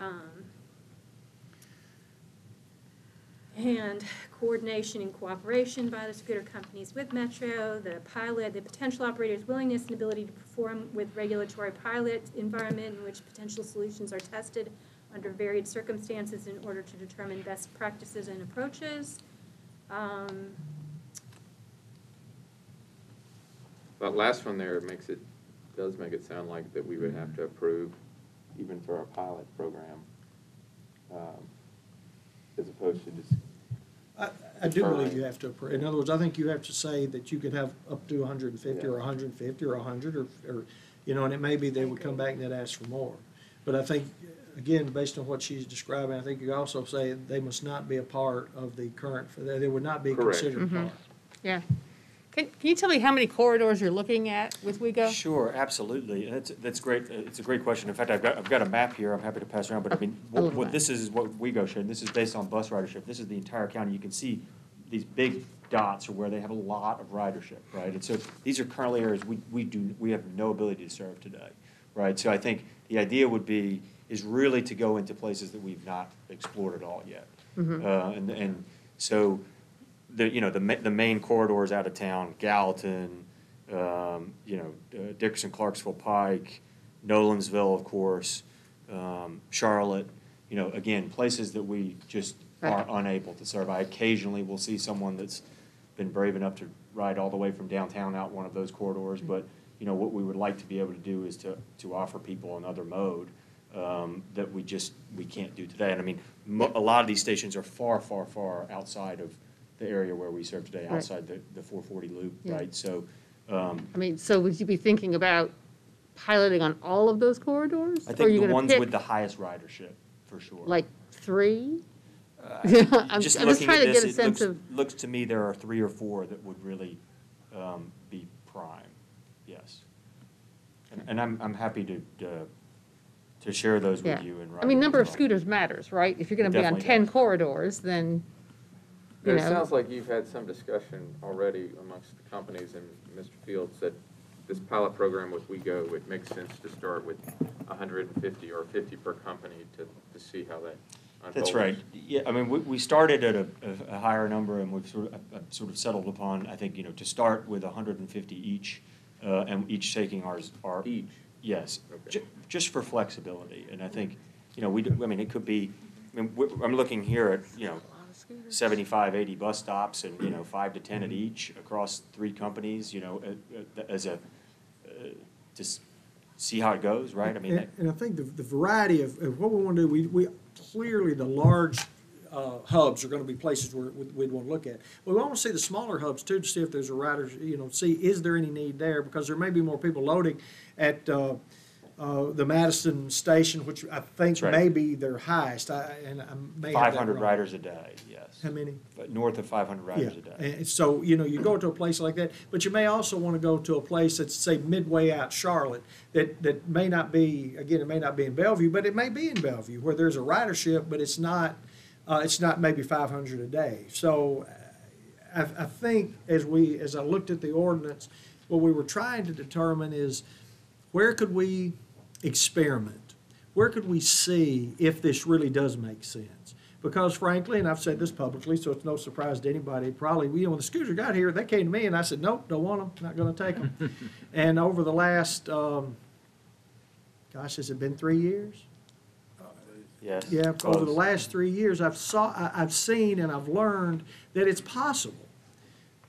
Um, And coordination and cooperation by the scooter companies with Metro, the pilot, the potential operator's willingness and ability to perform with regulatory pilot environment in which potential solutions are tested under varied circumstances in order to determine best practices and approaches. Um, that last one there makes it, does make it sound like that we would have to approve even for our pilot program, um, as opposed to just. I, I do believe you have to approve. In other words, I think you have to say that you could have up to one hundred fifty, yeah, or one hundred fifty or one hundred, or, or, you know, and it may be they would come back and they'd ask for more. But I think, again, based on what she's describing, I think you also say they must not be a part of the current, they would not be correct, considered mm-hmm. part. Yeah. Can, can you tell me how many corridors you're looking at with WeGo? Sure, absolutely. That's, that's great. It's a great question. In fact, I've got, I've got a map here I'm happy to pass around. But I mean, what, what this is is what WeGo shared. This is based on bus ridership. This is the entire county. You can see these big dots are where they have a lot of ridership, right? And so these are currently areas we, we, do, we have no ability to serve today, right? So I think the idea would be is really to go into places that we've not explored at all yet. Mm-hmm. uh, and, and so... The, you know, the, the main corridors out of town, Gallatin, um, you know, uh, Dickerson, Clarksville Pike, Nolensville, of course, um, Charlotte, you know, again, places that we just are unable to serve. I occasionally will see someone that's been brave enough to ride all the way from downtown out one of those corridors, but, you know, what we would like to be able to do is to, to offer people another mode um, that we just, we can't do today. And I mean, mo a lot of these stations are far, far, far outside of the area where we serve today, outside right. the, the four forty loop, yeah. right? So, um, I mean, so would you be thinking about piloting on all of those corridors? I think the ones with the highest ridership, for sure. Like three? Uh, I'm just, I'm just trying to this, get a sense looks, of. Looks to me there are three or four that would really um, be prime. Yes, and, and I'm I'm happy to. Uh, To share those yeah. with you and. I mean, number of scooters matters, right? If you're going to be on ten does. corridors, then. You know. It sounds like you've had some discussion already amongst the companies, and Mister Fields said this pilot program with WeGo, it makes sense to start with one hundred fifty or fifty per company to, to see how that unfolds. That's right. Yeah, I mean, we, we started at a, a higher number, and we've sort of, uh, sort of settled upon, I think, you know, to start with one hundred fifty each, uh, and each taking ours. Our, each? Yes, okay. j just for flexibility. And I think, you know, we do, I mean, it could be, I mean, we're, I'm looking here at, you know, seventy-five, eighty bus stops, and, you know, five to ten at each across three companies, you know, as a, uh, just see how it goes, right? I mean, and, and I think the, the variety of, of what we want to do, we, we clearly the large uh, hubs are going to be places where we'd want to look at. But we want to see the smaller hubs too, to see if there's a rider, you know, see is there any need there, because there may be more people loading at uh, Uh, the Madison station, which I think right. may be their highest. I, and I may five hundred riders a day, yes. How many? But north of five hundred riders yeah. a day. And so, you know, you go to a place like that, but you may also want to go to a place that's, say, midway out Charlotte that, that may not be, again, it may not be in Bellevue, but it may be in Bellevue where there's a ridership, but it's not, uh, it's not maybe five hundred a day. So I, I think as we, as I looked at the ordinance, what we were trying to determine is where could we experiment. Where could we see if this really does make sense? Because frankly, and I've said this publicly, so it's no surprise to anybody, probably, you know, when the scooter got here, they came to me and I said, nope, don't want them, not going to take them. And over the last, um, gosh, has it been three years? Yes. Yeah, close. Over the last three years, I've, saw, I, I've seen and I've learned that it's possible.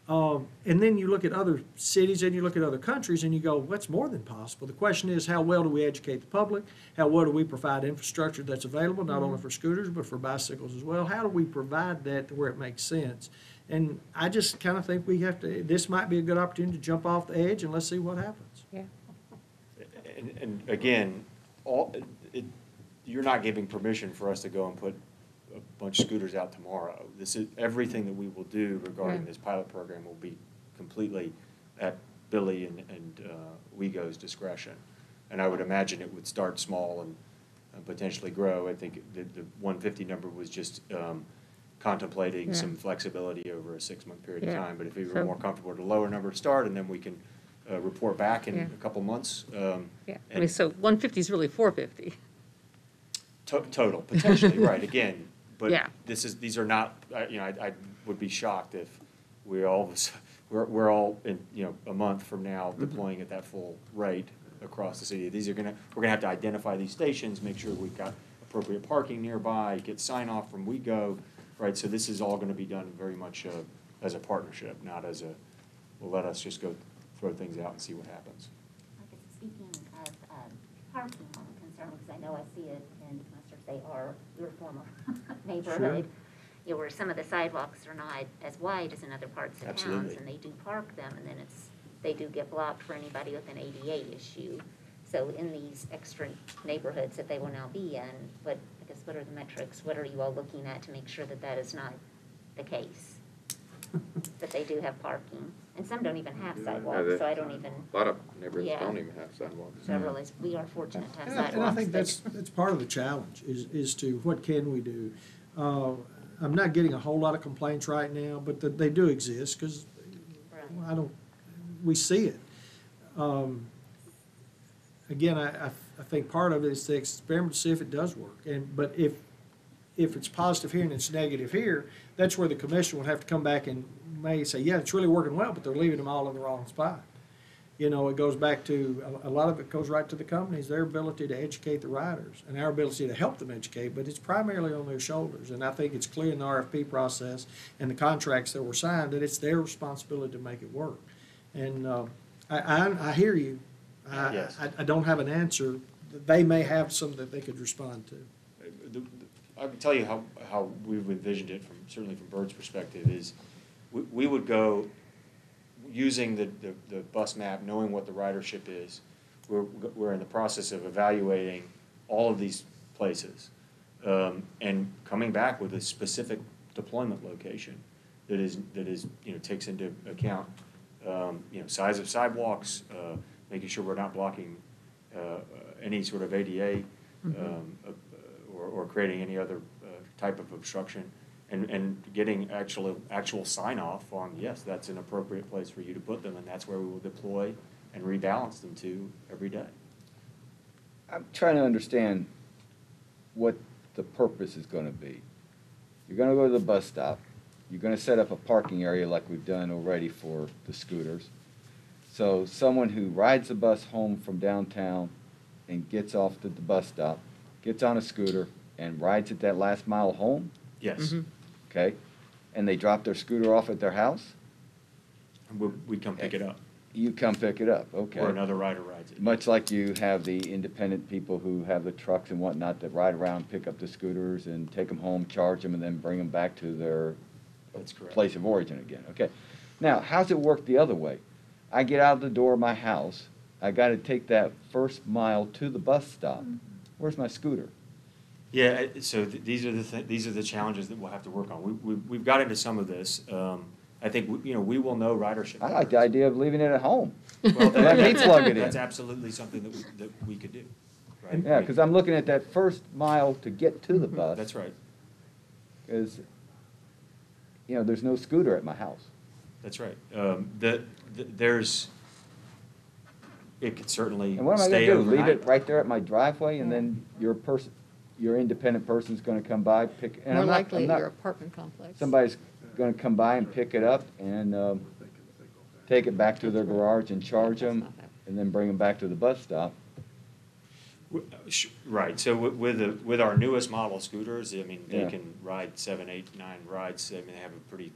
Um, and then you look at other cities and you look at other countries and you go, what's more than possible? The question is, how well do we educate the public? How well do we provide infrastructure that's available, not mm-hmm. only for scooters, but for bicycles as well? How do we provide that to where it makes sense? And I just kind of think we have to, this might be a good opportunity to jump off the edge and let's see what happens. Yeah. And, and again, all, it, you're not giving permission for us to go and put a bunch of scooters out tomorrow. This is everything that we will do regarding right. this pilot program will be completely at Billy and, and uh, WeGo's discretion. And I would imagine it would start small and, and potentially grow. I think the, the one fifty number was just um, contemplating yeah. some flexibility over a six-month period yeah. of time. But if we were so, more comfortable at a lower number to start, and then we can uh, report back in yeah. a couple months. Um, yeah. I mean, so one fifty is really four fifty. To total, potentially, right, again. But yeah. this is these are not. You know, I, I would be shocked if we all we're we're all in, you know, a month from now deploying at that full rate across the city. These are gonna we're gonna have to identify these stations, make sure we've got appropriate parking nearby, get sign off from WeGo, right? So this is all going to be done very much uh, as a partnership, not as a well, let us just go throw things out and see what happens. Okay, so speaking of uh, parking, I'm concerned because I know I see it in they are your former neighborhood, sure. you know, where some of the sidewalks are not as wide as in other parts of Absolutely. Towns, and they do park them, and then it's they do get blocked for anybody with an A D A issue. So in these extra neighborhoods that they will now be in, what I guess what are the metrics? What are you all looking at to make sure that that is not the case? That they do have parking, and some don't even have sidewalks, no, so I don't even. A lot of neighborhoods yeah. don't even have sidewalks. Several so is we are fortunate to have and sidewalks. I, and I think that's that's part of the challenge is is to what can we do? Uh, I'm not getting a whole lot of complaints right now, but the, they do exist because right. well, I don't. We see it. Um, again, I, I I think part of it is to experiment to see if it does work, and but if. If it's positive here and it's negative here, that's where the commission would have to come back and may say, yeah, it's really working well, but they're leaving them all in the wrong spot. You know, it goes back to, a lot of it goes right to the companies, their ability to educate the riders and our ability to help them educate, but it's primarily on their shoulders. And I think it's clear in the R F P process and the contracts that were signed that it's their responsibility to make it work. And uh, I, I, I hear you. I, yes. I, I don't have an answer. They may have some that they could respond to. The, the, I can tell you how, how we've envisioned it, from certainly from Byrd's perspective, is we, we would go using the, the, the bus map, knowing what the ridership is. We're, we're in the process of evaluating all of these places um, and coming back with a specific deployment location that is, that is you know, takes into account, um, you know, size of sidewalks, uh, making sure we're not blocking uh, any sort of A D A mm-hmm. um, a, or creating any other uh, type of obstruction, and, and getting actual, actual sign-off on, yes, that's an appropriate place for you to put them, and that's where we will deploy, and rebalance them to every day. I'm trying to understand what the purpose is going to be. You're going to go to the bus stop. You're going to set up a parking area like we've done already for the scooters. So someone who rides the bus home from downtown and gets off at the bus stop, gets on a scooter, and rides it that last mile home? Yes. Mm-hmm. Okay. And they drop their scooter off at their house? We'd come pick it up. You come pick it up, okay. Or another rider rides it. Much like you have the independent people who have the trucks and whatnot that ride around, pick up the scooters, and take them home, charge them, and then bring them back to their That's correct. place of origin again. Okay. Now, how's it work the other way? I get out of the door of my house. I got to take that first mile to the bus stop. Mm-hmm. Where's my scooter? Yeah, so th these are the th these are the challenges that we'll have to work on. We, we we've got into some of this. Um, I think we, you know we will know ridership. I like the idea of leaving it at home. Well, that, that's, plug it that's in. absolutely something that we, that we could do. Right? Yeah, because I'm looking at that first mile to get to the bus. That's right. Because you know there's no scooter at my house. That's right. Um, the, the there's. It could certainly. And what am I going to do? Overnight? Leave it right there at my driveway, and then your person. Your independent person's going to come by, pick. And More I'm likely, not, I'm your not, apartment complex. Somebody's going to come by and pick it up and um, take it back to their garage and charge yeah, them, and then bring them back to the bus stop. Right. So with the, with our newest model scooters, I mean, they yeah. can ride seven, eight, nine rides. I mean, they have a pretty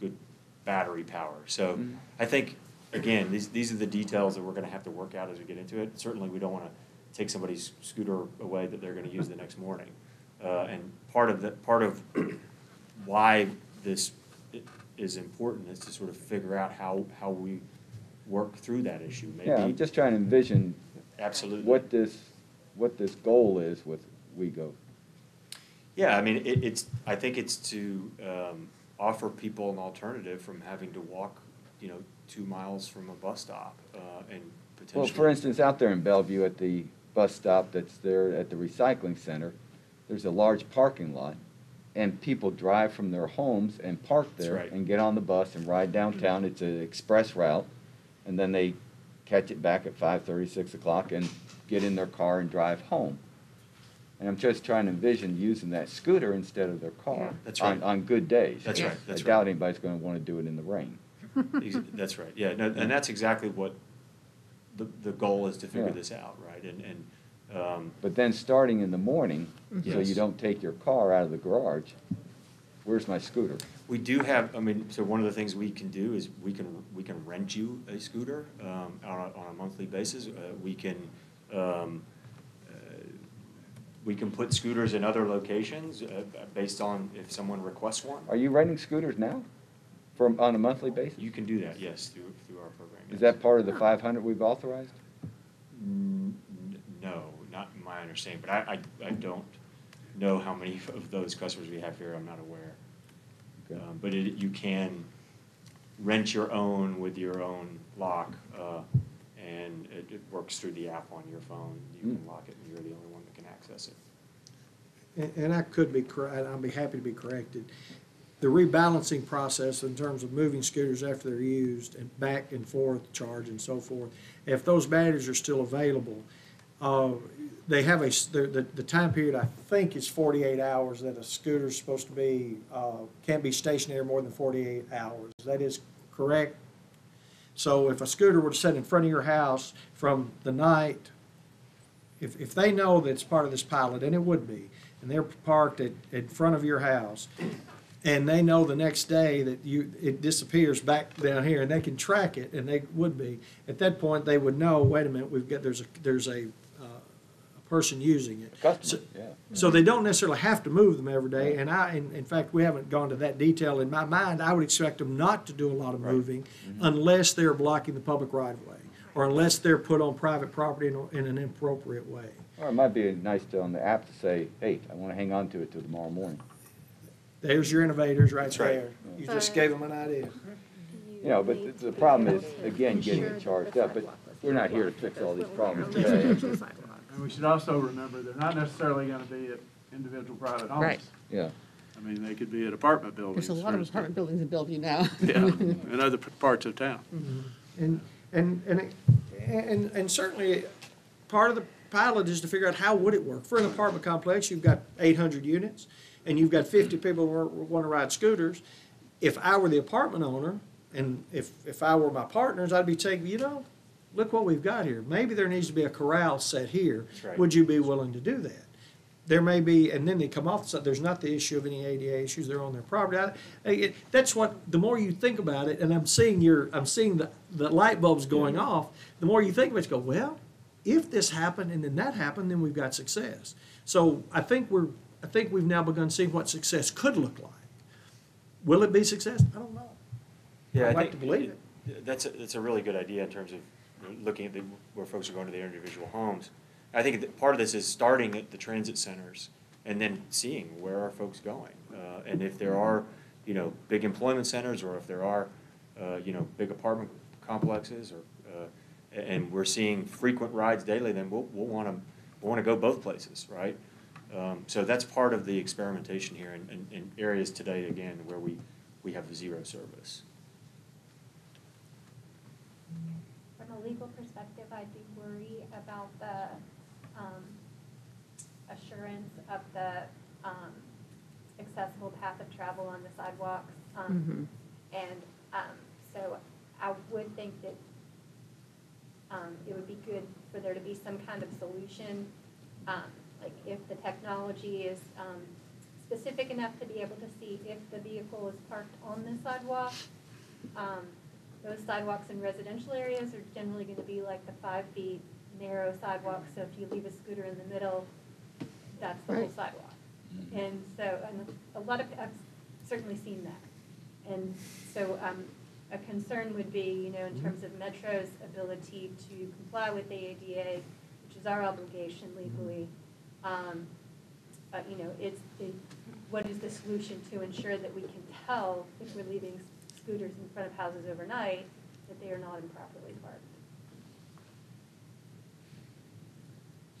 good battery power. So mm-hmm. I think again, these these are the details that we're going to have to work out as we get into it. Certainly, we don't want to take somebody's scooter away that they're going to use the next morning, uh, and part of the part of why this is important is to sort of figure out how how we work through that issue. Maybe. Yeah, I'm just trying to envision absolutely what this what this goal is with WeGo. Yeah, I mean it, it's I think it's to um, offer people an alternative from having to walk, you know, two miles from a bus stop uh, and. Well, for instance, out there in Bellevue at the bus stop that's there at the recycling center, there's a large parking lot, and people drive from their homes and park there right. and get on the bus and ride downtown. Mm-hmm. It's an express route, and then they catch it back at five thirty, six o'clock, and get in their car and drive home. And I'm just trying to envision using that scooter instead of their car yeah, that's right. on, on good days. That's right. That's I doubt right. anybody's going to want to do it in the rain. That's right. Yeah, no, and that's exactly what... The, the goal is to figure yeah. this out, right? And, and um, But then starting in the morning, yes. so you don't take your car out of the garage, where's my scooter? We do have, I mean, so one of the things we can do is we can we can rent you a scooter um, on, a, on a monthly basis. Uh, we can um, uh, we can put scooters in other locations uh, based on if someone requests one. Are you renting scooters now? From, on a monthly basis? You can do that, yes, through, through our program. Yes. Is that part of the five hundred we've authorized? N no, not in my understanding, but I, I, I don't know how many of those customers we have here. I'm not aware. Okay. Um, but it, you can rent your own with your own lock, uh, and it, it works through the app on your phone. You mm. can lock it, and you're the only one that can access it. And, and I could be correct. I'll be happy to be corrected. The rebalancing process in terms of moving scooters after they're used and back and forth charge and so forth, if those batteries are still available, uh, they have a the, the time period I think is forty-eight hours that a scooter is supposed to be uh, can't be stationary more than forty-eight hours. That is correct. So if a scooter were to sit in front of your house from the night, if if they know that it's part of this pilot, and it would be, and they're parked at in front of your house. And they know the next day that you it disappears back down here, and they can track it, and they would be at that point they would know. Wait a minute, we've got there's a there's a, uh, a person using it. A customer, so, yeah. so they don't necessarily have to move them every day. Right. And I in, in fact we haven't gone to that detail. In my mind, I would expect them not to do a lot of right. moving mm-hmm. unless they're blocking the public right of way, or unless they're put on private property in, in an inappropriate way. Or it might be nice to on the app to say, hey, I want to hang on to it till tomorrow morning. There's your innovators right That's there. Right. You just gave them an idea. You know, but the, the problem is, again, getting it charged up. But we're not here to fix all these problems today. And we should also remember they're not necessarily going to be at individual private homes. Right. Yeah. I mean, they could be at apartment buildings. There's a lot of apartment buildings in Bellevue now. Yeah, and other parts of town. Mm-hmm. And and and it, and, and certainly part of the pilot is to figure out how would it work. For an apartment complex, you've got eight hundred units, and you've got fifty people who want to ride scooters. If I were the apartment owner, and if, if I were my partners, I'd be saying, you know, look what we've got here. Maybe there needs to be a corral set here. Right. Would you be willing to do that? There may be, and then they come off the side. There's not the issue of any A D A issues. They're on their property. I, it, that's what. The more you think about it, and I'm seeing your, I'm seeing the, the light bulbs going mm-hmm. off. The more you think about it, you go, well, if this happened and then that happened, then we've got success. So I think we're, I think we've now begun seeing what success could look like. Will it be success? I don't know. Yeah, I'd I like think to believe it. it. That's a, that's a really good idea in terms of looking at the, where folks are going to their individual homes. I think that part of this is starting at the transit centers and then seeing where are folks going, uh, and if there are, you know, big employment centers, or if there are, uh, you know, big apartment complexes, or uh, and we're seeing frequent rides daily, then we'll we'll want to we'll want to go both places, right? Um, so that's part of the experimentation here in, in, in areas today again where we we have zero service. From a legal perspective, I do worry about the Um, assurance of the um, accessible path of travel on the sidewalks. Um, mm-hmm. And um, so I would think that um, it would be good for there to be some kind of solution. Um, like if the technology is um, specific enough to be able to see if the vehicle is parked on the sidewalk, um, those sidewalks in residential areas are generally going to be like the five feet narrow sidewalk, so if you leave a scooter in the middle, that's the right. whole sidewalk. Mm-hmm. And so, and a lot of, I've certainly seen that. And so um, a concern would be, you know, in terms of Metro's ability to comply with the A D A, which is our obligation legally, um, uh, you know, it's the, what is the solution to ensure that we can tell if we're leaving scooters in front of houses overnight that they are not improperly parked.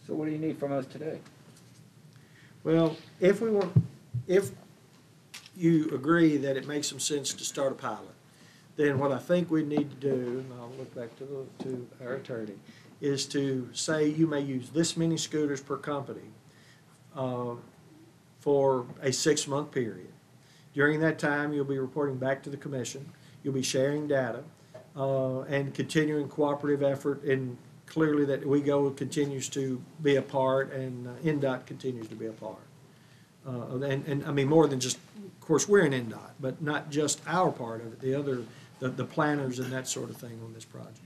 So what do you need from us today? Well, if we want, if you agree that it makes some sense to start a pilot, then what I think we need to do, and I'll look back to, the, to our attorney, is to say you may use this many scooters per company uh, for a six-month period. During that time, you'll be reporting back to the commission. You'll be sharing data uh, and continuing cooperative effort in clearly that WeGo continues to be a part, and uh, N D O T continues to be a part. Uh, and, and I mean more than just, of course we're in N D O T, but not just our part of it, the other, the, the planners and that sort of thing on this project.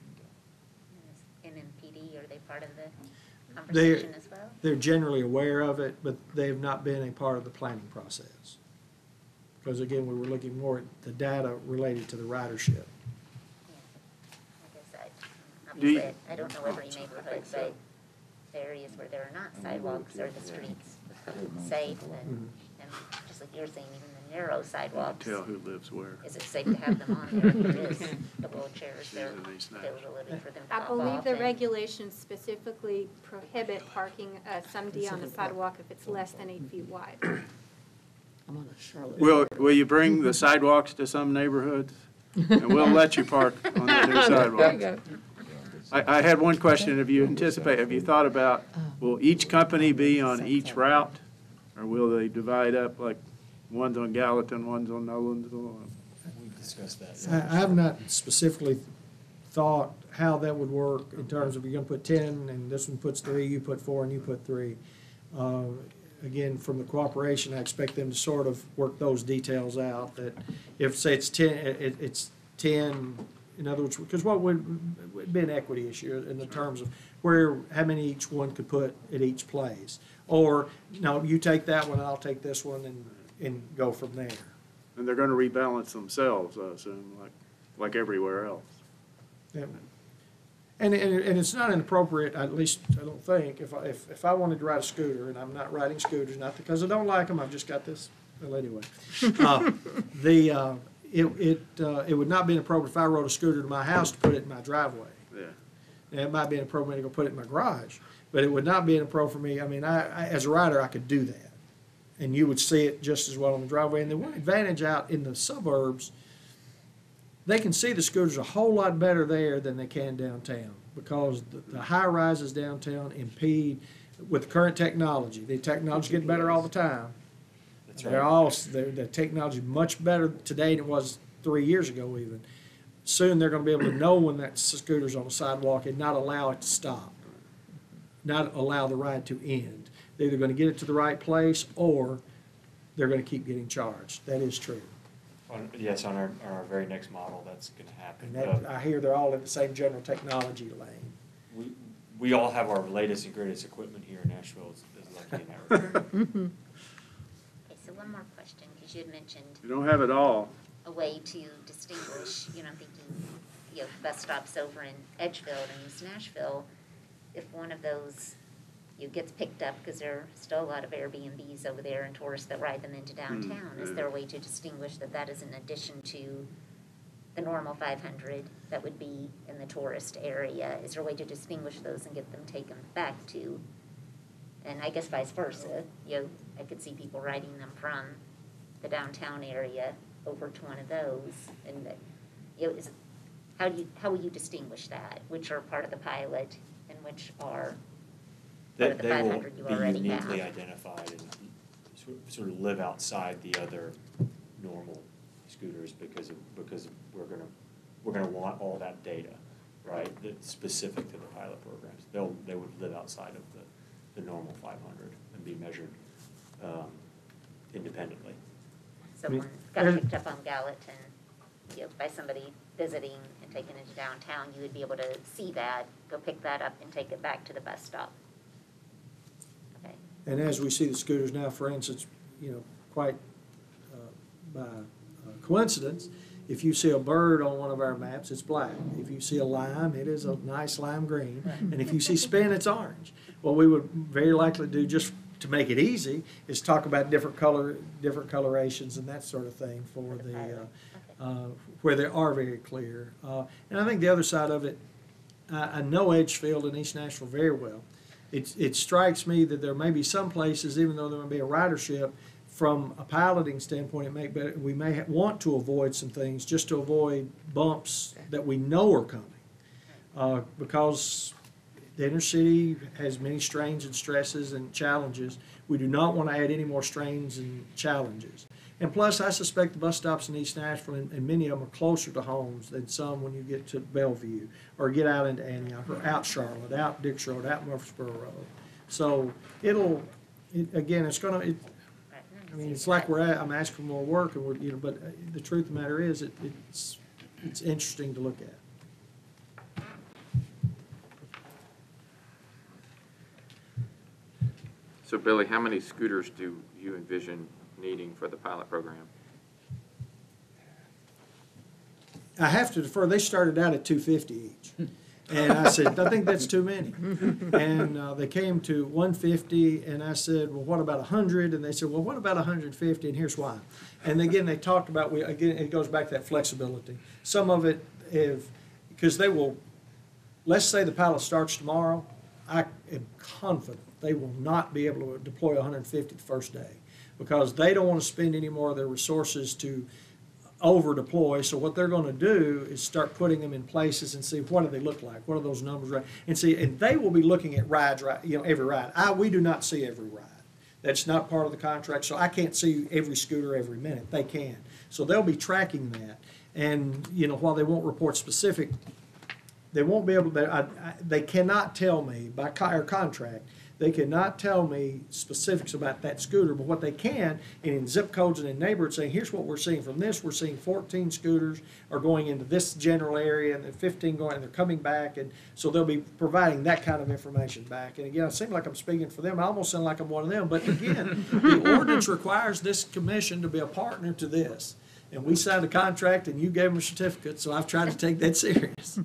And N M P D, are they part of the conversation they're, as well? They're generally aware of it, but they have not been a part of the planning process. Because again, we were looking more at the data related to the ridership. Do you, I don't know every neighborhood, but the areas where there are not sidewalks or the streets safe, and, and just like you're saying, even the narrow sidewalks. Tell who lives where. Is it safe to have them on there? If it is, the wheelchairs, they're available for them to hop off. I believe the regulations specifically prohibit parking uh, somebody on the sidewalk if it's less than eight feet wide. I'm on a Charlotte. Will, will you bring the sidewalks to some neighborhoods? And we'll let you park on the new sidewalks. There you go. I, I had one question. Have you anticipated, have you thought about, will each company be on each route, or will they divide up, like one's on Gallatin, one's on Nolensville? We've discussed that. I have not specifically thought how that would work in terms of you're going to put ten, and this one puts three, you put four, and you put three. Uh, again, from the cooperation, I expect them to sort of work those details out, that if, say, it's ten, it, it's ten, in other words, because what would, would be an equity issue in the terms of where, how many each one could put at each place. Or, you know, you take that one, I'll take this one, and, and go from there. And they're going to rebalance themselves, I assume, like, like everywhere else. Yeah. And, and, and it's not inappropriate, at least I don't think, if I, if, if I wanted to ride a scooter, and I'm not riding scooters, not because I don't like them, I've just got this, well, anyway. Uh, the... Uh, It it uh, it would not be inappropriate if I rode a scooter to my house to put it in my driveway. Yeah, now, it might be inappropriate to go put it in my garage, but it would not be inappropriate for me. I mean, I, I as a rider, I could do that, and you would see it just as well on the driveway. And the one advantage out in the suburbs, they can see the scooters a whole lot better there than they can downtown because the, the high rises downtown impede with current technology. The technology getting better all the time. That's right. They're all they're, the technology much better today than it was three years ago even. Soon they're going to be able to know when that scooter's on the sidewalk and not allow it to stop, not allow the ride to end. They're either going to get it to the right place or they're going to keep getting charged. That is true. On, yes, on our, on our very next model, that's going to happen. And that, uh, I hear they're all in the same general technology lane. We, we all have our latest and greatest equipment here in Nashville. It's lucky in that regard. Okay, so one more question, because you had mentioned. You don't have it all. A way to distinguish, you know, I'm thinking, you know, bus stops over in Edgeville and East Nashville, if one of those you know, gets picked up, because there are still a lot of Airbnbs over there and tourists that ride them into downtown, mm-hmm. is there a way to distinguish that that is in addition to the normal five hundred that would be in the tourist area? Is there a way to distinguish those and get them taken back to? And I guess vice versa, you know, I could see people riding them from the downtown area over to one of those, and the, you know, is, how do you how will you distinguish that? Which are part of the pilot, and which are part of the five hundred you already have? They will be uniquely identified and sort of live outside the other normal scooters because of, because we're gonna we're gonna want all that data, right? That's specific to the pilot programs. They'll they would live outside of the the normal five hundred and be measured um, independently. Someone got picked up on Gallatin, you know, by somebody visiting and taken into downtown, you would be able to see that, go pick that up and take it back to the bus stop. Okay. And as we see the scooters now, for instance, you know, quite uh, by uh, coincidence, if you see a Byrd on one of our maps, it's black. If you see a Lime, it is a nice lime green. Right. And if you see Spin, it's orange. Well, we would very likely do just to make it easy, is talk about different color, different colorations and that sort of thing for the, uh, uh, where they are very clear. Uh, and I think the other side of it, I, I know Edgefield and East Nashville very well. It, it strikes me that there may be some places, even though there may be a ridership, from a piloting standpoint, it may be, we may want to avoid some things just to avoid bumps that we know are coming. Uh, because the inner city has many strains and stresses and challenges. We do not want to add any more strains and challenges. And plus, I suspect the bus stops in East Nashville, and, and many of them are closer to homes than some when you get to Bellevue or get out into Antioch or out Charlotte, out Dickerson Road, out Murfreesboro Road. So it'll, it, again, it's going it, to, I mean, it's like we're at, I'm asking for more work, and we're, you know, but the truth of the matter is it, it's, it's interesting to look at. So, Billy, how many scooters do you envision needing for the pilot program? I have to defer. They started out at two fifty each. And I said, I think that's too many. And uh, they came to one fifty, and I said, well, what about one hundred? And they said, well, what about one hundred fifty, and here's why. And again, they talked about, we, again, it goes back to that flexibility. Some of it, if, because they will, let's say the pilot starts tomorrow, I am confident they will not be able to deploy one hundred fifty the first day because they don't want to spend any more of their resources to over-deploy. So what they're going to do is start putting them in places and see what do they look like, what are those numbers, and see, and they will be looking at rides, you know, every ride. I, we do not see every ride. That's not part of the contract, so I can't see every scooter every minute. They can. So they'll be tracking that, and, you know, while they won't report specific, they won't be able to, I, I, they cannot tell me by co- or contract. They cannot tell me specifics about that scooter, but what they can, and in zip codes and in neighborhoods, saying, here's what we're seeing from this. We're seeing fourteen scooters are going into this general area, and then fifteen going, and they're coming back. And so they'll be providing that kind of information back. And again, I seem like I'm speaking for them. I almost sound like I'm one of them. But again, the ordinance requires this commission to be a partner to this. And we signed a contract, and you gave them a certificate, so I've tried to take that serious.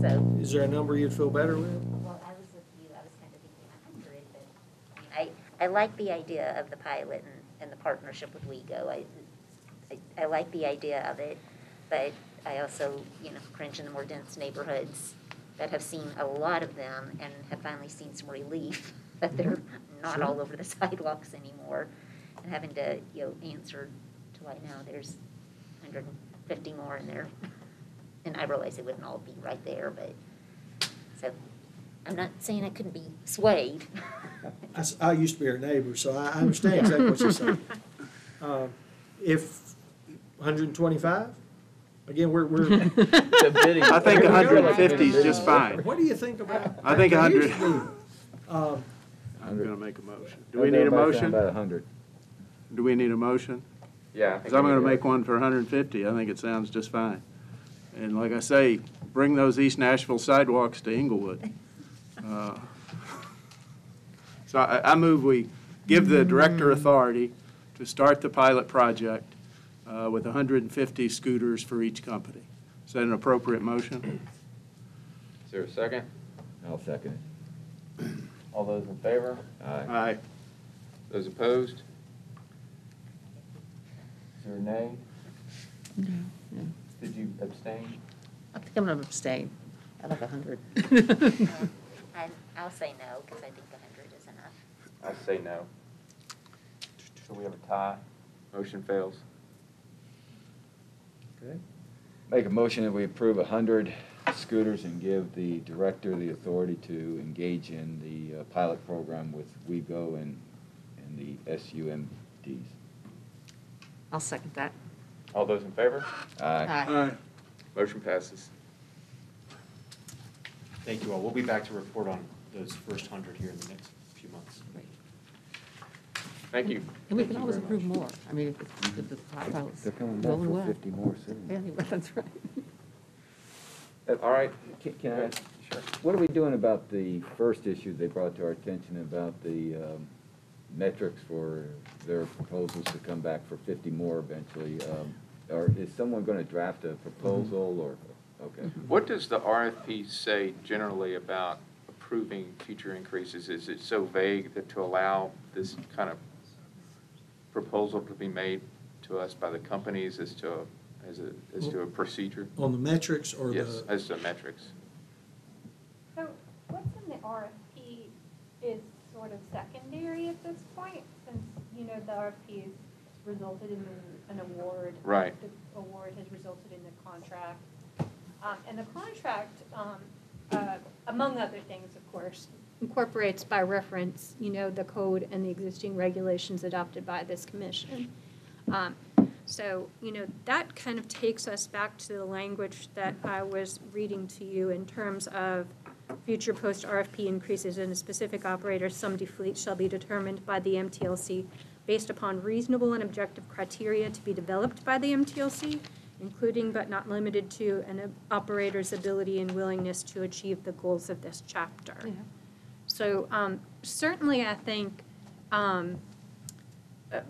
So, is there a number you'd feel better with? Well, I was with you. I was kind of thinking one hundred, but I, I like the idea of the pilot and, and the partnership with WeGo. I, I I like the idea of it, but I also, you know, cringe in the more dense neighborhoods that have seen a lot of them and have finally seen some relief that they're not sure. all over the sidewalks anymore and having to, you know, answer to right now there's one hundred fifty more in there. And I realize it wouldn't all be right there, but so I'm not saying I couldn't be swayed. I, I used to be her neighbor, so I understand exactly what you're saying. Uh, if one hundred twenty-five? Again, we're, we're I think one hundred fifty is just fine. What do you think about? I think one hundred. um, I'm going to make a motion. Do we need a motion? About one hundred. Do we need a motion? Yeah. Because I'm going to make one for one hundred fifty. I think it sounds just fine. And like I say, bring those East Nashville sidewalks to Inglewood. Uh, so I, I move we give the director authority to start the pilot project Uh, with one hundred fifty scooters for each company. Is that an appropriate motion? Is there a second? I'll second it. All those in favor? Aye. Aye. Those opposed? Is there a nay? No. No. Did you abstain? I think I'm going to abstain. I like one hundred. um, I, I'll say no because I think one hundred is enough. I say no. So we have a tie. Motion fails. Okay. Make a motion that we approve one hundred scooters and give the director the authority to engage in the uh, pilot program with WeGo and, and the S U M Ds. I'll second that. All those in favor? Aye. Aye. Aye. Motion passes. Thank you all. We'll be back to report on those first one hundred here in the next few months. Great. Thank you. And we can always approve more. I mean, if, if, if the pilot's they're coming back for well. fifty more soon. Yeah, anyway, that's right. Uh, all right. Can, can I ask? Sure. What are we doing about the first issue they brought to our attention about the um, metrics for their proposals to come back for fifty more eventually? Um, or is someone going to draft a proposal? Mm-hmm. Or okay. Mm-hmm. What does the R F P say generally about approving future increases? Is it so vague that to allow this kind of proposal to be made to us by the companies as to a, as a as well, to a procedure on the metrics or yes the as to metrics. So what's in the R F P is sort of secondary at this point, since you know the R F P has resulted in an award. Right. The award has resulted in the contract, um, and the contract, um, uh, among other things, of course, incorporates by reference, you know, the code and the existing regulations adopted by this commission. Um, so, you know, that kind of takes us back to the language that I was reading to you in terms of future post-R F P increases in a specific operator's sum de fleet shall be determined by the M T L C based upon reasonable and objective criteria to be developed by the M T L C, including but not limited to an operator's ability and willingness to achieve the goals of this chapter. Yeah. So um, certainly I think um, uh,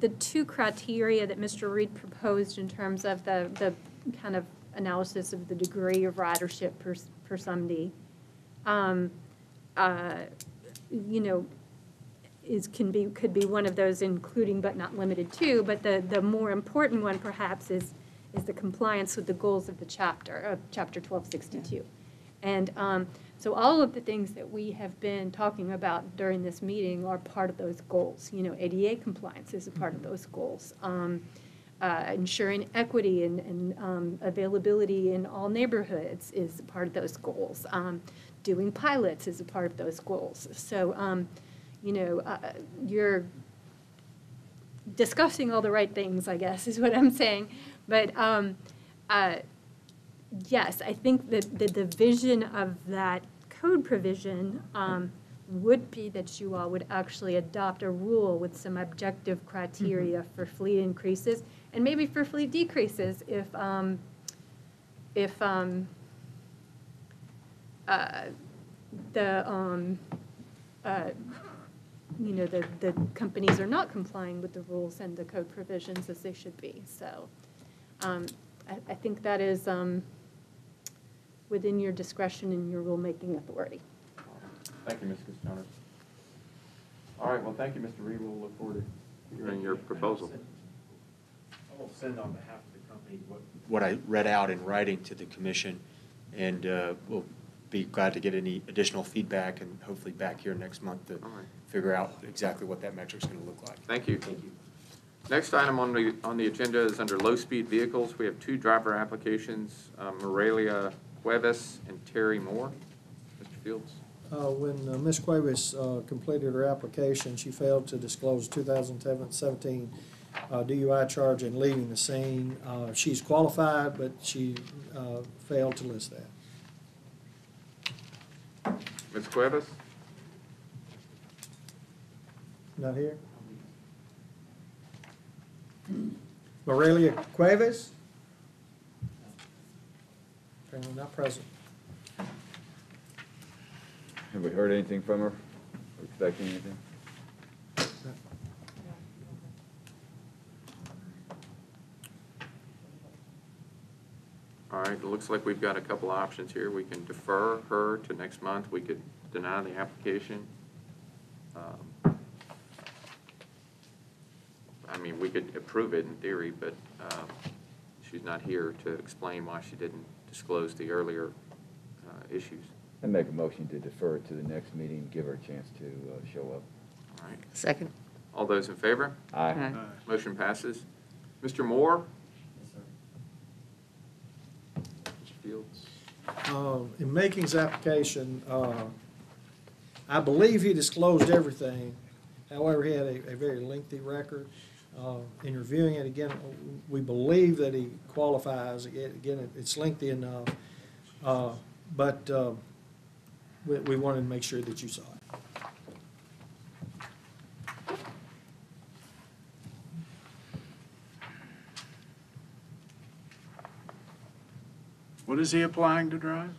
the two criteria that Mister Reed proposed in terms of the, the kind of analysis of the degree of ridership per, per sumdee, um, uh, you know, is can be could be one of those, including but not limited to, but the, the more important one perhaps is is the compliance with the goals of the chapter, of Chapter twelve sixty-two. Yeah. And um, so all of the things that we have been talking about during this meeting are part of those goals. You know, A D A compliance is a part of those goals. Um, uh, ensuring equity and, and um, availability in all neighborhoods is a part of those goals. Um, doing pilots is a part of those goals. So, um, you know, uh, you're discussing all the right things, I guess, is what I'm saying. But um, uh, yes, I think that the division of that code provision um, would be that you all would actually adopt a rule with some objective criteria mm-hmm. for fleet increases and maybe for fleet decreases if um, if um, uh, the um, uh, you know the the companies are not complying with the rules and the code provisions as they should be. So um, I, I think that is. Um, within your discretion and your rulemaking authority. Thank you, Miz Costoner. All right, well, thank you, Mister Reed. We'll look forward to hearing your proposal. I will send on behalf of the company what, what I read out in writing to the commission, and uh, we'll be glad to get any additional feedback and hopefully back here next month to right. figure out exactly what that metric is going to look like. Thank you. Thank you. Next item on the on the agenda is under low-speed vehicles. We have two driver applications, um, Morelia Cuevas and Terry Moore. Mister Fields. Uh, when uh, Miz Cuevas uh, completed her application, she failed to disclose two thousand seventeen uh, D U I charge in leaving the scene. Uh, she's qualified, but she uh, failed to list that. Miz Cuevas? Not here. Morelia Cuevas? Apparently not present. Have we heard anything from her? Are we expecting anything? All right, it looks like we've got a couple options here. We can defer her to next month. We could deny the application. Um, I mean, we could approve it in theory, but um, she's not here to explain why she didn't disclose the earlier uh, issues. And make a motion to defer it to the next meeting, give her a chance to uh, show up. All right. Second. All those in favor? Aye. Aye. Aye. Motion passes. Mister Moore? Yes, sir. Mister Fields? Uh, in making his application, uh, I believe he disclosed everything. However, he had a, a very lengthy record. Uh, in reviewing it again, we believe that he qualifies. Again, it's lengthy enough. Uh, but... Uh, We, we wanted to make sure that you saw it. What is he applying to drive?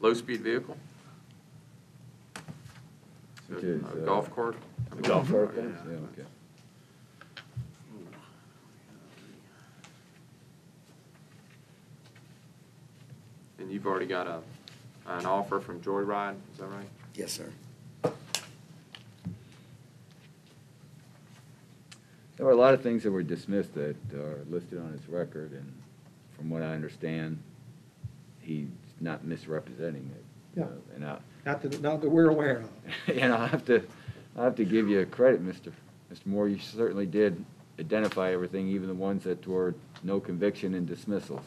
Low-speed vehicle. So is, a uh, golf cart. A golf cart. Yeah. Yeah, okay. And you've already got a. An offer from Joyride, is that right? Yes, sir. There were a lot of things that were dismissed that are listed on his record, and from what I understand, he's not misrepresenting it. Yeah. Uh, and I, not, that, not that we're aware of. And I have to, I have to give you credit, Mister Mister Moore. You certainly did identify everything, even the ones that were no conviction and dismissals.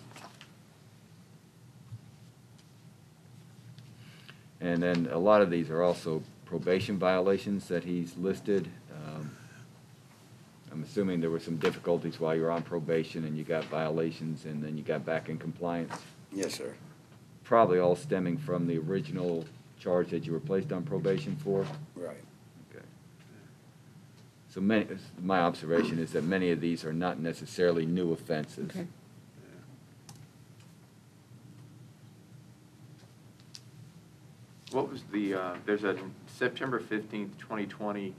And then a lot of these are also probation violations that he's listed. Um, I'm assuming there were some difficulties while you were on probation and you got violations and then you got back in compliance. Yes, sir. Probably all stemming from the original charge that you were placed on probation for. Right. Okay. So many, my observation is that many of these are not necessarily new offenses. Okay. What was the, uh, there's a September fifteenth, twenty twenty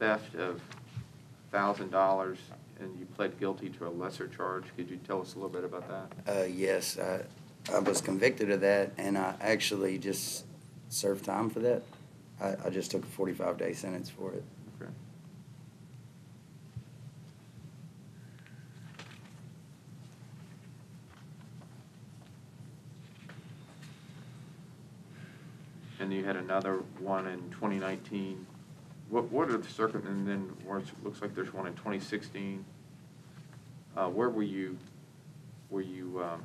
theft of one thousand dollars, and you pled guilty to a lesser charge. Could you tell us a little bit about that? Uh, yes, I, I was convicted of that, and I actually just served time for that. I, I just took a forty-five day sentence for it. Okay. And you had another one in twenty nineteen. What what are the circum? And then it looks like there's one in twenty sixteen. Uh, where were you? Were you? Um,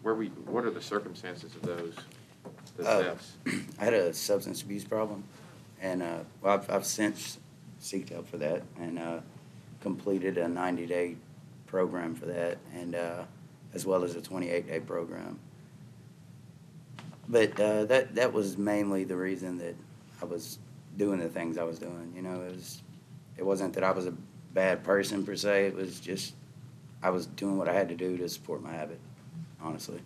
where were? You, what are the circumstances of those? The uh, thefts? I had a substance abuse problem, and uh, well, I've I've since seeked help for that and uh, completed a ninety day program for that, and uh, as well as a twenty-eight day program. But uh, that that was mainly the reason that I was doing the things I was doing. You know, it was it wasn't that I was a bad person per se. It was just I was doing what I had to do to support my habit, honestly.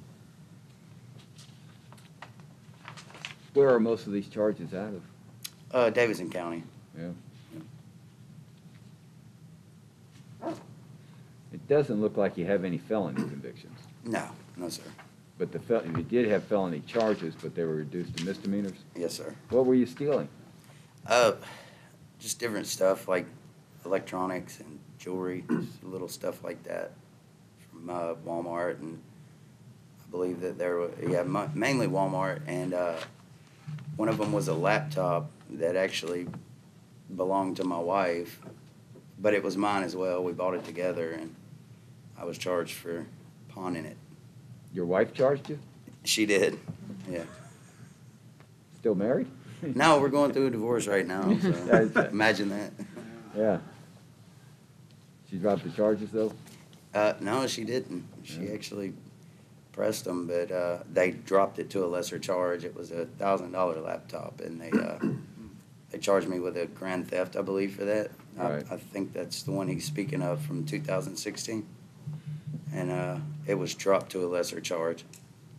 Where are most of these charges out of? Uh, Davidson County. Yeah. Yeah. It doesn't look like you have any felony convictions. No, no, sir. But the fel you did have felony charges, but they were reduced to misdemeanors? Yes, sir. What were you stealing? Uh, just different stuff like electronics and jewelry, little stuff like that from uh, Walmart. And I believe that there were, yeah, mainly Walmart. And uh, one of them was a laptop that actually belonged to my wife, but it was mine as well. We bought it together, and I was charged for pawning it. Your wife charged you? She did, yeah. Still married? No, we're going through a divorce right now, so imagine that. Yeah. She dropped the charges, though? Uh, no, she didn't. She yeah. actually pressed them, but uh, they dropped it to a lesser charge. It was a one thousand dollar laptop, and they uh, they charged me with a grand theft, I believe, for that. Right. I, I think that's the one he's speaking of from two thousand sixteen. And uh, it was dropped to a lesser charge.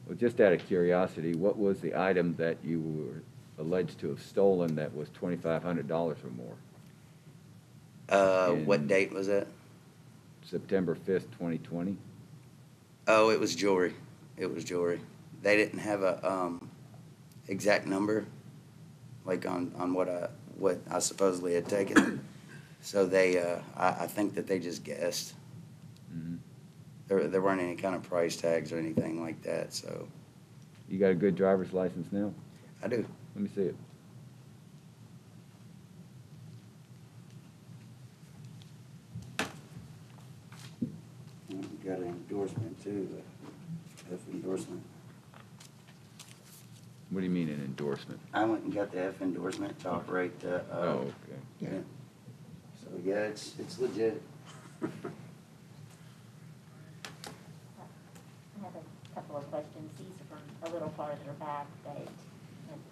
Well, just out of curiosity, what was the item that you were alleged to have stolen that was twenty-five hundred dollars or more? Uh, what date was that? September fifth, twenty twenty. Oh, it was jewelry. It was jewelry. They didn't have a um, exact number, like on, on what I what I supposedly had taken. So they, uh, I, I think that they just guessed. Mm-hmm. There there weren't any kind of price tags or anything like that. So. You got a good driver's license now? I do. Let me see it. Got an endorsement too, the F endorsement. What do you mean an endorsement? I went and got the F endorsement to operate the. Uh, oh, okay. Yeah. yeah. So yeah, it's it's legit. I have a couple of questions. These are from a little farther back that I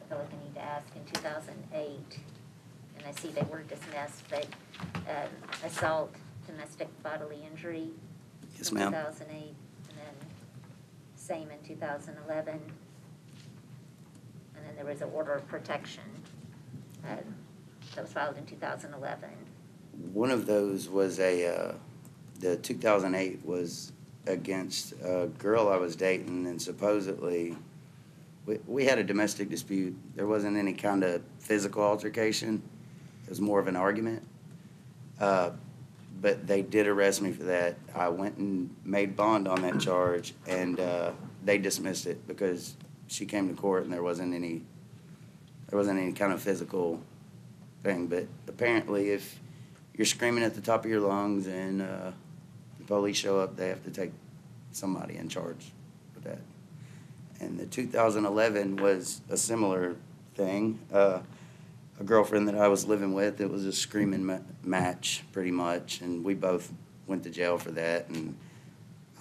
feel like I need to ask. In two thousand eight, and I see they were dismissed, but um, assault, domestic bodily injury. Yes, ma'am. two thousand eight, and then same in two thousand eleven, and then there was an order of protection uh, that was filed in two thousand eleven. One of those was a, uh, the two thousand eight was against a girl I was dating, and supposedly we, we had a domestic dispute. There wasn't any kind of physical altercation. It was more of an argument. Uh, But they did arrest me for that. I went and made bond on that charge, and uh, they dismissed it because she came to court and there wasn't any, there wasn't any kind of physical thing. But apparently, if you're screaming at the top of your lungs and uh, the police show up, they have to take somebody in charge for that. And the two thousand eleven was a similar thing. Uh, A girlfriend that I was living with, it was a screaming ma match, pretty much, and we both went to jail for that. And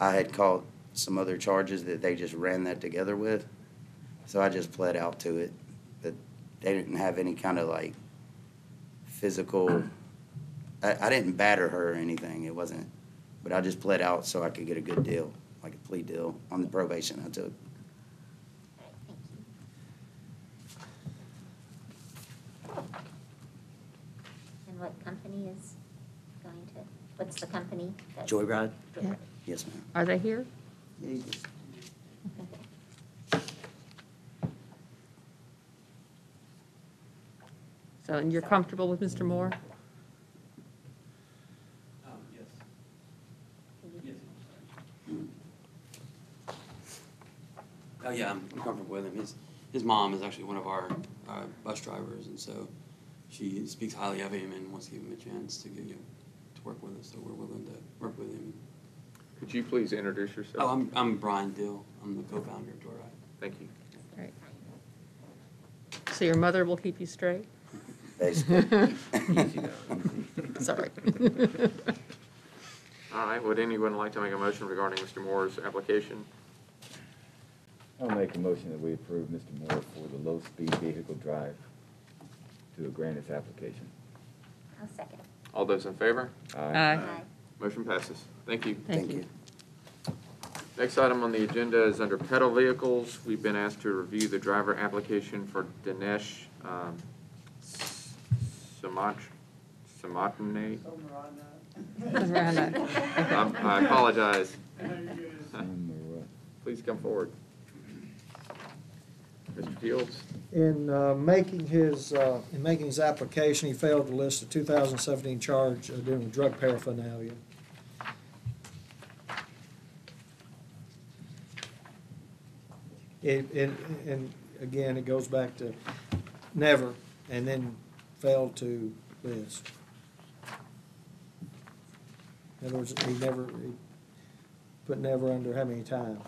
I had caught some other charges that they just ran that together with, so I just pled out to it. But they didn't have any kind of like physical. I, I didn't batter her or anything. It wasn't, but I just pled out so I could get a good deal, like a plea deal on the probation I took. What company is going to, what's the company? Joyride? Yeah. Yes, ma'am. Are they here? Yeah, just, yeah. So, and you're Sorry. comfortable with Mister Moore? Um, yes. Yes. Oh, yeah, I'm comfortable with him. His, his mom is actually one of our uh, bus drivers, and so she speaks highly of him and wants to give him a chance to give you to work with us, so we're willing to work with him. Could you please introduce yourself? Oh, I'm I'm Brian Dill. I'm the co-founder of Joyride. Thank you. Great. So your mother will keep you straight? Basically. Easy though. Sorry. All right. Would anyone like to make a motion regarding Mister Moore's application? I'll make a motion that we approve Mister Moore for the low-speed vehicle drive to a grant its application. I'll second. All those in favor? Aye. Aye. Aye. Motion passes. Thank you. Thank, Thank you. you. Next item on the agenda is under pedal vehicles. We've been asked to review the driver application for Dinesh um, Samach, Samatane. I, I apologize. Please come forward. Mister Fields. In uh, making his uh, in making his application, he failed to list a two thousand seventeen charge uh, dealing with drug paraphernalia. It, it, and again, it goes back to never, and then failed to list. In other words, he never, he put never under how many times?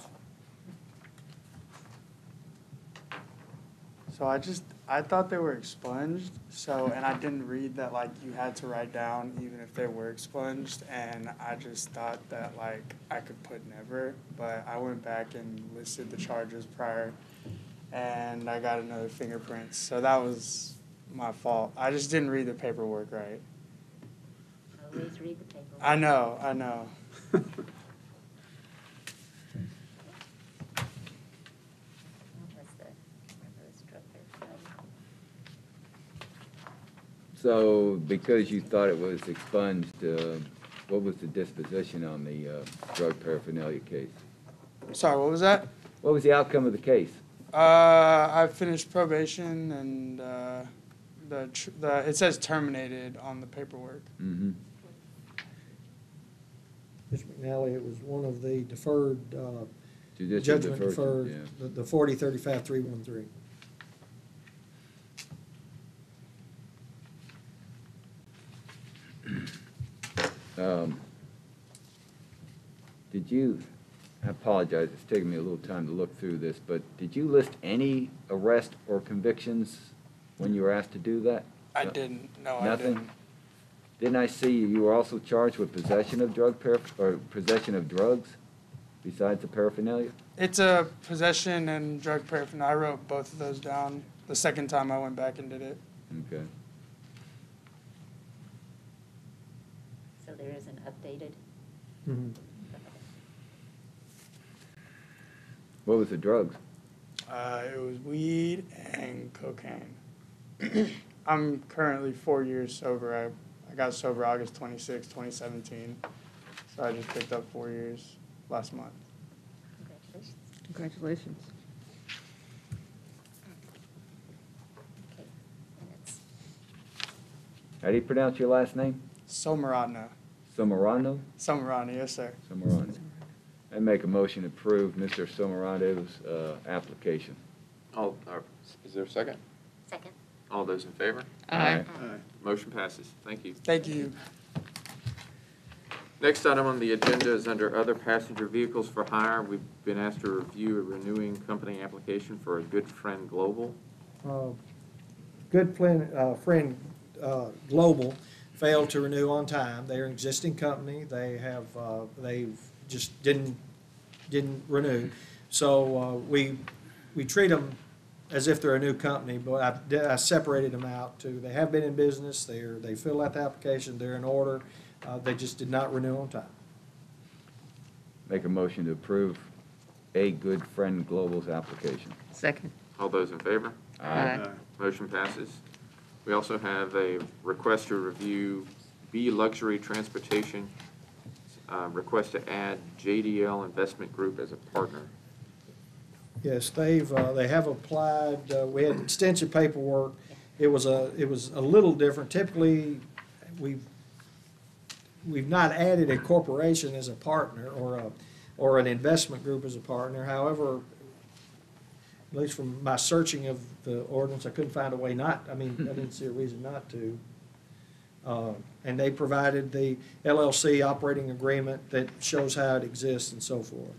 So I just, I thought they were expunged, so, and I didn't read that, like, you had to write down even if they were expunged, and I just thought that, like, I could put never, but I went back and listed the charges prior, and I got another fingerprint, so that was my fault. I just didn't read the paperwork right. Always read the paperwork. I know, I know. So, because you thought it was expunged, uh, what was the disposition on the uh, drug paraphernalia case? Sorry, what was that? What was the outcome of the case? Uh, I finished probation, and uh, the, tr the it says terminated on the paperwork. Mm-hmm. Mister McNally, it was one of the deferred uh, judgment deferred, deferred yeah. the, the forty thirty-five three one three. Um, did you, I apologize, it's taken me a little time to look through this, but did you list any arrests or convictions when you were asked to do that? I no, didn't, no, nothing? I didn't. Didn't I see you were also charged with possession of drug parapher- or possession of drugs besides the paraphernalia? It's a possession and drug paraphernalia. I wrote both of those down the second time I went back and did it. Okay. There is an updated. Mm-hmm. What was the drugs? Uh, it was weed and cocaine. I'm currently four years sober. I, I got sober August twenty-sixth, twenty seventeen. So I just picked up four years last month. Congratulations. Congratulations. Okay. Minutes. How do you pronounce your last name? Somarano. Somarano? Somarano, yes, sir. Somarano. I make a motion to approve Mister Somarano's uh, application. All, uh, is there a second? Second. All those in favor? Aye. Aye. Aye. Motion passes. Thank you. Thank you. Next item on the agenda is under Other Passenger Vehicles for Hire. We've been asked to review a renewing company application for a Good Friend Global. Uh, Good Friend, uh, Friend uh, Global failed to renew on time. They're an existing company. They have uh, they've just didn't didn't renew. So uh, we we treat them as if they're a new company, but I, I separated them out too. They have been in business. They they fill out the application. They're in order. Uh, they just did not renew on time. Make a motion to approve a Good Friend Global's application. Second. All those in favor? Aye. Aye. Aye. Motion passes. We also have a request to review B Luxury Transportation, uh, request to add J D L Investment Group as a partner. Yes, they've uh, they have applied. Uh, we had extensive paperwork. It was a it was a little different. Typically, we've we've not added a corporation as a partner or a or an investment group as a partner. However, at least from my searching of the ordinance, I couldn't find a way not, I mean, I didn't see a reason not to. Uh, and they provided the L L C operating agreement that shows how it exists and so forth.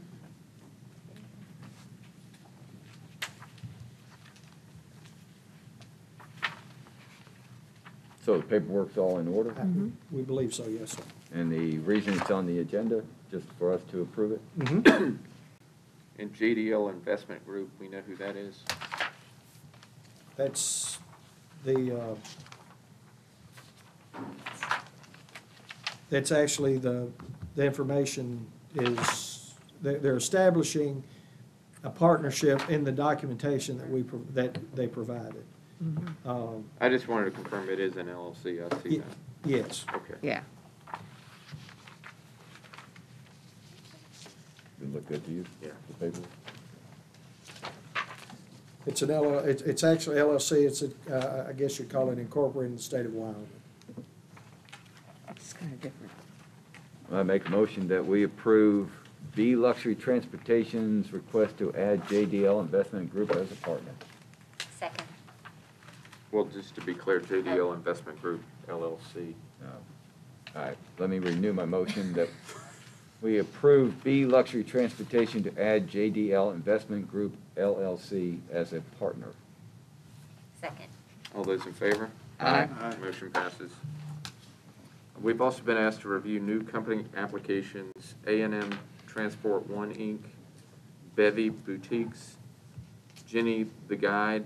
So the paperwork's all in order? Mm-hmm. We believe so, yes, sir. And the reason it's on the agenda, just for us to approve it? Mm-hmm. And J D L Investment Group, we know who that is. That's the, uh, that's actually the, the information is, they're establishing a partnership in the documentation that we, that they provided. Mm-hmm. um, I just wanted to confirm it is an L L C, I see that. Yes. Okay. Yeah. Did it look good to you? Yeah. The paper? It's an L L, it's, it's actually L L C. It's a, uh, I guess you'd call it incorporated in the state of Wyoming. It's kind of different. I make a motion that we approve B Luxury Transportation's request to add J D L Investment Group as a partner. Second. Well, just to be clear, J D L Investment Group L L C. No. All right, let me renew my motion that we approve B Luxury Transportation to add J D L Investment Group L L C as a partner. Second. All those in favor? Aye. Aye. Motion passes. We've also been asked to review new company applications, A and M Transport One Incorporated, Bevy Boutiques, Jenny the Guide,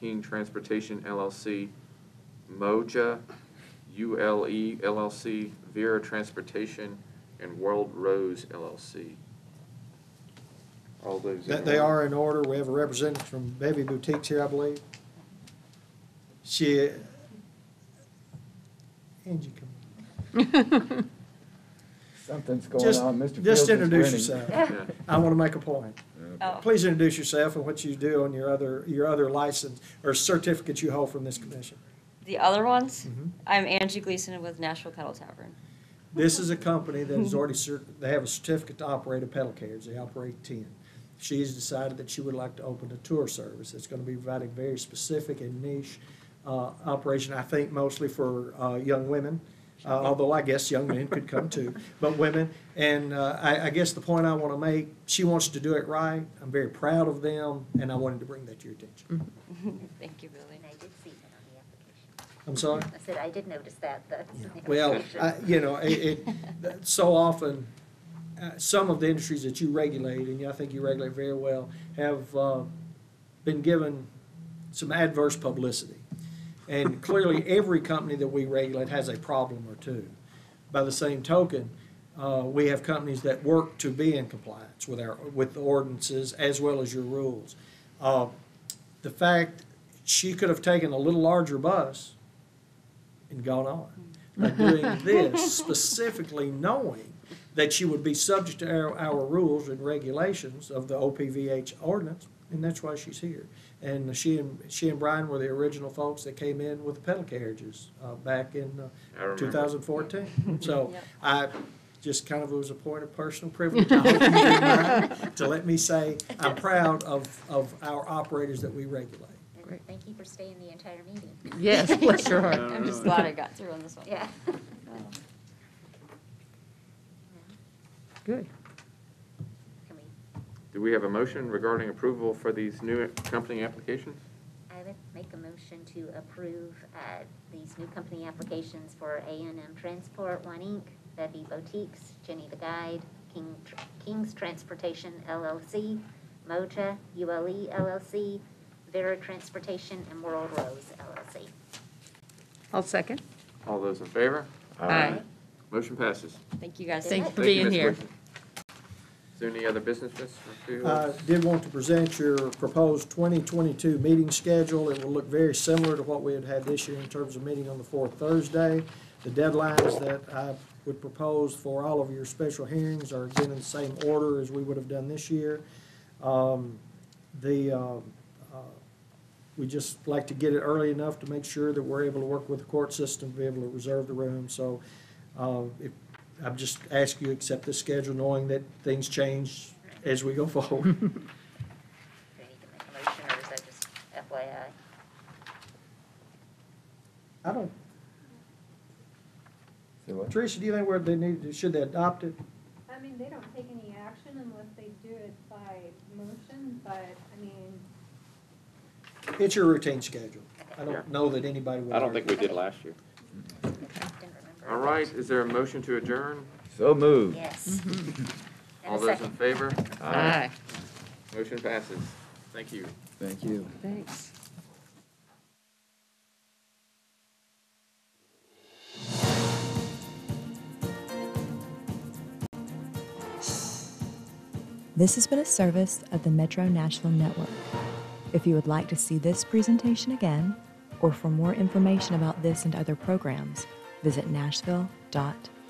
King Transportation L L C, Moja, U L E L L C, Vera Transportation, and World Rose L L C. All those. That they are in order. We have a representative from Bevy Boutiques here, I believe. She, Angie, come. Something's going just, on, Mister Just Fields introduce yourself. Yeah. I want to make a point. Okay. Please introduce yourself and what you do on your other your other license or certificate you hold from this commission. The other ones? Mm-hmm. I'm Angie Gleason with Nashville Pedal Tavern. This is a company that is already they have a certificate to operate a pedal carriage. They operate ten. She's decided that she would like to open a tour service. It's going to be providing very specific and niche uh, operation. I think mostly for uh, young women, uh, although I guess young men could come too. But women, and uh, I, I guess the point I want to make: she wants to do it right. I'm very proud of them, and I wanted to bring that to your attention. Thank you, Billy. I did see. I'm sorry? I said, I did notice that. Yeah. Well, I, you know, it, it so often, uh, some of the industries that you regulate, and I think you regulate very well, have uh, been given some adverse publicity. And clearly, every company that we regulate has a problem or two. By the same token, uh, we have companies that work to be in compliance with, our, with the ordinances as well as your rules. Uh, the fact she could have taken a little larger bus and gone on. By doing this, specifically knowing that she would be subject to our, our rules and regulations of the O P V H ordinance, and that's why she's here. And she and she and Brian were the original folks that came in with the pedal carriages uh, back in uh, two thousand fourteen. So yep. I just kind of it was a point of personal privilege I hope you didn't mind, to let me say I'm proud of, of our operators that we regulate. Thank you for staying the entire meeting. Yes, bless your heart. I'm just glad I got through on this one. Yeah. Oh. Good. Can we? Do we have a motion regarding approval for these new company applications? I would make a motion to approve uh, these new company applications for A and M Transport, One Incorporated, Bevy Boutiques, Jenny the Guide, King, King's Transportation L L C, Moja, U L E L L C, Vera Transportation, and World Rose L L C. I'll second. All those in favor? Aye. Aye. Motion passes. Thank you guys. Thank you for being here. Is there any other business? I did want to present your proposed twenty twenty-two meeting schedule. It will look very similar to what we had had this year in terms of meeting on the fourth Thursday. The deadlines that I would propose for all of your special hearings are again in the same order as we would have done this year. Um, the uh, We just like to get it early enough to make sure that we're able to work with the court system to be able to reserve the room. So uh, if, I'm just ask you to accept this schedule knowing that things change as we go forward. Do we need to make a motion or is that just F Y I? I don't. Tricia, do you think where they need to, should they adopt it? I mean, they don't take any action unless they do it by motion, but I mean, it's your routine schedule. I don't yeah. know that anybody would. I don't argue. think we did last year. Okay. All right. Is there a motion to adjourn? So moved. Yes. Mm-hmm. All those second. in favor? Aye. Aye. Motion passes. Thank you. Thank you. Thanks. This has been a service of the Metro Nashville Network. If you would like to see this presentation again, or for more information about this and other programs, visit nashville dot org.